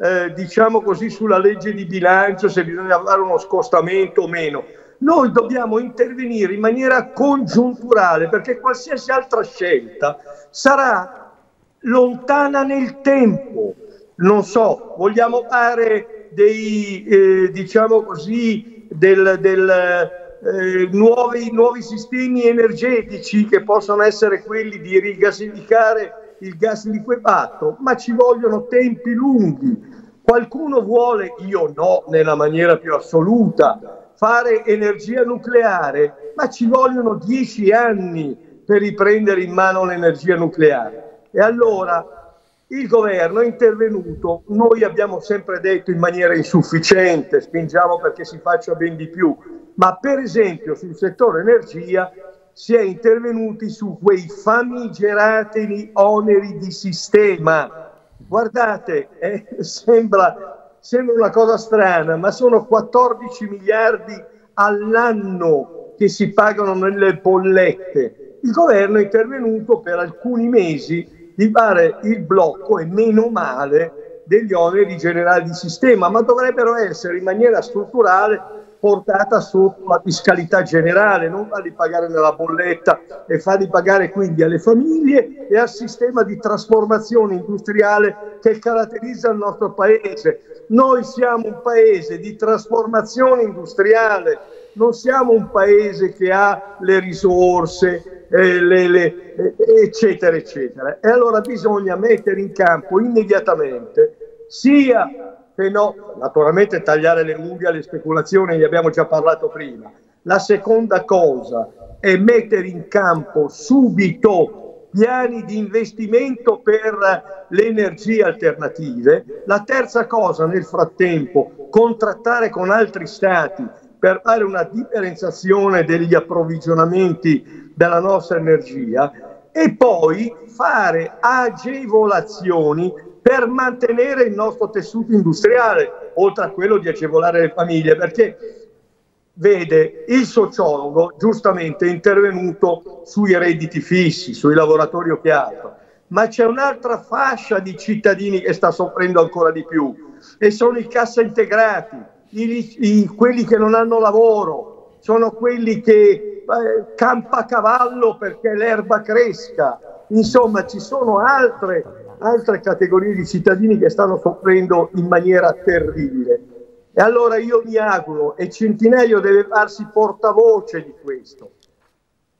eh, diciamo così, sulla legge di bilancio, se bisogna fare uno scostamento o meno. Noi dobbiamo intervenire in maniera congiunturale, perché qualsiasi altra scelta sarà lontana nel tempo. Non so, vogliamo fare dei, eh, diciamo così, del... del Eh, nuovi, nuovi sistemi energetici che possono essere quelli di rigasificare il gas liquefatto, ma ci vogliono tempi lunghi. Qualcuno vuole, io no, nella maniera più assoluta, fare energia nucleare, ma ci vogliono dieci anni per riprendere in mano l'energia nucleare. E allora il governo è intervenuto, noi abbiamo sempre detto in maniera insufficiente, spingiamo perché si faccia ben di più, ma per esempio sul settore energia si è intervenuti su quei famigerati oneri di sistema. Guardate, eh, sembra, sembra una cosa strana, ma sono quattordici miliardi all'anno che si pagano nelle bollette. Il governo è intervenuto per alcuni mesi di fare il blocco, e meno male, degli oneri generali di sistema, ma dovrebbero essere in maniera strutturale portata sotto la fiscalità generale, non farli pagare nella bolletta, e farli pagare quindi alle famiglie e al sistema di trasformazione industriale che caratterizza il nostro paese. Noi siamo un paese di trasformazione industriale, non siamo un paese che ha le risorse, eh, le, le, eh, eccetera, eccetera. E allora bisogna mettere in campo immediatamente sia... Se no, naturalmente tagliare le unghie alle speculazioni, ne abbiamo già parlato prima. La seconda cosa è mettere in campo subito piani di investimento per le energie alternative. La terza cosa, nel frattempo, contrattare con altri stati per fare una differenziazione degli approvvigionamenti della nostra energia, e poi fare agevolazioni per mantenere il nostro tessuto industriale, oltre a quello di agevolare le famiglie, perché vede, il sociologo giustamente è intervenuto sui redditi fissi, sui lavoratori o chiaro, ma c'è un'altra fascia di cittadini che sta soffrendo ancora di più, e sono i cassa integrati, i, i, quelli che non hanno lavoro, sono quelli che eh, campa a cavallo perché l'erba cresca. Insomma, ci sono altre altre categorie di cittadini che stanno soffrendo in maniera terribile. E allora io mi auguro, e Centinaio deve farsi portavoce di questo,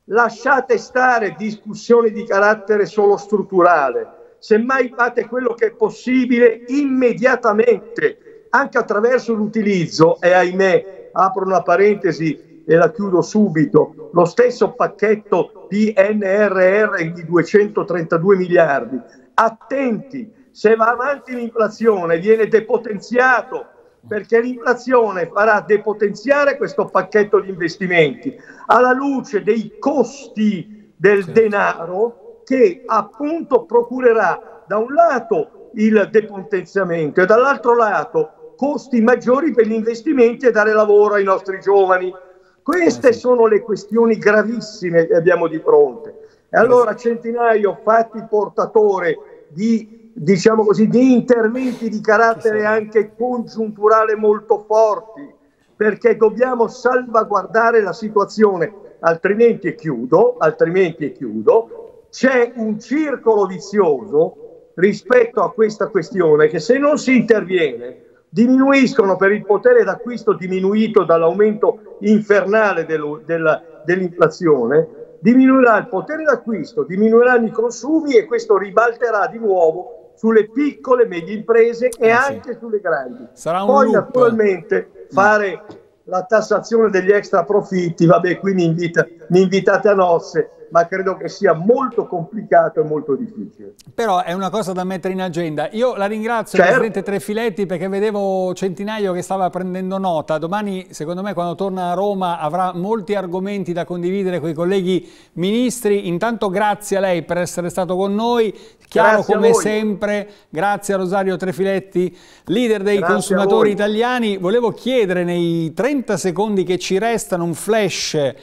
lasciate stare discussioni di carattere solo strutturale, semmai fate quello che è possibile immediatamente, anche attraverso l'utilizzo, e ahimè, apro una parentesi e la chiudo subito, lo stesso pacchetto di P N R R di duecentotrentadue miliardi. Attenti, se va avanti l'inflazione viene depotenziato, perché l'inflazione farà depotenziare questo pacchetto di investimenti alla luce dei costi del denaro, che appunto procurerà da un lato il depotenziamento e dall'altro lato costi maggiori per gli investimenti e dare lavoro ai nostri giovani. Queste sono le questioni gravissime che abbiamo di fronte. E allora Centinaio, fatti portatore di, diciamo così, di interventi di carattere anche congiunturale molto forti, perché dobbiamo salvaguardare la situazione, altrimenti è chiudo, altrimenti è chiudo, c'è un circolo vizioso rispetto a questa questione che, se non si interviene, diminuiscono per il potere d'acquisto diminuito dall'aumento infernale dell'inflazione, diminuirà il potere d'acquisto, diminuiranno i consumi, e questo ribalterà di nuovo sulle piccole e medie imprese e ah, anche sì. sulle grandi. Sarà un Poi loop. naturalmente fare la tassazione degli extra profitti, vabbè, qui mi, invita, mi invitate a nozze, ma credo che sia molto complicato e molto difficile. Però è una cosa da mettere in agenda. Io la ringrazio, certo. Presidente Trefiletti, perché vedevo Centinaio che stava prendendo nota. Domani, secondo me, quando torna a Roma avrà molti argomenti da condividere con i colleghi ministri. Intanto grazie a lei per essere stato con noi. Chiaro grazie come sempre, grazie a Rosario Trefiletti, leader dei grazie consumatori italiani. Volevo chiedere, nei trenta secondi che ci restano, un flash eh,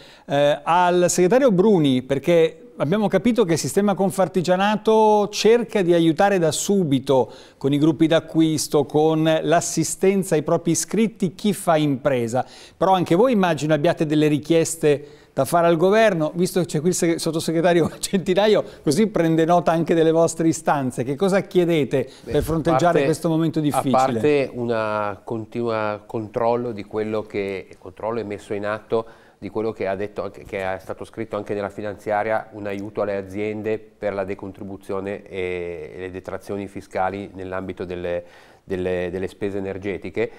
al segretario Bruni, perché Perché abbiamo capito che il sistema Confartigianato cerca di aiutare da subito con i gruppi d'acquisto, con l'assistenza ai propri iscritti, chi fa impresa. Però anche voi immagino abbiate delle richieste da fare al governo, visto che c'è qui il sottosegretario Centinaio, così prende nota anche delle vostre istanze. Che cosa chiedete Beh, per fronteggiare parte, questo momento difficile? A parte un continuo controllo di quello che controllo è messo in atto, di quello che, ha detto, che è stato scritto anche nella finanziaria, un aiuto alle aziende per la decontribuzione e le detrazioni fiscali nell'ambito delle, delle, delle spese energetiche,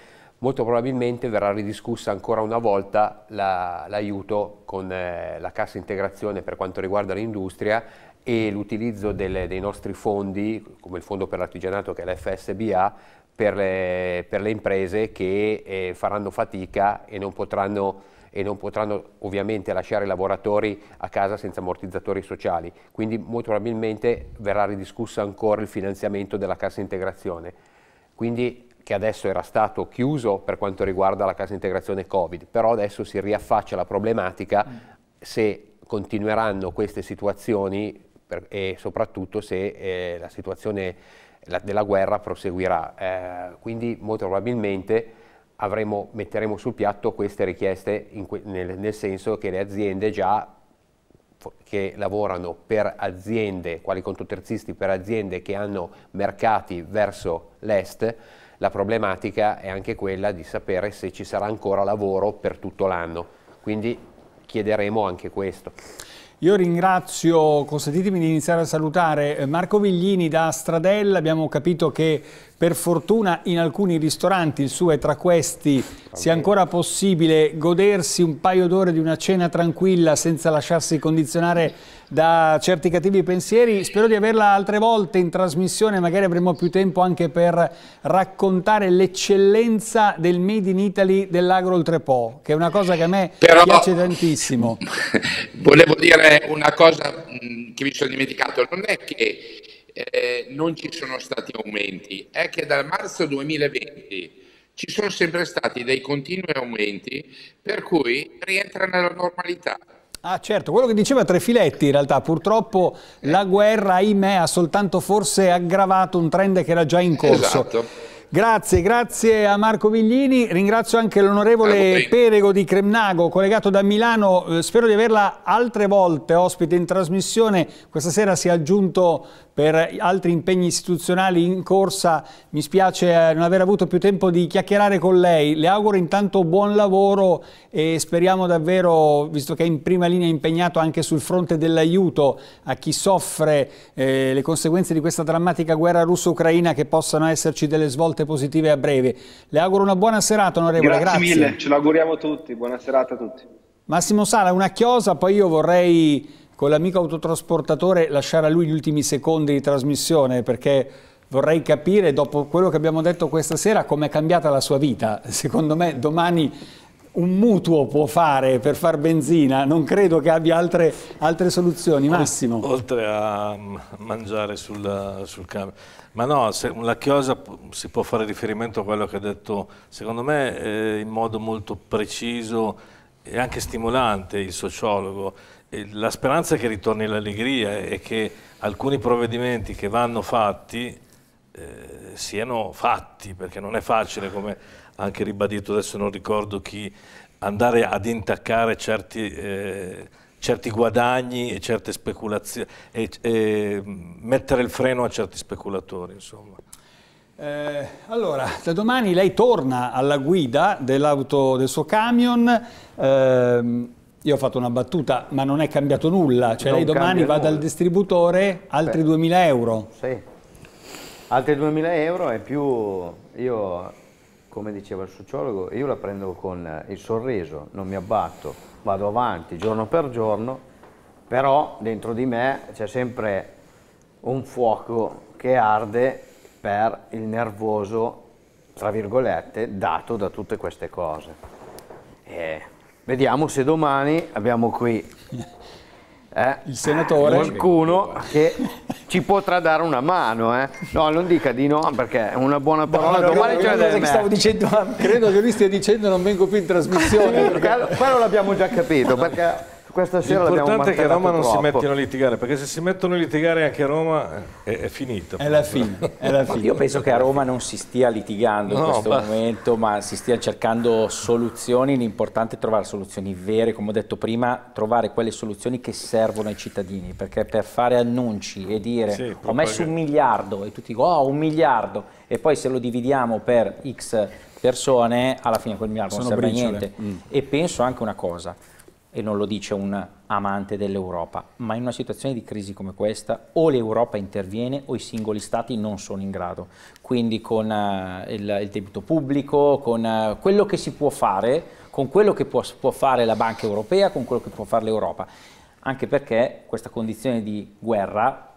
molto probabilmente verrà ridiscussa ancora una volta l'aiuto la, con eh, la cassa integrazione per quanto riguarda l'industria e l'utilizzo dei nostri fondi, come il fondo per l'artigianato che è l'F S B A, per le, per le imprese che eh, faranno fatica e non potranno e non potranno ovviamente lasciare i lavoratori a casa senza ammortizzatori sociali, quindi molto probabilmente verrà ridiscusso ancora il finanziamento della cassa integrazione, quindi, che adesso era stato chiuso per quanto riguarda la cassa integrazione Covid, però adesso si riaffaccia la problematica mm. se continueranno queste situazioni per, e soprattutto se eh, la situazione la, della guerra proseguirà, eh, quindi molto probabilmente Avremo, metteremo sul piatto queste richieste in que, nel, nel senso che le aziende già che lavorano per aziende, quali contoterzisti per aziende che hanno mercati verso l'est, la problematica è anche quella di sapere se ci sarà ancora lavoro per tutto l'anno, quindi chiederemo anche questo. Io ringrazio, consentitemi di iniziare a salutare Marco Viglini da Stradella. Abbiamo capito che per fortuna in alcuni ristoranti, il suo è tra questi, sia ancora possibile godersi un paio d'ore di una cena tranquilla senza lasciarsi condizionare da certi cattivi pensieri. Spero di averla altre volte in trasmissione, magari avremo più tempo anche per raccontare l'eccellenza del Made in Italy dell'Agro Oltrepo, che è una cosa che a me Però, piace tantissimo. Volevo dire una cosa che mi sono dimenticato, non è che eh, non ci sono stati aumenti, è che dal marzo duemilaventi ci sono sempre stati dei continui aumenti, per cui rientra nella normalità. Ah certo, quello che diceva Trefiletti in realtà, purtroppo eh. la guerra, ahimè, ha soltanto forse aggravato un trend che era già in corso. Esatto. Grazie, grazie a Marco Viglini, ringrazio anche l'onorevole Perego di Cremnago, collegato da Milano, spero di averla altre volte ospite in trasmissione, questa sera si è aggiunto per altri impegni istituzionali in corsa, mi spiace non aver avuto più tempo di chiacchierare con lei, le auguro intanto buon lavoro e speriamo davvero, visto che è in prima linea impegnato anche sul fronte dell'aiuto a chi soffre eh, le conseguenze di questa drammatica guerra russo-ucraina, che possano esserci delle svolte positive a breve. Le auguro una buona serata, onorevole. Grazie, grazie mille, ce l'auguriamo tutti, buona serata a tutti. Massimo Sala, una chiosa, poi io vorrei con l'amico autotrasportatore lasciare a lui gli ultimi secondi di trasmissione, perché vorrei capire, dopo quello che abbiamo detto questa sera, com'è cambiata la sua vita. Secondo me domani un mutuo può fare per far benzina, non credo che abbia altre, altre soluzioni. Massimo? Oltre a mangiare sul, sul camion. Ma no, se, la chiosa si può fare riferimento a quello che ha detto, secondo me eh, in modo molto preciso e anche stimolante il sociologo. E la speranza è che ritorni l'allegria e che alcuni provvedimenti che vanno fatti eh, siano fatti, perché non è facile, come anche ribadito, adesso non ricordo chi, andare ad intaccare certi, eh, certi guadagni e certe speculazioni e, e mettere il freno a certi speculatori, insomma. Eh, allora, da domani lei torna alla guida dell'auto, del suo camion. Eh, io ho fatto una battuta, ma non è cambiato nulla, cioè non lei domani va nulla. Dal distributore, altri duemila euro. Sì, altri duemila euro e più io... Come diceva il sociologo, io la prendo con il sorriso, non mi abbatto, vado avanti giorno per giorno, però dentro di me c'è sempre un fuoco che arde per il nervoso, tra virgolette, dato da tutte queste cose. E vediamo se domani abbiamo qui eh, il senatore, qualcuno che... ci potrà dare una mano, eh? No, non dica di no, perché è una buona parola. No, no, domani credo, credo, che stavo dicendo, credo che lui stia dicendo non vengo più in trasmissione. Perché... quello l'abbiamo già capito, perché questa sera l'abbiamo martellato. L'importante è che a Roma non troppo si mettano a litigare, perché se si mettono a litigare anche a Roma è, è finita. È la fine, è la fine. Io penso che a Roma non si stia litigando, no, in questo ma... momento, ma si stia cercando soluzioni. L'importante è trovare soluzioni vere, come ho detto prima, trovare quelle soluzioni che servono ai cittadini, perché per fare annunci e dire sì, ho messo un miliardo e tutti dicono oh un miliardo e poi se lo dividiamo per X persone alla fine quel miliardo non serve a niente. Mm. E penso anche una cosa, e non lo dice un amante dell'Europa, ma in una situazione di crisi come questa o l'Europa interviene o i singoli stati non sono in grado, quindi con uh, il, il debito pubblico, con uh, quello che si può fare, con quello che può, può fare la Banca Europea, con quello che può fare l'Europa, anche perché questa condizione di guerra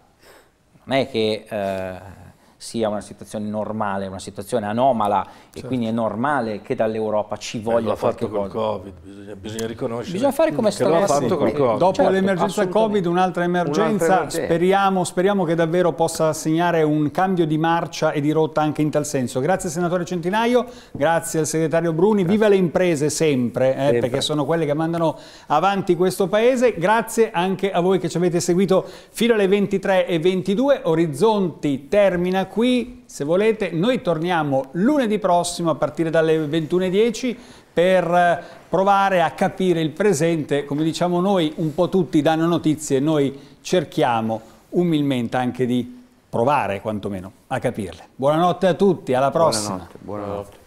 non è che uh, sia una situazione normale, una situazione anomala, certo. E quindi è normale che dall'Europa ci voglia eh, qualche cosa. L'ha fatto col Covid, bisogna, bisogna riconoscere. Bisogna fare come sta fatto col Covid. Dopo certo, l'emergenza Covid, un'altra emergenza, un speriamo, speriamo che davvero possa segnare un cambio di marcia e di rotta anche in tal senso. Grazie senatore Centinaio, grazie al segretario Bruni, grazie. Viva le imprese sempre, eh, sempre, perché sono quelle che mandano avanti questo Paese. Grazie anche a voi che ci avete seguito fino alle ventitré e ventidue, Orizzonti termina qui, se volete, noi torniamo lunedì prossimo a partire dalle ventuno e dieci per provare a capire il presente. Come diciamo noi, un po' tutti danno notizie, noi cerchiamo umilmente anche di provare quantomeno a capirle. Buonanotte a tutti, alla prossima. Buonanotte,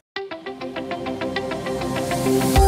buonanotte.